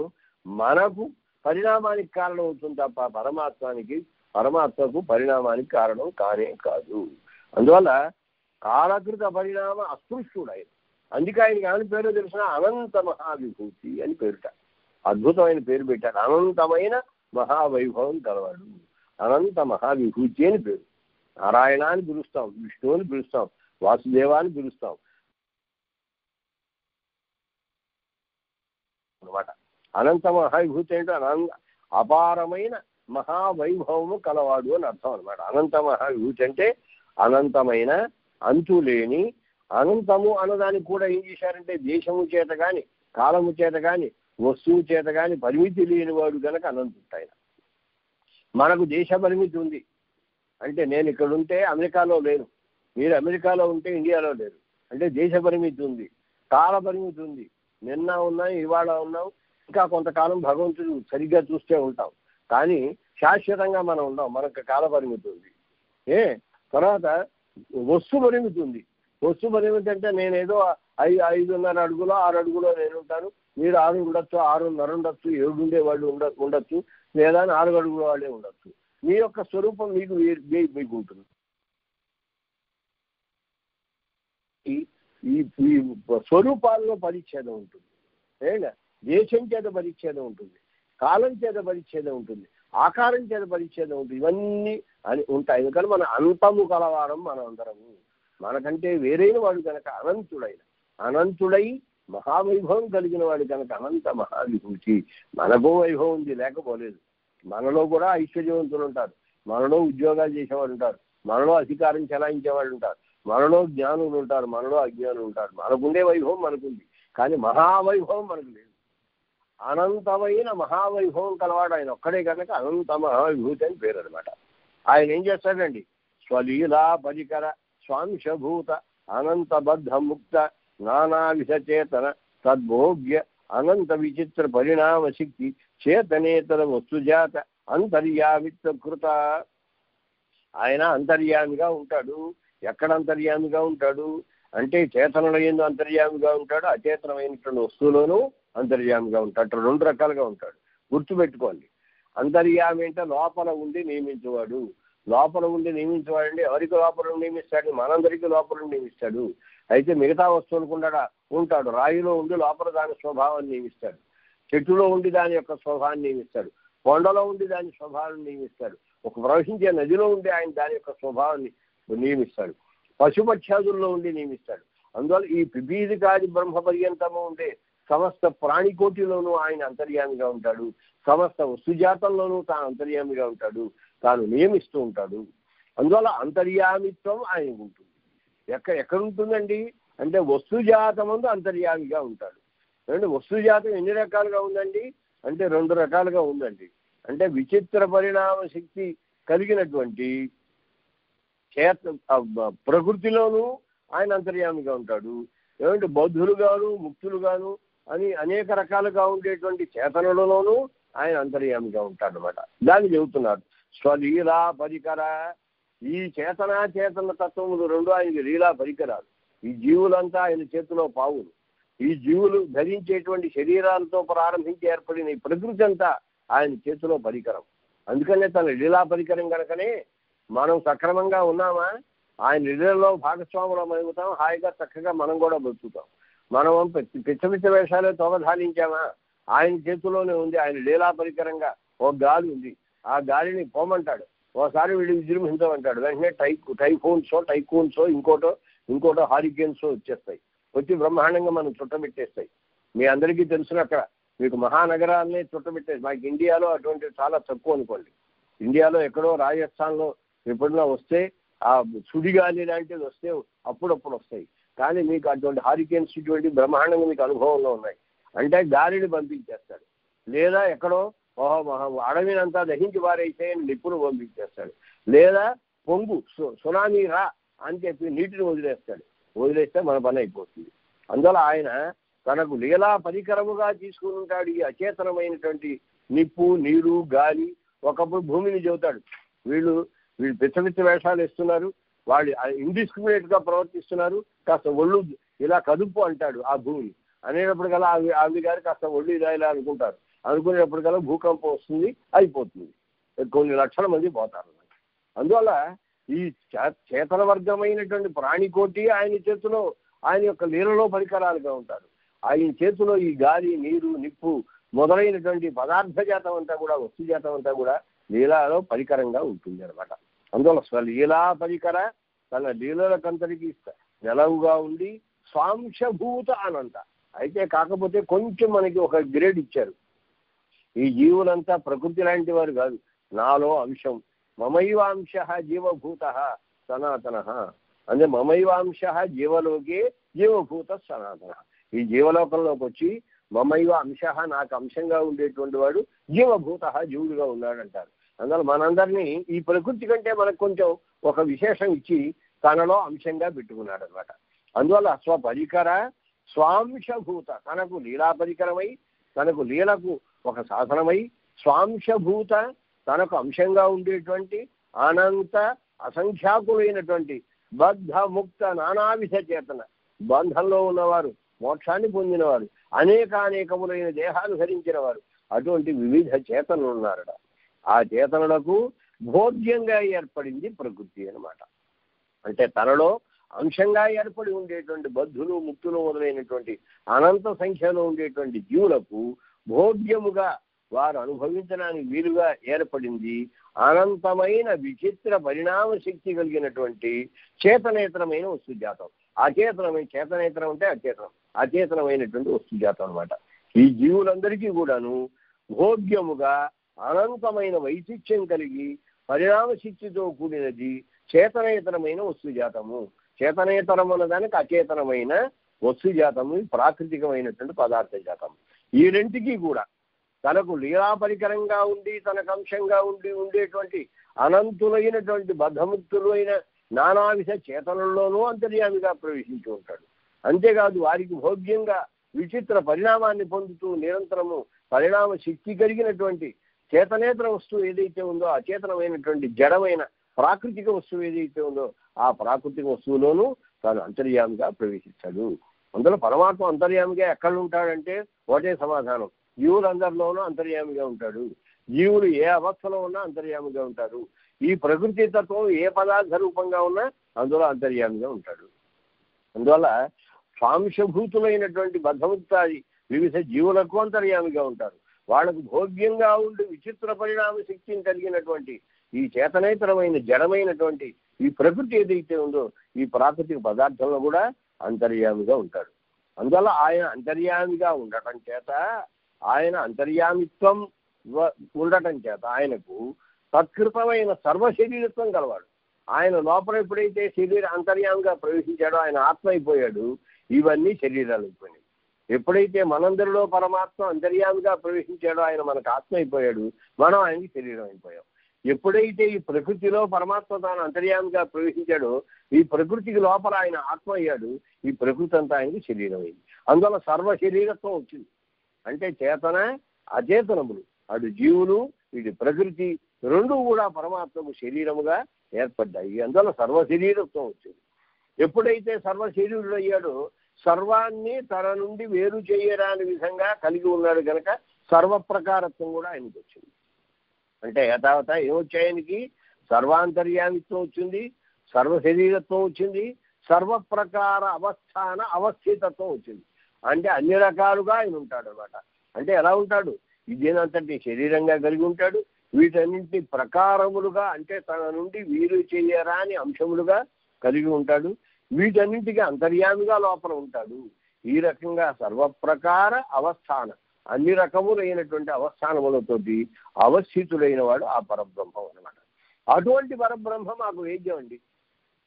మనకు పరిణామానికి కారణం అవుతుంది తప్ప పరమాత్మానికి పరమాత్మకు పరిణామానికి కారణం కానే కాదు. అందువల్ల కాలకృత పరిణామ అస్పృశ్యుడు ఆయన. అందుకే ఆయనకి ఆయన పేరు తెలిసిన అనంత మహావిభూతి అని పేరుట. అద్భుతమైన పేరు పెట్టారు, అనంతమైన మహావైభవం కలవాడు, అనంత మహావిభూతి అని పేరు. నారాయణ అని పిలుస్తాం, విష్ణువుని పిలుస్తాం, వాసుదేవాన్ని పిలుస్తాం, అన్నమాట. అనంత మహావిభూతి అంటే అనంత అపారమైన మహావైభవము కలవాడు అని అర్థం అనమాట. అనంత మహావిభూతి అంటే అనంతమైన అంతు లేని అనంతము అన్నదానికి కూడా ఏం చేశారంటే దేశము చేత కానీ కాలము చేత కానీ వస్తువు చేత కానీ పరిమితి లేనివాడు కనుక అనంతుడు ఆయన. మనకు దేశ పరిమితి ఉంది అంటే నేను ఇక్కడ ఉంటే అమెరికాలో లేను, మీరు అమెరికాలో ఉంటే ఇండియాలో లేరు, అంటే దేశ పరిమితి ఉంది, కాల పరిమితి ఉంది. నిన్న ఉన్నాం, ఇవాళ ఉన్నాం, ఇంకా కొంతకాలం భగవంతుడు సరిగ్గా చూస్తే ఉంటాం, కానీ శాశ్వతంగా మనం ఉన్నాం, మనకు కాల పరిమితి ఉంది. ఏ తర్వాత వస్తు పరిమితి ఉంది. వస్తు పరిమితి అంటే నేనేదో ఐ ఐదున్నర అడుగులో ఆరు అడుగులో నేను ఉంటాను, మీరు ఆరు ఉండొచ్చు, ఆరున్నర ఉండొచ్చు, ఏడు ఉండేవాళ్ళు ఉండ ఉండొచ్చు లేదా నాలుగు అడుగుల వాళ్ళే ఉండొచ్చు. మీ యొక్క స్వరూపం మీకు మీకు ఉంటుంది. ఈ ఈ స్వరూపాల్లో పరిచ్ఛేదం ఉంటుంది, ఏనా దేశం చేత పరిచ్ఛేదం ఉంటుంది, కాలం చేత పరిచ్ఛేదం ఉంటుంది, ఆకారం చేత పరిచ్ఛేదం ఉంటుంది, ఇవన్నీ అని ఉంటాయి. ఎందుకంటే మన అంతము కలవారం మనం అందరము, మనకంటే వేరైన వాడు కనుక అనంతుడైన అనంతుడై మహావైభవం కలిగిన వాడు కనుక అనంత మహావిభూతి. మనకు వైభవం ఉంది, లేకపోలేదు. మనలో కూడా ఐశ్వర్యవంతులు ఉంటారు, మనలో ఉద్యోగాలు చేసేవాళ్ళు ఉంటారు, మనలో అధికారం చెలాయించేవాళ్ళు ఉంటారు, మనలో జ్ఞానులు ఉంటారు, మనలో అజ్ఞానులు ఉంటారు. మనకుండే వైభవం మనకుంది, కానీ మహావైభవం మనకు లేదు. అనంతమైన మహావైభవం కలవాడు ఆయన ఒక్కడే కనుక అనంత మహావిభూతి అని పేరు అనమాట. ఆయన ఏం చేస్తాడండి, స్వలీలా పరికర స్వాంశభూత అనంత బద్ధముక్త నానా విషచేతన తద్భోగ్య అనంత విచిత్ర పరిణామ శక్తి చేతనేతర వస్తుజాత అంతర్యామిత్వ కృత. ఆయన అంతర్యామిగా ఉంటాడు. ఎక్కడ అంతర్యామిగా ఉంటాడు అంటే చేతనలైన అంతర్యామిగా ఉంటాడు, అచేతనమైనటువంటి వస్తువులోనూ అంతర్యామిగా ఉంటాడు. రెండు రకాలుగా ఉంటాడు, గుర్తుపెట్టుకోండి. అంతర్యామి అంటే లోపల ఉండి నియమించేవాడు. లోపల ఉండి నియమించేవాడండి ఎవరికి లోపల నియమిస్తాడు, మనందరికీ లోపల నియమిస్తాడు. అయితే మిగతా వస్తువులకు ఉండడా ఉంటాడు. రాయిలో ఉండి లోపల దాని స్వభావాన్ని నియమిస్తాడు, చెట్టులో ఉండి దాని యొక్క స్వభావాన్ని నియమిస్తాడు, కొండలో ఉండి దాని స్వభావాన్ని నియమిస్తాడు, ఒక ప్రవహించే నదిలో ఉండి ఆయన దాని యొక్క స్వభావాన్ని నియమిస్తాడు, పశుపక్షాదుల్లో ఉండి నియమిస్తాడు. అందువల్ల ఈ పిబీదికాది బ్రహ్మ పర్యంతము ఉండే సమస్త ప్రాణికోటిలోనూ ఆయన అంతర్యామిగా ఉంటాడు, సమస్త వస్తుజాతంలోనూ తాను అంతర్యామిగా ఉంటాడు, తాను నియమిస్తూ ఉంటాడు. అందువల్ల అంతర్యామిత్వం ఆయన ఉంటుంది. ఎక్కడ ఎక్కడ ఉంటుందండి అంటే వస్తుజాతం అందు అంతర్యామిగా ఉంటాడు. అంటే వస్తుజాతం ఎన్ని రకాలుగా ఉందండి అంటే రెండు రకాలుగా ఉందండి. అంటే విచిత్ర పరిణామ శక్తి కలిగినటువంటి చేత ప్రకృతిలోనూ ఆయన అంతర్యామిగా ఉంటాడు. ఏమంటే బౌద్ధులుగాను ముక్తులుగాను అని అనేక రకాలుగా ఉండేటువంటి చేతనలలోనూ ఆయన అంతర్యామిగా ఉంటాడు అనమాట. దాన్ని చెబుతున్నారు స్వలీలా పరికర. ఈ చేతనా చేతన తత్వములు రెండు ఆయనకి లీలా పరికరాలు. ఈ జీవులంతా ఆయన చేతిలో పావులు. ఈ జీవులు ధరించేటువంటి శరీరాలతో ప్రారంభించి ఏర్పడిన ఈ ప్రకృతి అంతా ఆయన చేతిలో పరికరం. అందుకనే తన లీలా పరికరం కనుకనే మనం సక్రమంగా ఉన్నామా, ఆయన లీలలో భాగస్వాములం అవుతాం, హాయిగా చక్కగా మనం కూడా బతుకుతాం. మనం పిచ్చ పిచ్చ వేషాలే తోగధాలించామా, ఆయన చేతిలోనే ఉంది. ఆయన లీలా పరికరంగా ఓ గాలి ఉంది, ఆ గాలిని పోమంటాడు, ఓసారి వీళ్ళు విజృంభించమంటాడు, వెంటనే టై టైఫోన్సో టైకోన్సో ఇంకోటో ఇంకోటో హారికేన్సో వచ్చేస్తాయి, వచ్చి బ్రహ్మాండంగా మనం చుట్టబెట్టేస్తాయి. మీ అందరికీ తెలుసును, అక్కడ మీకు మహానగరాలనే చుట్టబెట్టేది. మాకు ఇండియాలో అటువంటి చాలా తక్కువ అనుకోండి. ఇండియాలో ఎక్కడో రాజస్థాన్లో ఎప్పుడైనా వస్తే ఆ సుడిగాలి లాంటివి వస్తే అప్పుడప్పుడు వస్తాయి, కానీ మీకు అటువంటి హారికేన్స్ ఇటువంటి బ్రహ్మాండంగా మీకు అనుభవంలో ఉన్నాయి. అంటే గాలిని పంపించేస్తాడు, లేదా ఎక్కడో ఓహో మహా అడవినంతా దహించి వారేసేయని నిప్పును పంపించేస్తాడు, లేదా పొంగు సునామీ రా అని చెప్పి నీటిని వదిలేస్తాడు. వదిలేస్తే మన పని అయిపోతుంది. అందువల్ల ఆయన తనకు లీలా పరికరముగా తీసుకుని ఉంటాడు ఈ అచేతనమైనటువంటి నిప్పు, నీరు, గాలి. ఒకప్పుడు భూమిని చెబుతాడు, వీళ్ళు వీళ్ళు పిచ్చ పిచ్చ వేషాలు వేస్తున్నారు, వాళ్ళు ఇండిస్క్రిమినేట్గా ప్రవర్తిస్తున్నారు, కాస్త ఒళ్ళు ఇలా కదుపు అంటాడు. ఆ భూమి అనేటప్పుడు కల్లా ఆవి ఆవిడ గారు కాస్త ఒళ్ళు ఇలా ఇలా అనుకుంటారు. అనుకునేటప్పటికల్లా భూకంపం వస్తుంది, అయిపోతుంది, కొన్ని లక్షల మంది పోతారు. అందువల్ల ఈ చేతన వర్గమైనటువంటి ప్రాణికోటి ఆయన చేతిలో ఆయన యొక్క నీళ్ళలో పరికరాలుగా ఉంటారు. ఆయన చేతిలో ఈ గాలి, నీరు, నిప్పు మొదలైనటువంటి పదార్థ జాతం అంతా కూడా వస్తు జాతం అంతా కూడా లీలాలో పరికరంగా ఉంటుంది అనమాట. అందువల్ల స్వలీలా పరికర తన లీలలకంతరికి నెలవుగా ఉండి స్వాంశభూత అనంత అయితే కాకపోతే కొంచెం మనకి ఒక గ్రేడ్ ఇచ్చారు. ఈ జీవులంతా ప్రకృతి లాంటి వారు కాదు, నాలో అంశం, మమైవాంశ జీవభూత సనాతన అంటే మమైవాంశ జీవలోకే జీవభూత సనాతన. ఈ జీవలోకంలోకి వచ్చి మమైవ అంశ నాకు అంశంగా ఉండేటువంటి వాడు జీవభూత జీవుడిగా ఉన్నాడు అంటారు. అందువల్ల మనందరినీ ఈ ప్రకృతి కంటే మనకు కొంచెం ఒక విశేషం ఇచ్చి తనలో అంశంగా పెట్టుకున్నాడు అనమాట. అందువల్ల స్వపరికర స్వాంశభూత తనకు లీలాపరికరమై తనకు లీలకు ఒక సాధనమై స్వాంశభూత తనకు అంశంగా ఉండేటువంటి అనంత అసంఖ్యాకులైనటువంటి బద్ధముక్త నానావిధ చేతన బంధంలో ఉన్నవారు, మోక్షాన్ని పొందినవారు, అనేకానేకములైన దేహాలు ధరించిన వారు, అటువంటి వివిధ చేతనలు ఉన్నారట. ఆ చేతనలకు భోజ్యంగా ఏర్పడింది ప్రకృతి అనమాట. అంటే తనలో అంశంగా ఏర్పడి ఉండేటువంటి బద్ధులు ముక్తులు మొదలైనటువంటి అనంత సంఖ్యలో ఉండేటువంటి జీవులకు భోగ్యముగా వారు అనుభవించడానికి వీలుగా ఏర్పడింది అనంతమైన విచిత్ర పరిణామ శక్తి కలిగినటువంటి చేతనేత్రమైన వస్తుజాతం. అచేతనమైన చేతనేత్రం అంటే అచేతనం, అచేతనమైనటువంటి వస్తుజాతం అనమాట. ఈ జీవులందరికీ కూడాను భోగ్యముగా అనంతమైన వైచిత్యం కలిగి పరిణామశక్తితో కూడినది చేతనేతరమైన వస్తుజాతము. చేతనేతరం అన్నదానికి అచేతనమైన వస్తుజాతము, ప్రాకృతికమైనటువంటి పదార్థ జాతం. ఈ రెంటికి కూడా తనకు లీలాపరికరంగా ఉండి తనకు అంశంగా ఉండి ఉండేటువంటి అనంతులైనటువంటి బద్ధముక్తులు అయిన నానావిధ చేతనల్లోనూ అంతర్యామిగా ప్రవేశించి ఉంటాడు. అంతేకాదు వారికి భోగ్యంగా విచిత్ర పరిణామాన్ని పొందుతూ నిరంతరము పరిణామ శక్తి కలిగినటువంటి చేతనేతర వస్తువు ఏదైతే ఉందో అచేతనమైనటువంటి జడమైన ప్రాకృతిక వస్తువు ఏదైతే ఉందో ఆ ప్రాకృతిక వస్తువులోనూ తాను అంతర్యామిగా ప్రవేశిస్తాడు. అందులో పరమాత్మ అంతర్యామిగా ఎక్కడ ఉంటాడంటే ఒకటే సమాధానం, జీవులందరిలోనూ అంతర్యామిగా ఉంటాడు. జీవులు ఏ అవస్థలో ఉన్నా అంతర్యామిగా ఉంటారు. ఈ ప్రకృతి తత్వం ఏ పదార్థ రూపంగా ఉన్నా అందులో అంతర్యామిగా ఉంటాడు. అందువల్ల సాంశభూతులైనటువంటి బద్ధముక్తాది వివిధ జీవులకు అంతర్యామిగా ఉంటారు. వాళ్ళకు భోగ్యంగా ఉండి విచిత్ర పరిణామ శక్తిని కలిగినటువంటి ఈ చేతనేతరమైన జడమైనటువంటి ఈ ప్రకృతి ఏదైతే ఉందో ఈ ప్రాకృతిక పదార్థంలో కూడా అంతర్యామిగా ఉంటాడు. అందువల్ల ఆయన అంతర్యామిగా ఉండటం చేత, ఆయన అంతర్యామిత్వం ఉండటం చేత ఆయనకు తత్కృతమైన సర్వశరీరత్వం కలవాడు. ఆయన లోపల ఎప్పుడైతే శరీర అంతర్యామిగా ప్రవేశించాడో ఆయన ఆత్మ అయిపోయాడు, ఇవన్నీ శరీరాలు అయిపోయినాయి. ఎప్పుడైతే మనందరిలో పరమాత్మ అంతర్యామిగా ప్రవేశించాడో ఆయన మనకు ఆత్మ అయిపోయాడు, మనం ఆయనకి శరీరం అయిపోయాం. ఎప్పుడైతే ఈ ప్రకృతిలో పరమాత్మ తాను అంతర్యామిగా ప్రవేశించాడో ఈ ప్రకృతికి లోపల ఆయన ఆత్మ అయ్యాడు, ఈ ప్రకృతి అంతా ఆయనకి శరీరం అయింది. అందువల్ల సర్వ శరీరత్వం వచ్చింది. అంటే చేతన అచేతనములు అటు జీవులు ఇటు ప్రకృతి రెండు కూడా పరమాత్మకు శరీరముగా ఏర్పడ్డాయి. అందువల్ల సర్వ శరీరత్వం వచ్చింది. ఎప్పుడైతే సర్వ శరీరుడు అయ్యాడో సర్వాన్ని తన నుండి వేరు చేయరాని విధంగా కలిగి ఉన్నాడు కనుక సర్వప్రకారత్వం కూడా ఆయనకు వచ్చింది. అంటే యథావత ఏమొచ్చి ఆయనకి సర్వాంతర్యామిత్వం వచ్చింది, సర్వశరీరత్వం వచ్చింది, సర్వప్రకార అవస్థాన అవస్థితత్వం వచ్చింది. అంటే అన్ని రకాలుగా ఆయన ఉంటాడు అనమాట. అంటే ఎలా ఉంటాడు, ఇదేనంతటి శరీరంగా కలిగి ఉంటాడు, వీటన్నింటి ప్రకారములుగా అంటే తన నుండి వీరు చేయరాని అంశములుగా కలిగి ఉంటాడు, వీటన్నింటికి అంతర్యామిగా లోపల ఉంటాడు. ఈ రకంగా సర్వప్రకార అవస్థాన అన్ని రకములైనటువంటి అవస్థానములతోటి అవస్థితులైన వాడు ఆ పరబ్రహ్మం అనమాట. అటువంటి పరబ్రహ్మ మాకు వేద్యం అండి.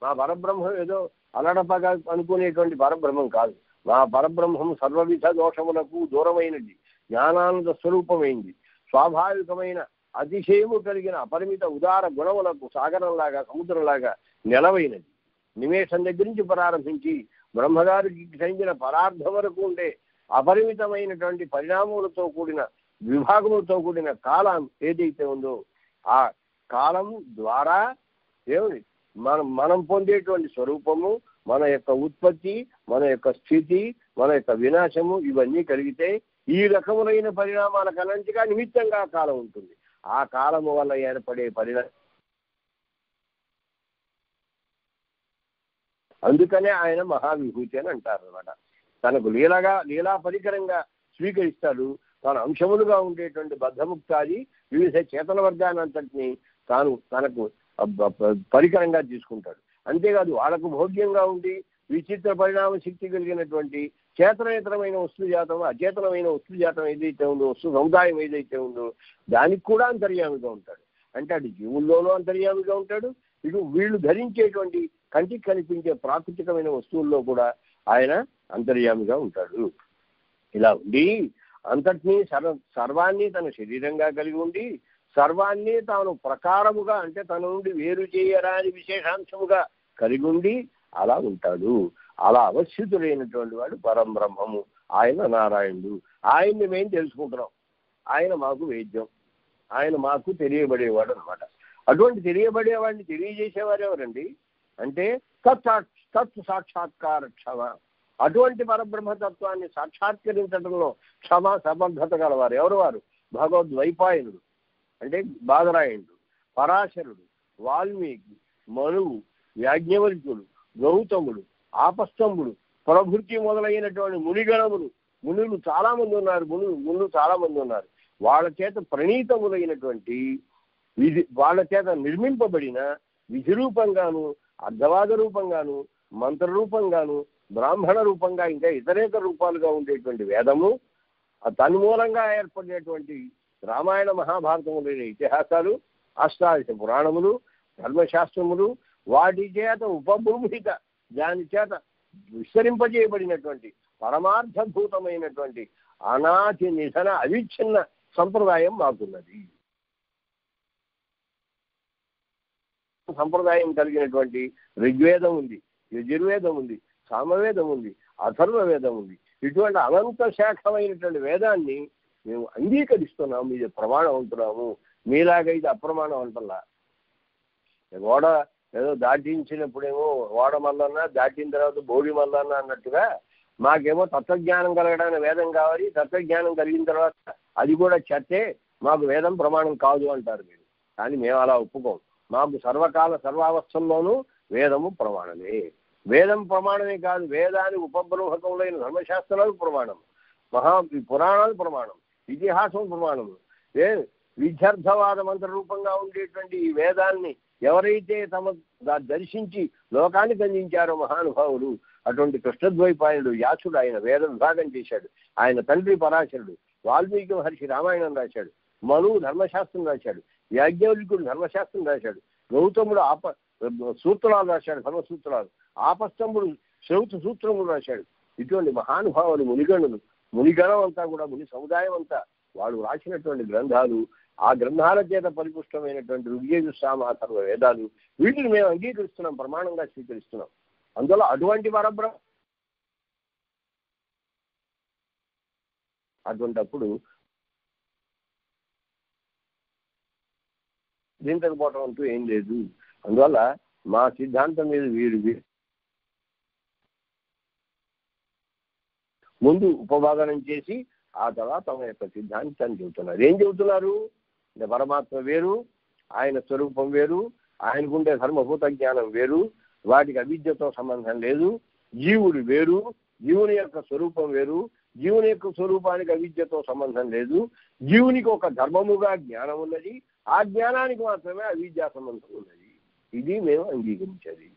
మా పరబ్రహ్మం ఏదో అలడపగా అనుకునేటువంటి పరబ్రహ్మం కాదు. మా పరబ్రహ్మం సర్వవిధ దోషములకు దూరమైనది, జ్ఞానానంద స్వరూపమైంది, స్వాభావికమైన అతిశయము కలిగిన అపరిమిత ఉదార గుణములకు సాగరంలాగా సముద్రంలాగా నిలవైనది. నిమేషం దగ్గర నుంచి ప్రారంభించి బ్రహ్మగారికి చెందిన పరార్థం వరకు ఉండే అపరిమితమైనటువంటి పరిణామములతో కూడిన విభాగములతో కూడిన కాలం ఏదైతే ఉందో ఆ కాలం ద్వారా ఏమిటి మనం మనం పొందేటువంటి స్వరూపము, మన యొక్క ఉత్పత్తి, మన యొక్క స్థితి, మన యొక్క వినాశము ఇవన్నీ కలిగితే ఈ రకములైన పరిణామాలకన్నిటికీ నిమిత్తంగా కాలం ఉంటుంది. ఆ కాలము వల్ల ఏర్పడే పరిణామ అందుకనే ఆయన మహావిభూతి అని అంటారు అనమాట. తనకు లీలగా లీలా పరికరంగా స్వీకరిస్తాడు. తాను అంశములుగా ఉండేటువంటి బద్ధముక్తాది వివిధ చేతన వర్గానంతటిని తాను తనకు పరికరంగా తీసుకుంటాడు. అంతేకాదు వాళ్ళకు భోగ్యంగా ఉండి విచిత్ర పరిణామ శక్తి కలిగినటువంటి చేతనేతరమైన వస్తు జాతం, అచేతనమైన వస్తు జాతం ఏదైతే ఉందో, వస్తు సముదాయం ఏదైతే ఉందో దానికి కూడా అంతర్యామిగా ఉంటాడు. అంటే అటు జీవుల్లోనూ అంతర్యామిగా ఉంటాడు, ఇటు వీళ్ళు ధరించేటువంటి కంటికి కనిపించే ప్రాకృతికమైన వస్తువుల్లో కూడా ఆయన అంతర్యామిగా ఉంటాడు. ఇలా ఉండి అంతటినీ సర్వ సర్వాన్ని తన శరీరంగా కలిగి ఉండి సర్వాన్ని తాను ప్రకారముగా అంటే తన నుండి వేరు చేయరాని విశేషాంశముగా కలిగి ఉండి అలా ఉంటాడు. అలా అవస్థితుడైనటువంటి వాడు పరబ్రహ్మము, ఆయన నారాయణుడు. ఆయన్ని మేము తెలుసుకుంటున్నాం, ఆయన మాకు వేద్యం, ఆయన మాకు తెలియబడేవాడు అనమాట. అటువంటి తెలియబడేవాడిని తెలియజేసేవారు ఎవరండి అంటే తత్ తత్ సాక్షాత్కార క్షమ. అటువంటి పరబ్రహ్మతత్వాన్ని సాక్షాత్కరించడంలో క్షమ సమర్థత గలవారు ఎవరు? వారు భగవద్వైపాయనుడు అంటే బాదరాయణుడు, పరాశరుడు, వాల్మీకి, మనువు, యాజ్ఞవల్క్యుడు, గౌతముడు, ఆపస్తంభుడు ప్రభుత్వ మొదలైనటువంటి మునిగణములు, మునులు చాలా మంది ఉన్నారు, మునులు మునులు చాలా మంది ఉన్నారు. వాళ్ళ చేత ప్రణీతములైనటువంటి విధి, వాళ్ళ చేత నిర్మింపబడిన విధి రూపంగాను, అర్ధవాద రూపంగాను, మంత్రరూపంగాను, బ్రాహ్మణ రూపంగా ఇంకా ఇతరేతర రూపాలుగా ఉండేటువంటి వేదము, తన్మూలంగా ఏర్పడేటువంటి రామాయణ మహాభారతములైన ఇతిహాసాలు, అష్టాదశ పురాణములు, ధర్మశాస్త్రములు, వాటి చేత ఉపబృంహిత దాని చేత విస్తరింపజేయబడినటువంటి పరమార్థభూతమైనటువంటి అనాది నిధన అవిచ్ఛిన్న సంప్రదాయం మాకున్నది. సంప్రదాయం కలిగినటువంటి ఋగ్వేదం ఉంది, యజుర్వేదం ఉంది, సామవేదం ఉంది, అథర్వవేదం ఉంది. ఇటువంటి అనంత శాఖమైనటువంటి వేదాన్ని మేము అంగీకరిస్తున్నాము, ఇది ప్రమాణం అంటున్నాము. మీలాగా ఇది అప్రమాణం అంటల్లా. గోడ ఏదో దాటించినప్పుడేమో ఓడ మల్లన్నా, దాటిన తర్వాత బోడి మల్లన్నా అన్నట్టుగా మాకేమో తత్వజ్ఞానం కలగడానికి వేదం కావాలి, తత్వజ్ఞానం కలిగిన తర్వాత అది కూడా చెత్తే, మాకు వేదం ప్రమాణం కాదు అంటారు మీరు. కానీ మేము అలా ఒప్పుకోం. మాకు సర్వకాల సర్వావస్థల్లోనూ వేదము ప్రమాణమే. వేదం ప్రమాణమే కాదు, వేదానికి ఉపబ్రహకములైన ధర్మశాస్త్రాలు ప్రమాణం, మహా పురాణాలు ప్రమాణం, ఇతిహాసం ప్రమాణము. ఏ విద్యార్థవాద మంత్ర రూపంగా ఉండేటువంటి ఈ వేదాన్ని ఎవరైతే తమ దర్శించి లోకానికి అందించారో మహానుభావులు, అటువంటి కృష్ణద్వైపాయనుడు యాసుడు ఆయన వేద విభాగం చేశాడు. ఆయన తండ్రి పరాశరుడు, వాల్మీకి మహర్షి రామాయణం రాశాడు, మనువు ధర్మశాస్త్రం రాశాడు, యాజ్ఞవల్కుడు ధర్మశాస్త్రం రాశాడు, గౌతముడు ఆప సూత్రాలు రాశాడు, ధర్మసూత్రాలు, ఆపస్తంభుడు శ్రౌత సూత్రములు రాశాడు. ఇటువంటి మహానుభావులు మునిగణులు, మునిగణం అంతా కూడా ముని సముదాయం అంతా వాళ్ళు రాసినటువంటి గ్రంథాలు, ఆ గ్రంథాల చేత పరిపుష్టమైనటువంటి ఋగ్వేద సామసర్వ వేదాలు, వీటిని మేము అంగీకరిస్తున్నాం, ప్రమాణంగా స్వీకరిస్తున్నాం. అందులో అటువంటి పరబ్రహ్మ, అటువంటప్పుడు దీంతో పోవటం అంటూ ఏం లేదు. అందువల్ల మా సిద్ధాంతం మీద వీరు ముందు ఉపవాదనం చేసి ఆ తర్వాత తమ యొక్క సిద్ధాంతాన్ని చెబుతున్నారు. ఏం చెబుతున్నారు? పరమాత్మ వేరు, ఆయన స్వరూపం వేరు, ఆయనకుండే ధర్మభూత జ్ఞానం వేరు, వాటికి అవిద్యతో సంబంధం లేదు. జీవుడు వేరు, జీవుని యొక్క స్వరూపం వేరు, జీవుని యొక్క స్వరూపానికి అవిద్యతో సంబంధం లేదు. జీవునికి ఒక ధర్మముగా జ్ఞానం ఉన్నది, ఆ జ్ఞానానికి మాత్రమే అవిద్యా సంబంధం ఉన్నది. ఇది మేము అంగీకరించేది.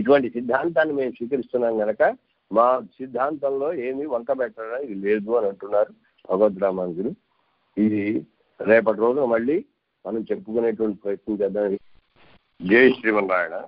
ఇటువంటి సిద్ధాంతాన్ని మేము స్వీకరిస్తున్నాం కనుక మా సిద్ధాంతంలో ఏమీ వంక పెట్టడానికి లేదు అని అంటున్నారు భగవద్ రామానుజులు. ఇది రేపటి రోజున మళ్ళీ మనం చెప్పుకునేటువంటి ప్రయత్నం చేద్దాం. జై శ్రీమన్నారాయణ.